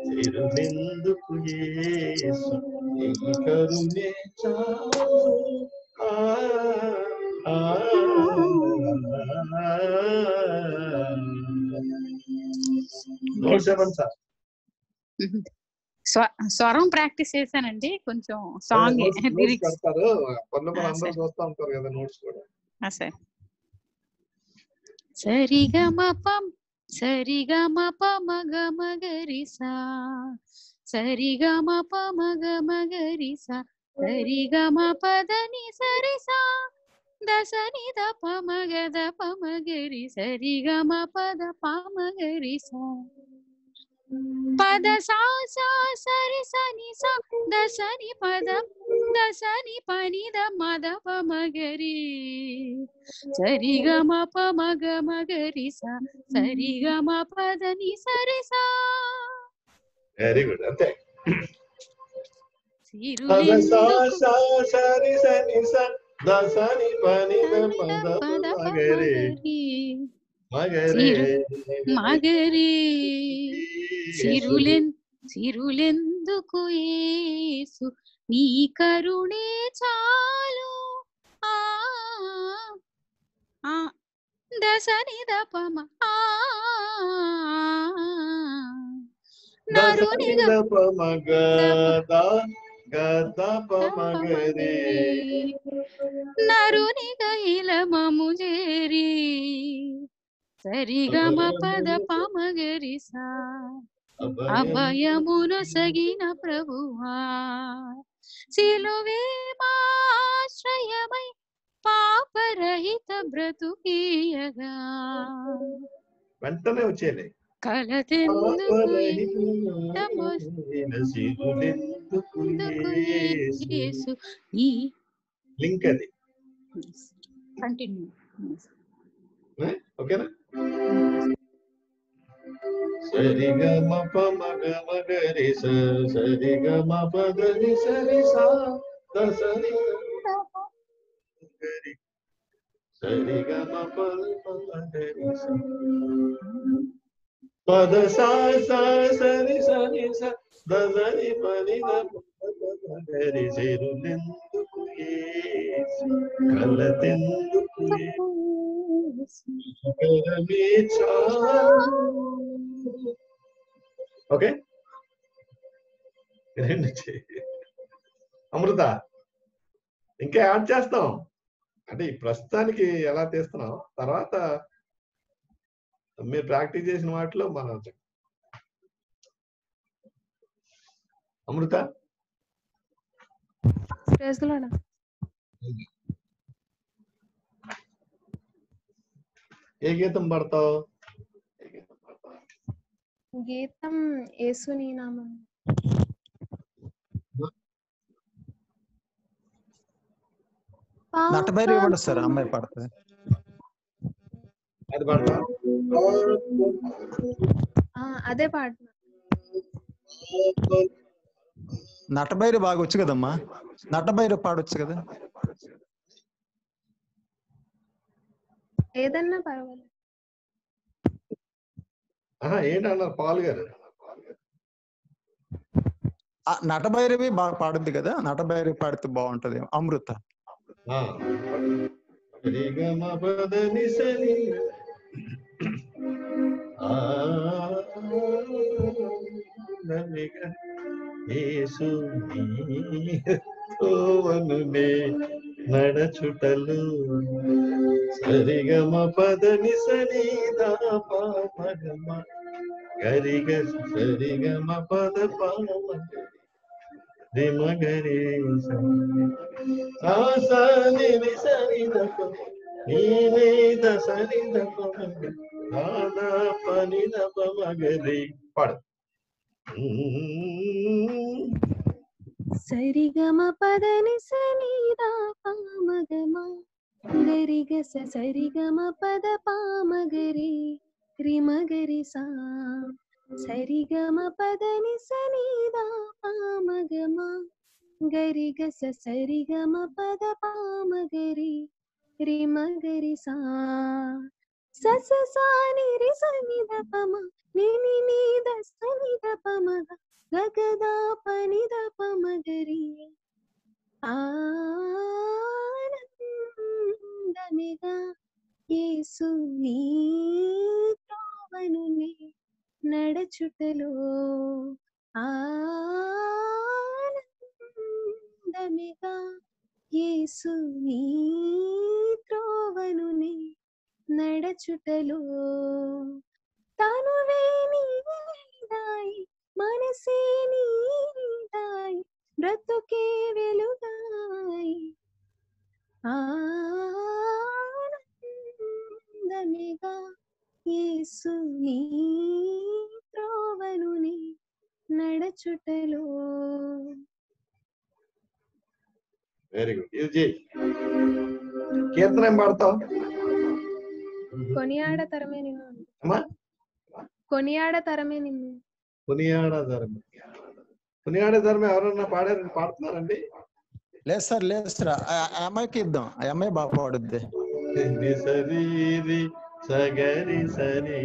చిరుబిందుకు యేసు నీ కరుణే చాలు ఆ ఆ స్వరం ప్రాక్టీస్ చేశానండి కొంచెం సాంగ్ లిరిక్స్ చెప్తారు పల్లెపల అందరూ చూస్తా ఉంటారు కదా నోట్స్ కూడా ఆ సార్ సరిగమపం Sarigama pamaga magarisa, sarigama pamaga magarisa, sarigama padani sarisa, dasani da pamaga da pamagari, sarigama pada pamagarisa, padasa sa sarisa ni sa, dasani pada, dasani pani da mada pamagari. Sarigama pamaga magarisa sarigama padani sarisa very good ante sirulen sa sa sarisa ni sa dasani pani da pada magari magari sirulen చిరులెందుకు యేసు నీ కరుణే చాలు ఆ ఆ దసనిదపమ ఆ నరునిదపమగ దా గదపమగరే నరునిగహిలమముజేరి సరిగమ పదపమగరిసా అభయమునొసగిన ప్రభువా సిలువే ఆశ్రయమై పాపరహిత బ్రతుకియగా వెంటనే వచ్చేలే లింక్ అది కంటిన్యూ ఓకేనా sari ga ma pa ma ga ma ga re sa sari ga ma pa ga re sa da sari sari ga ma pa pa ga re sa pa da sa sa sari sari sa da sari pa ni da pa ga re se ru nen ku ye kalaten ku ye kala me cha okay Amrutha ఇంకా add చేస్తాం అంటే ఈ ప్రస్తుతానికి ఎలా తీస్తున్నాం తర్వాత మీరు practice చేసిన వాటిలో మనం అమృత ఏ గీతం పడతావు గీతం యేసుని నామం నటబైర్ ఇవ్వండి సార్ అమ్మాయి పాడుతుంది అది పాడతా అదే పాడుతా నటబైర్ బాగా వచ్చు కదమ్మా నటబైర్ పాడొచ్చు కదా ఏదన్నా పర్వాలేదు నటభైరవి బాగా పాడుద్ది కదా నటభైరవి పాడితే బాగుంటది అమృత నడచుటలు సరిగమ పదని సరిదా పాపగమ గరిగ సరిగమ పద పామగమ గరి సని సరిదప నీనే సరిదప నానా పని దపమగరి పడు సరిగమ పదని సనిదా పామగమ గరిగ సరిగమ పద పామగరి రిమగరి సా సరిగమ పదని సనిదా పామగమ గరిగ సరిగమ పద పామగరి రిమగరి సా సస సాని రి సనిద పమ ని ని ని ద సనిద పమగ గగదా పనిద పమగరి ఆనందమిగా యేసు నీ త్రోవనునే నడచుటలో ఆనందమిగా యేసు నీ త్రోవనునే నడచుటలో తనువే నీదాయి మనసే నీదాయి బ్రతుకే వెలుగాయి ఆనందమిగా యేసు నీ త్రోవనునే నడచుటలో వెరీ గుడ్ యూజీ కీర్తనం పాడతావు కొనియాడతరమే నిన్ను అమ్మా కొనియాడతరమే నిన్ను పునియాడ ధర్మం ఎవరన్నా పాడారు పాడుతున్నారండి లేదు సార్ లేదు సార్ ఆ అమ్మాయికి ఇద్దాం ఆ అమ్మాయి బాగా పాడుద్ది సగరి సరి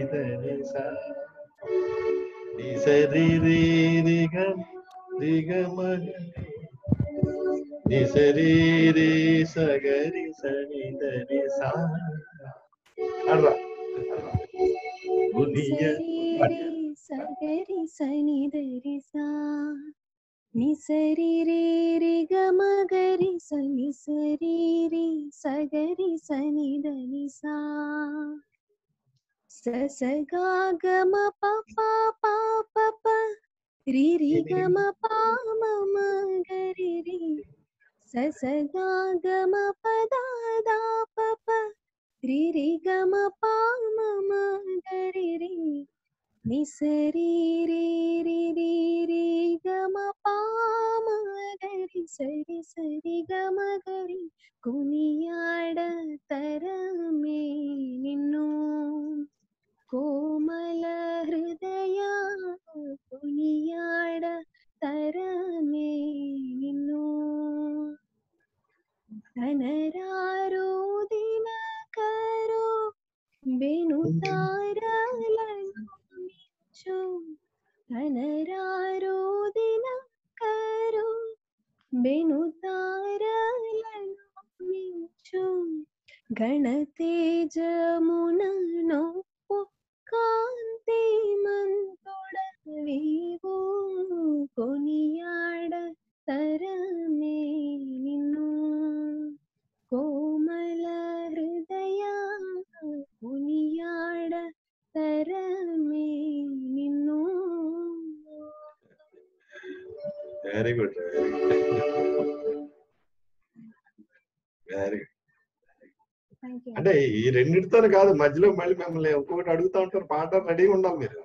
అంటే ఈ రెండిటితో కాదు, మధ్యలో మళ్ళీ మిమ్మల్ని ఒక్కొక్కటి అడుగుతా ఉంటారు. పాట రెడీగా ఉండాలి మీరు.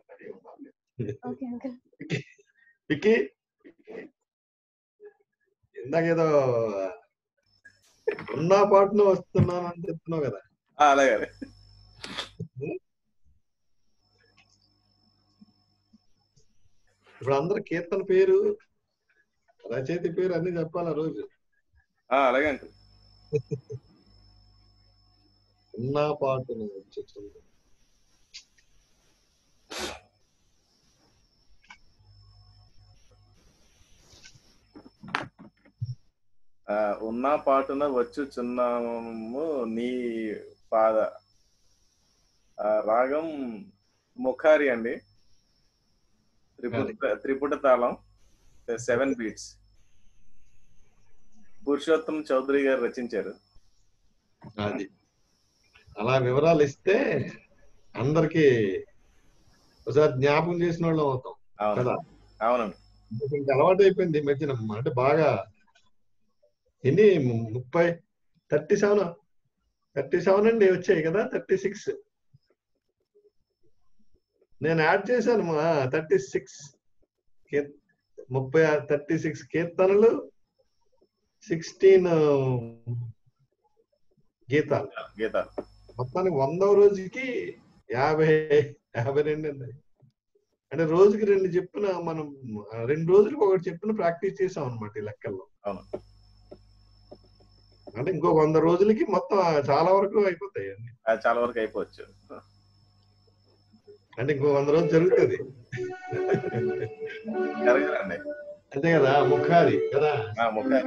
విక్కీ ఇందాకేదో ఉన్న పాటను వస్తున్నాను అని చెప్తున్నావు కదా, అలాగే ఇప్పుడు అందరు కీర్తన పేరు రచయిత పేరు అన్ని చెప్పాలి ఆ రోజు. అలాగే అంకుల్. నా పాటను ఉన్న పాటన వచ్చుచున్నాము నీ పాద. రాగం ముఖారి అండి, త్రిపుట తాళం, 7 beats. పురుషోత్తం చౌదరి గారు రచించారు. అది అలా వివరాలు ఇస్తే అందరికి ఒకసారి జ్ఞాపకం చేసిన వాళ్ళం అవుతాం కదా. అవునండి, అలవాటు అయిపోయింది ఈ మధ్యన. అంటే బాగా ఎన్ని 37 అండి వచ్చాయి కదా, 36 నేను యాడ్ చేశాను. మా 36 36 కీర్తనలు, 16 గీతాలు. మొత్తానికి 100వ రోజుకి 52 అండి. అంటే రోజుకి 2 చెప్పిన మనం 2 రోజులకు 1 చెప్పిన ప్రాక్టీస్ చేసాం అనమాట ఈ లెక్కల్లో. అంటే ఇంకో 100 రోజులకి మొత్తం చాలా వరకు అయిపోతాయి అండి. చాలా వరకు అయిపోవచ్చు. అంటే ఇంకో 100 రోజులు జరుగుతుంది అంతే కదా. ముఖారి కదా, ముఖారి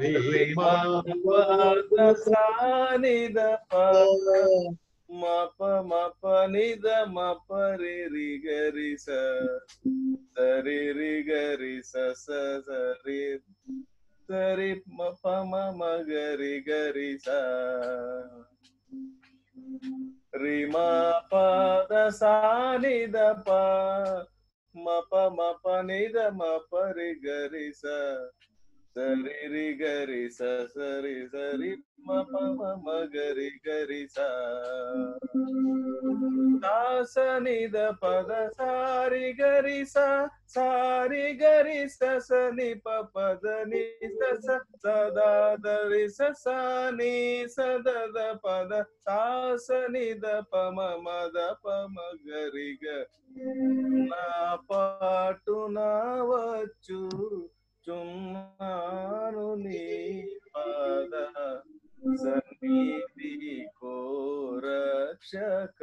రిమా సరి రి గరి సరి సరి మమ గరి గరి సని ద పద సారి గరి సారి గరి సని పద ని సదా దరి సని సద పద సాసని ద పమ మద పమ గరి గ. నా పాటు నా వచ్చు చున్నాను నీ పాద సన్నిధి కో రక్షక.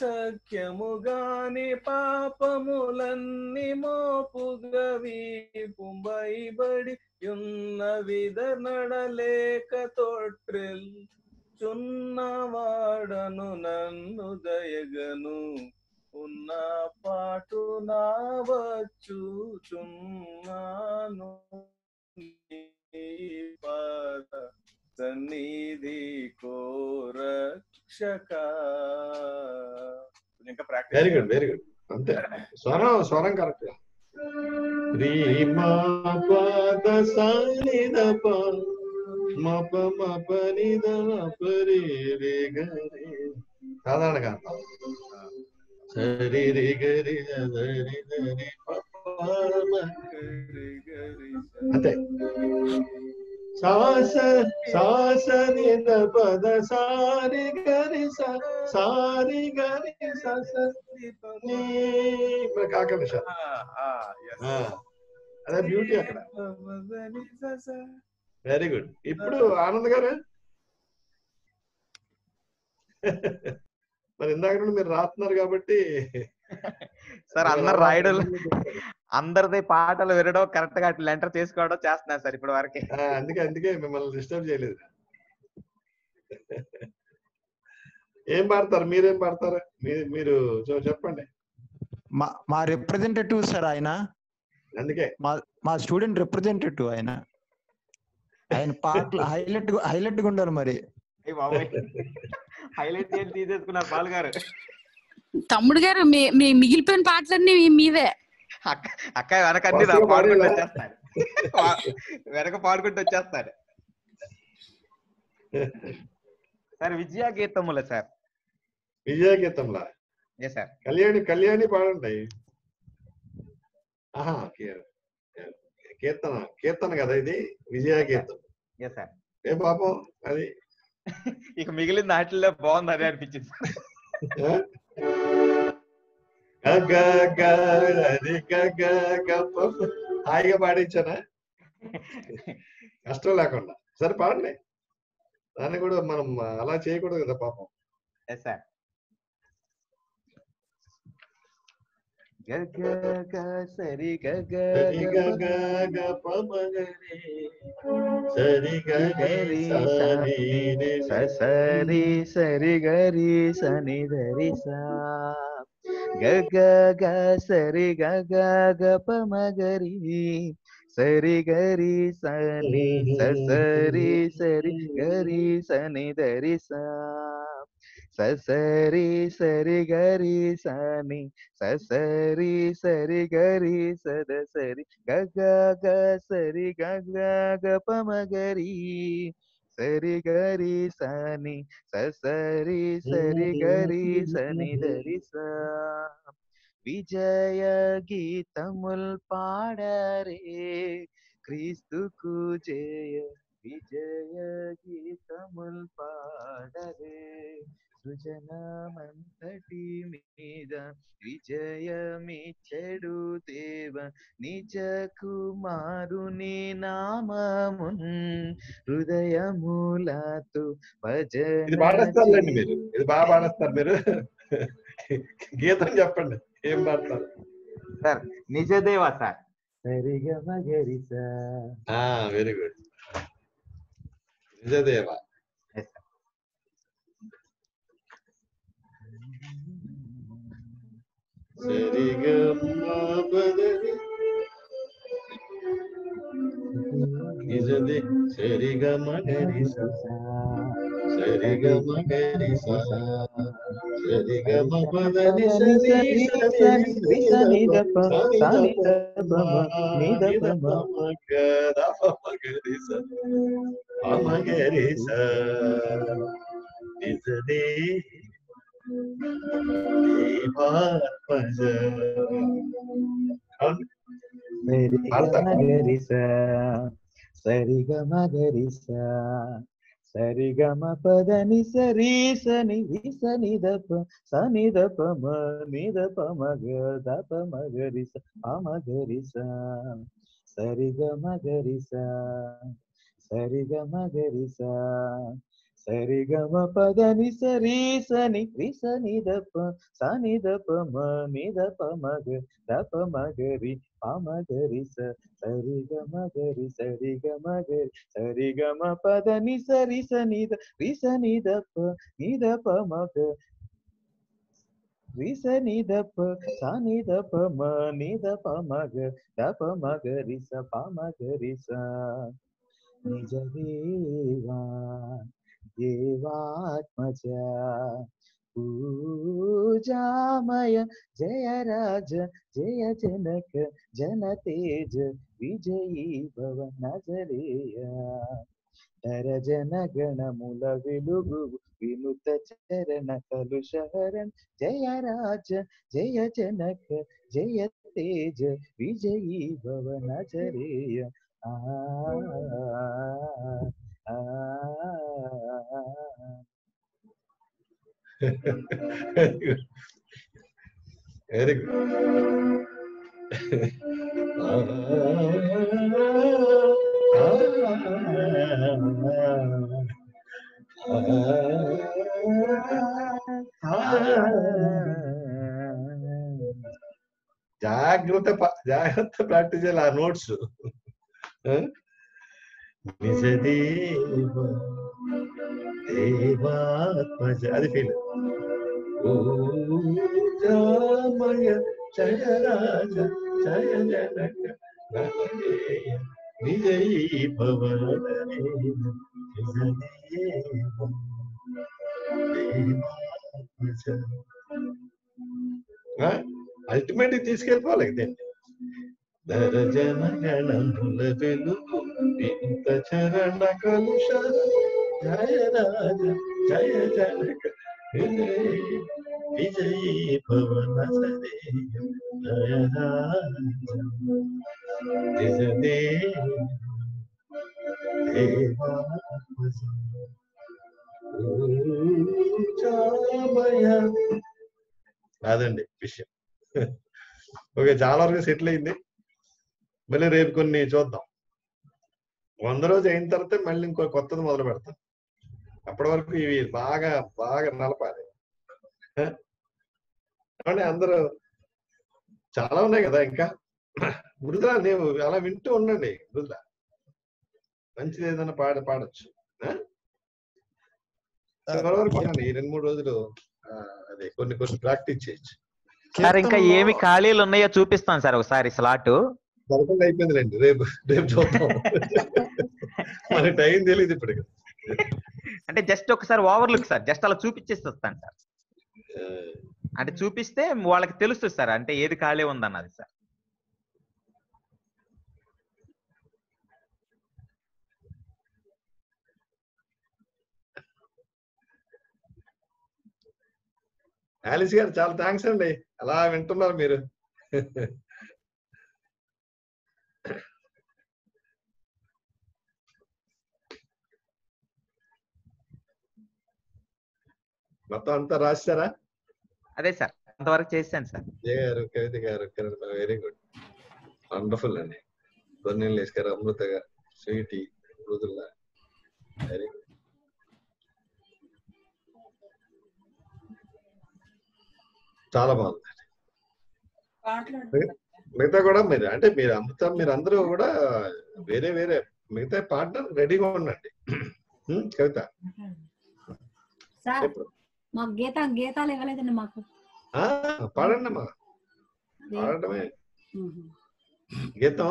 సఖ్యముగాని పాపములన్ని మోపుగా వీపుంబైబడి యున్న విదనడలేక తోట్రెల్ చున్నవాడను నన్ను దయగను ఉన్న పాటు నా వచ్చుచున్నాను सन्निधि को रक्षका वेरी गुड वेरी गुड अंते स्वरम स्वरम करेक्ट री मा पद सानि द प म प नि द प रे रे ग रे साधारण गाना सरी रे ग रे रे प प म रे ग रे अंते सास सास नि द पद सारी गरि सा नि पर का का निशा हां यस अरे ब्यूटी अकड़ा वेरी गुड इप्पुडु आनंद गारु మరి ఇందాక నుండి మీరు రాస్తున్నారు కాబట్టి సార్ అందరూ రాయడం అందరిది పాటలు వినడం కరెక్ట్ గా అట్లా ఎంటర్ చేసుకోవడం చేస్తున్నారు సార్ ఇప్పుడు వరకే అందుకే అందుకే మిమ్మల్ని డిస్టర్బ్ చేయలేదు ఏం పాడతారు మీరేం పాడతారు మీరు చెప్పండి మా రిప్రజెంటేటివ్ సార్ ఆయన అందుకే మా స్టూడెంట్ రిప్రజెంటేటివ్ ఆయన ఆయన పాటలు హైలైట్ గా ఉండాలి మరి హైలైట్ చేసి తీసేసుకున్నారు బాల్ గారు తమ్ముడు గారు మిగిలిపోయిన పాటలన్నీ మీవే అక్క వెనక అన్ని పాడుకుంటూ వచ్చేస్తారు వెనక పాడుకుంటూ వచ్చేస్తారు సార్ విజయ గీతముల సార్ విజయ గీతముల ఏ సార్ కళ్యాణి కళ్యాణి పాడుంటాయి ఆహా కీర్తన కీర్తన కదా ఇది విజయ గీతం ఏ సార్ ఏ పాపం అది ఇక మిగిలిన ఆటల్లో బాగుంది అని అనిపించింది హాయిగా పాడించానా కష్టం లేకుండా సరే పాడండి దాన్ని కూడా మనం అలా చేయకూడదు కదా పాపం సరి గరి సరి సరి గరి సని ధరి సా గగ సరి గగ గప మగరి సరి గరి సని సరి సరి గరి సని ధరి సా ससरी सरी गरी सद सरी गगा ग सरी गगा गप मगरी सरी गरी सानी ससरी सरी गरी सनी धरी सा विजय गीतमुल पाडरे क्रीस्तु कु जय विजय गीतमुल पाडरे సృజనమంతటి మీద విజయమిచ్చెడు దేవ నిజ కుమారుని నామమున్ హృదయములతో భజన ఇది పాడస్తారండి మీరు ఇది బాగా పాడస్తారు మీరు గీతం చెప్పండి ఏం పాడతారు సార్ నిజ దేవ సార్ సరిగ మగరి సార్ ఆ వెరీ గుడ్ నిజ దేవ sari gamma badari nizade sari gamma gari sa sari gamma badari sari sari sari da pa sari da ba ni da pa ma ga pa gari sa ama gari sa nizade सरी गमा गरिसा सरी गमा पदनी सरी सनी सनी दप सनी दप म नि दप म ग दप म गरिसा आम गरिसा सरी गमा गरिसा सरी गम पद नि सरी सनि सनि दप सानि दप मि दप मग रि पाम गरी सरि ग म पद नि सरि सनि दप नि दप मग रि सनि दप सानि दप म नि दप मग रि स पाम गरी स निज देवा देवात्मज पूजामय जय राज जय जनक जनतेज विजयी भव नजरेय नर जन गण मूल विलुगु विनुत चरण कलुष हरण जय राज जय जनक जय तेज विजयी भव नजरेय। Very good. Jagrata practice alla notes. निज देव देवात्मज अभी फील पूजामय जय राज जय जनक विजयी भवन निज देव देवात्मज अल्टिमेटली तीसुकेल्लिपोवालि दर जन गणमुल वेलुगु विनुत चरण कलुष जय राज जय जनक विजयी भव नजरेय जय राज निज देव देवात्मज पूजामय अदंडी विषయం ఓకే చాలా వరకు సెటిల్ అయింది మళ్ళీ రేపు కొన్ని చూద్దాం 100 రోజు అయిన తర్వాత మళ్ళీ ఇంకో కొత్తది మొదలు పెడతాం అప్పటి వరకు ఇవి బాగా బాగా నలపాలి అంటే అందరూ చాలా ఉన్నాయి కదా ఇంకా మృదులా నేను అలా వింటూ ఉండండి మృదులా మంచిది ఏదైనా పాడొచ్చు ఈ 2-3 రోజులు అదే కొన్ని ప్రాక్టీస్ చేయొచ్చు సార్ ఇంకా ఏమి ఖాళీలు ఉన్నాయో చూపిస్తాను సార్ ఒకసారి స్లాట్ దొరకకుండా అయిపోయిందిలేండి రేపు చూద్దాం మరి టైం తెలియదు ఇప్పుడు అంటే జస్ట్ ఒకసారి ఓవర్ లుక్ సార్ జస్ట్ అలా చూపించేస్తాను సార్ అంటే చూపిస్తే వాళ్ళకి తెలుస్తుంది సార్ అంటే ఏది ఖాళీ ఉందన్నది సార్ ఆలిస్ గారు చాలా థాంక్స్ అండి అలా వింటున్నారు మీరు మొత్తం అంతా రాశారా అదే సార్ అంతవరకు చేశాను సార్ గారు కవిత గారు వెరీ గుడ్ వండర్ఫుల్ అండి పొన్నెల్లేస్ గారు అమృత గారు స్వీటీ మృదుల వెరీ గుడ్ చాలా బాగుందండి మిగతా కూడా మీరు అంటే మీరు అమృత మీరందరూ కూడా వేరే వేరే మిగతా పార్ట్నర్ రెడీగా ఉండండి కవిత పాడండి అమ్మా పాడటమే గీతం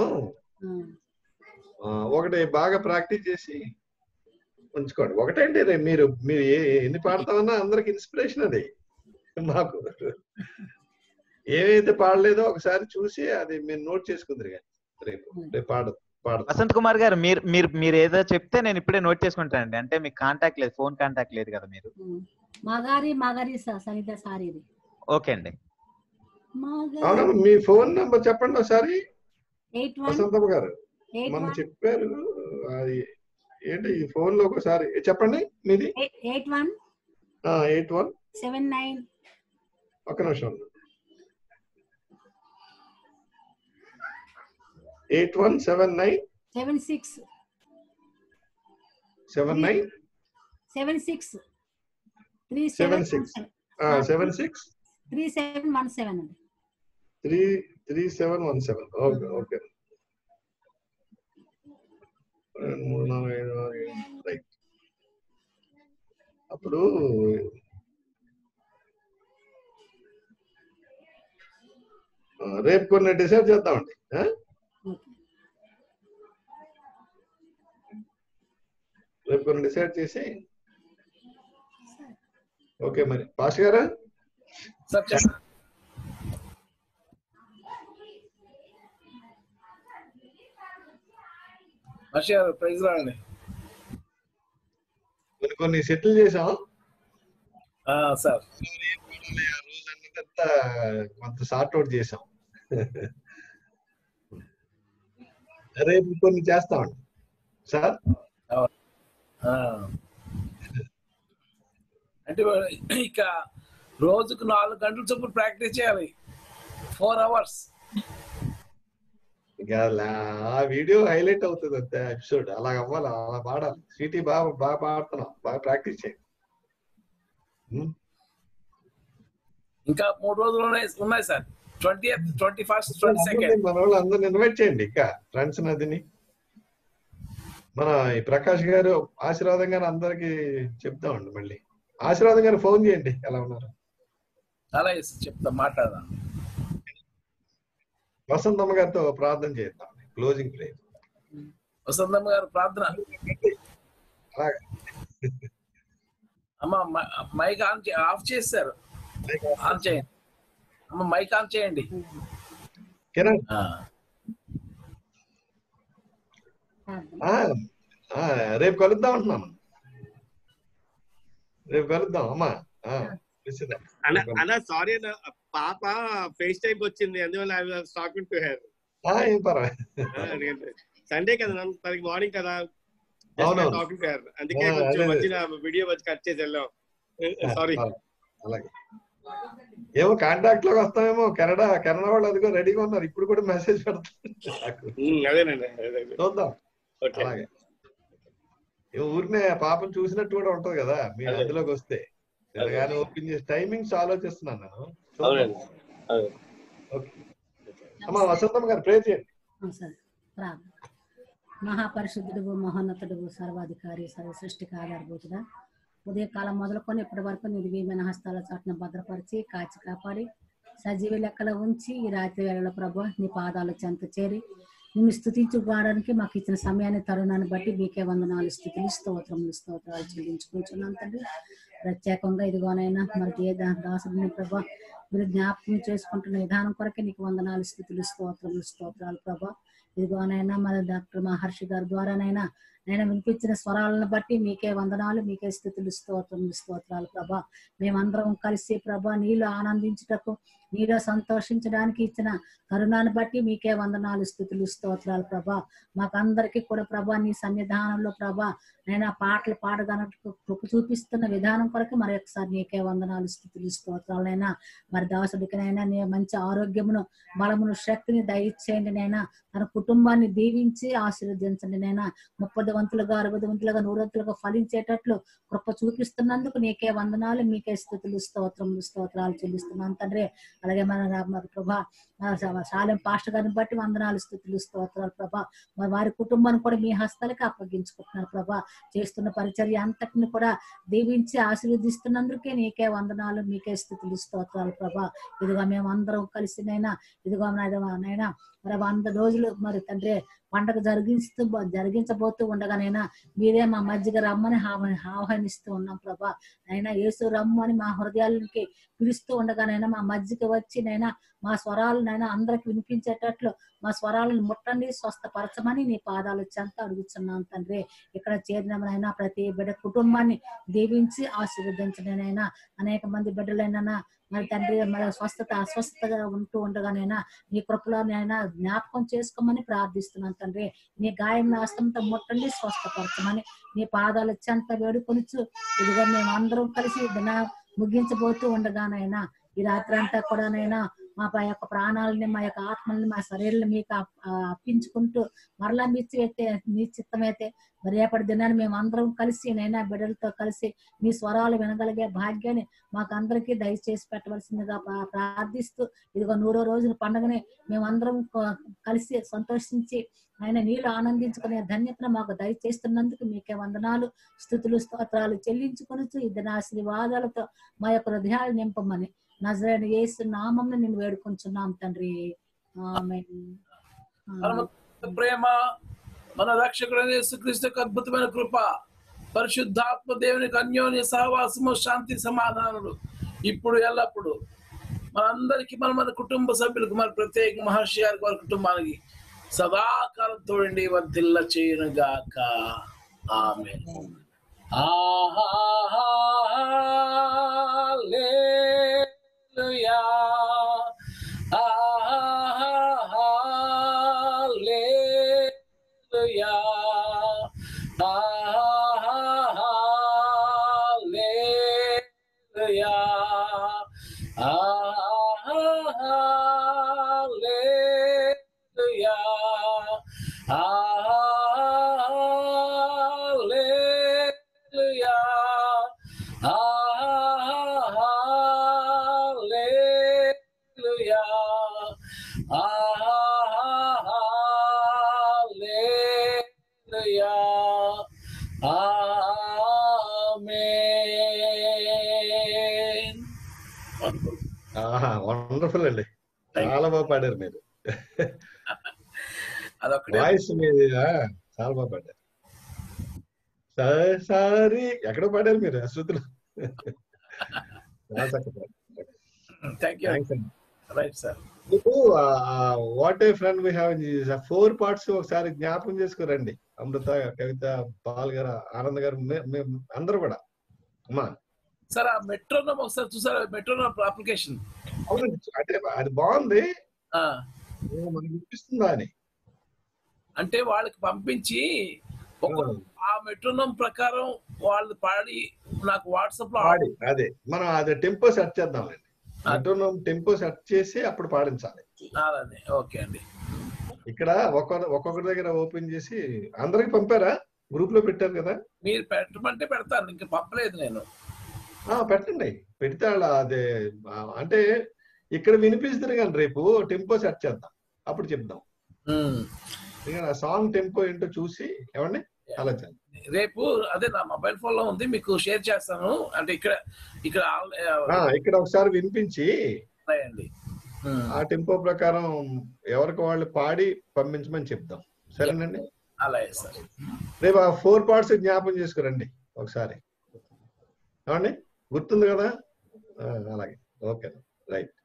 ఒకటి బాగా ప్రాక్టీస్ చేసి ఉంచుకోండి ఒకటేంటి మీరు మీరు ఎన్ని పాడతామన్నా అందరికి ఇన్స్పిరేషన్ అది మాకు ఏమైతే పాడలేదో ఒకసారి చూసి అది మీరు నోట్ చేసుకుందరు కానీ రేపు పాడదు వసంత్ కుమార్ గారు మీరు ఏదో చెప్తే నేను ఇప్పుడే నోట్ చేసుకుంటానండి అంటే మీకు కాంటాక్ట్ లేదు ఫోన్ కాంటాక్ట్ లేదు కదా మీరు ఓకే అండి మీ ఫోన్ నంబర్ చెప్పండి ఒకసారి వసంత్ గారు మనం చెప్పారు అది ఏంటి ఈ ఫోన్ లో ఒకసారి చెప్పండి మీది 81 79 ఒక నిమిషం 8179 76 79 3717 3717 okay okay right అప్పుడు రేపు కొన్ని డిసైడ్ చేద్దామండి రేపు కొన్ని డిసైడ్ చేసి ఓకే మరి పాస్ గారా సబ్ చేస్తా ఆశీర్ ప్రైజ్ రాండి కొన్ని సెటిల్ చేసాం ఆ సార్ కొంత షార్ట్ అవుట్ చేసాం రేపు కొన్ని చేస్తాం సార్ అంటే ఇక రోజుకు 4 గంటల చొప్పున ప్రాక్టీస్ చేయాలి 4 అవర్స్ ఇక ఆ వీడియో హైలైట్ అవుతుంది అంతే ఎపిసోడ్ అలా అవ్వాలి అలా పాడాలి సిటీ బాగా బాగా పాడుతున్నాం బాగా ప్రాక్టీస్ చేయాలి ఇంకా 3 రోజులు ఉన్నాయి సార్ 20th 21st 22nd మనోళ్ళు అందరూ ఇన్వైట్ చేయండి ఇక ఫ్రెండ్స్ నదిని మన ఈ ప్రకాష్ గారు ఆశీర్వాదం గారు అందరికి చెప్తామండి మళ్ళీ ఆశీర్వాదం గారు ఫోన్ చేయండి ఎలా ఉన్నారు అలా చెప్తా మాట్లాడదాం వసంతమ్మ గారితో ప్రార్థన చేద్దాం క్లోజింగ్ ప్రేయర్ వసంతమ్మ గారు ప్రార్థన అమ్మ మైక్ ఆన్ ఆఫ్ చేశారు ఆన్ చేయండి అమ్మ మైక్ ఆన్ చేయండి కిరణ్ రేపు కలుద్దాం అంటున్నాను రేపు కలుద్దాం అమ్మా అలా సారీ అన్న పాప ఫేస్ టైప్ వచ్చింది అందువల్ల I was talking to her ఏం పర్వాలేదు సండే కదా తనకి మార్నింగ్ కదా టాకింగ్ టు హర్ అందుకే కొంచెం వచ్చిన వీడియో వచ్చి కట్ చేసి వెళ్ళాం సారీ అలాగే ఏమో కాంటాక్ట్ లోకి వస్తామేమో కెనడా వాళ్ళు అదిగో రెడీగా ఉన్నారు ఇప్పుడు కూడా మెసేజ్ పెడతారు అదేనండి చూద్దాం అలాగే ఊరినే పాపను చూసినట్టు కూడా ఉంటది కదా మీ అందులోకి వస్తే అలాగానే ఓపెన్ చేసి టైమింగ్స్ ఆలోచిస్తున్నాను నేను అవునండి అవును ఓకే అమ్మ వసంతమ్మ గారు ప్రే చేయండి అవును సార్ ప్రార్థన మహాపరిశుద్ధుడు మహోన్నతుడు సర్వాధికారి సర్వసృష్టికి ఆధారభూతుడా ఉదయకాలం మొదలుకొని ఇప్పటి వరకు నిర్వీమైన హస్తాల చాటున భద్రపరిచి కాచి కాపాడి సజీవ లెక్కలో ఉంచి ఈ రాత్రి వేళలో ప్రభు నీ పాదాలు చెంత చేరి నిన్ను స్తుతించుకోవడానికి మాకు ఇచ్చిన సమయాన్ని తరుణాన్ని బట్టి మీకే వందనాలు స్థుతులు స్తోత్రాలు చెల్లించుకుంటున్నాం తండ్రి ప్రత్యేకంగా ఇదిగోనైనా మరికి ఏ దాసుని ప్రభా మీరు జ్ఞాపకం చేసుకుంటున్న విధానం కొరకే నీకు వందనాలు స్థుతులు స్తోత్రాలు ప్రభా ఇదిగోనైనా మరి డాక్టర్ మహర్షి గారి ద్వారానైనా నేను వినిపించిన స్వరాలను బట్టి మీకే వందనాలు మీకే స్థుతులు స్తోత్రాలు ప్రభా మేమందరం కలిసి ప్రభా నీలో ఆనందించుటకు నీలో సంతోషించడానికి ఇచ్చిన కరుణాన్ని బట్టి మీకే వందనాలు స్థుతులు స్తోత్రాలు ప్రభా మాకందరికీ కూడా ప్రభా నీ సన్నిధానంలో ప్రభా నేను పాటలు పాడడానికి కృప చూపిస్తున్న విధానం కొరకు మరి ఒకసారి నీకే వందనాలు స్థుతులు స్తోత్రాలైనా మరి దాసుడికినైనా నీ మంచి ఆరోగ్యమును బలమును శక్తిని దయచేయండి నైనా తన కుటుంబాన్ని దీవించి ఆశీర్వదించండి నైనా 30 వంతులుగా 60 వంతులుగా 100 వంతులుగా ఫలించేటట్లు కృప చూపిస్తున్నందుకు నీకే వందనాలు మీకే స్థుతులు స్తోత్రాలు చెల్లిస్తున్నాను తండ్రి అలాగే మన ప్రభా శాలెం పాస్టర్ గారిని బట్టి వందనాలు స్థుతులు స్తోత్రాలు ప్రభా వారి కుటుంబాన్ని కూడా మీ హస్తాలకి అప్పగించుకుంటున్నారు ప్రభా చేస్తున్న పరిచర్య అంతటిని కూడా దీవించి ఆశీర్వదిస్తున్నందుకే నీకే వందనాలు మీకే స్థుతులు స్తోత్రాలు ప్రభా ఇదిగో మేమందరం కలిసినైనా ఇదిగో నైనా మరి 100 రోజులు మరి తండ్రి పండగ జరిగించబోతూ ఉండగానైనా మీరే మా మధ్యగా రమ్మని ఆహ్వానిస్తూ ఉన్నాం ప్రభా అయినా యేసు రమ్ము అని మా హృదయాలకి పిలుస్తూ ఉండగానైనా మా మధ్యకి వచ్చి నైనా మా స్వరాలనైనా అందరికి వినిపించేటట్లు మా స్వరాలను ముట్టండి స్వస్థపరచమని నీ పాదాలు చెంత అడుగుతున్నాను తండ్రి ఇక్కడ చేరినైనా ప్రతి బిడ్డ కుటుంబాన్ని దీవించి ఆశీర్వదించడనైనా అనేక మంది బిడ్డలైనా మరి తండ్రి మరి అస్వస్థతగా ఉంటూ ఉండగానైనా నీ కృపలోనైనా జ్ఞాపకం చేసుకోమని ప్రార్థిస్తున్నాను తండ్రి నీ గాయం హస్తంతో ముట్టండి స్వస్థపరచమని నీ పాదాలు చెంత వేడుకొని ఇదిగో మేము అందరం కలిసి ముగించబోతూ ఉండగానైనా ఈ రాత్రి అంతా కూడానైనా ప్రాణాలని మా యొక్క ఆత్మల్ని మా శరీరాలను మీకు అర్పించుకుంటూ మరలా మీ చిత్తమైతే మరేపటి దినాన మేమందరం కలిసి నైనా బిడ్డలతో కలిసి మీ స్వరాలు వినగలిగే భాగ్యాన్ని మాకందరికీ దయచేసి పెట్టవలసిందిగా ప్రార్థిస్తూ ఇదిగో 100వ రోజున పండుగని మేమందరం కలిసి సంతోషించి ఆయన నీళ్ళు ఆనందించుకునే ధన్యతను మాకు దయచేస్తున్నందుకు మీకే వందనాలు స్తుతులు స్తోత్రాలు చెల్లించుకొనుచు ఈ దిన ఆశీర్వాదాలతో మా యొక్క హృదయాలు నింపమని నజరేయుని యేసు నామమున నిన్ను వేడుకొంచున్నాం తండ్రి ఆమేన్. ప్రేమ మన రక్షకుడైన యేసుక్రీస్తు యొక్క అద్భుతమైన కృప పరిశుద్ధాత్మ దేవుని అన్యోన్య సహవాసము శాంతి సమాధానములు ఇప్పుడు ఎల్లప్పుడు మనందరికీ మన కుటుంబ సభ్యులకు మన ప్రత్యేక మహర్షి గారికి వారి కుటుంబానికి సదాకాలం తోడండి వర్ధిల్ల చేయును గాక ఆమేన్. హల్లెలూయా హల్లెలూయా హల్లెలూయా హల్లెలూయా వండర్ఫుల్ అండి, చాలా బాగా పాడారు మీరు, వాయిస్ మీద చాలా బాగా పాడారు. సారీ ఎక్కడో పాడారు మీరు అశ్రుతులు. What a friend we have in Jesus 4 parts ఒకసారి జ్ఞాపకం చేసుకోరండి. అమృత, కవిత, పాల్ గారు, ఆనంద్ గారు, మేము అందరూ కూడా. అమ్మా సార్ ఆ మెట్రోనోమ్ ఒకసారి చూసారా? మెట్రోనోమ్ అప్లికేషన్ అంటే అది బాగుంది, మనకి వినిపిస్తుందా అని అంటే వాళ్ళకి పంపించి ఆ మెట్రోనోమ్ ప్రకారం వాళ్ళు పాడి నాకు వాట్సాప్ లో ఆడి అదే మనం అదే టెంపో సెట్ చేద్దామండి. మెట్రోనోమ్ టెంపో సెట్ చేసి అప్పుడు పాడించాలి. ఓకే అండి. ఇక్కడ ఒక్కొక్కరి దగ్గర ఓపెన్ చేసి అందరికి పంపారా? గ్రూప్ లో పెట్టారు కదా మీరు? పెట్టమంటే పెడతాను, ఇంకా పంపలేదు నేను. పెట్టండి, పెడితే అలా అదే అంటే ఇక్కడ వినిపిస్తుంది కానీ రేపు టెంపో సెట్ చేద్దాం, అప్పుడు చెప్దాం. ఆ సాంగ్ టెంపో ఏంటో చూసి ఏమండి అలా చేద్దాం. రేపు అదే నా మొబైల్ ఫోన్ లో ఉంది, మీకు షేర్ చేస్తాను. అంటే ఇక్కడ ఇక్కడ ఇక్కడ ఒకసారి వినిపించి ఆ టెంపో ప్రకారం ఎవరికి వాళ్ళు పాడి పంపించమని చెప్దాం. సరేనండి, అలాగే సార్. రేపు ఆ 4 పార్ట్స్ జ్ఞాపకం చేసుకురండి ఒకసారి, ఏమండి గుర్తుంది కదా? అలాగే, ఓకే, రైట్.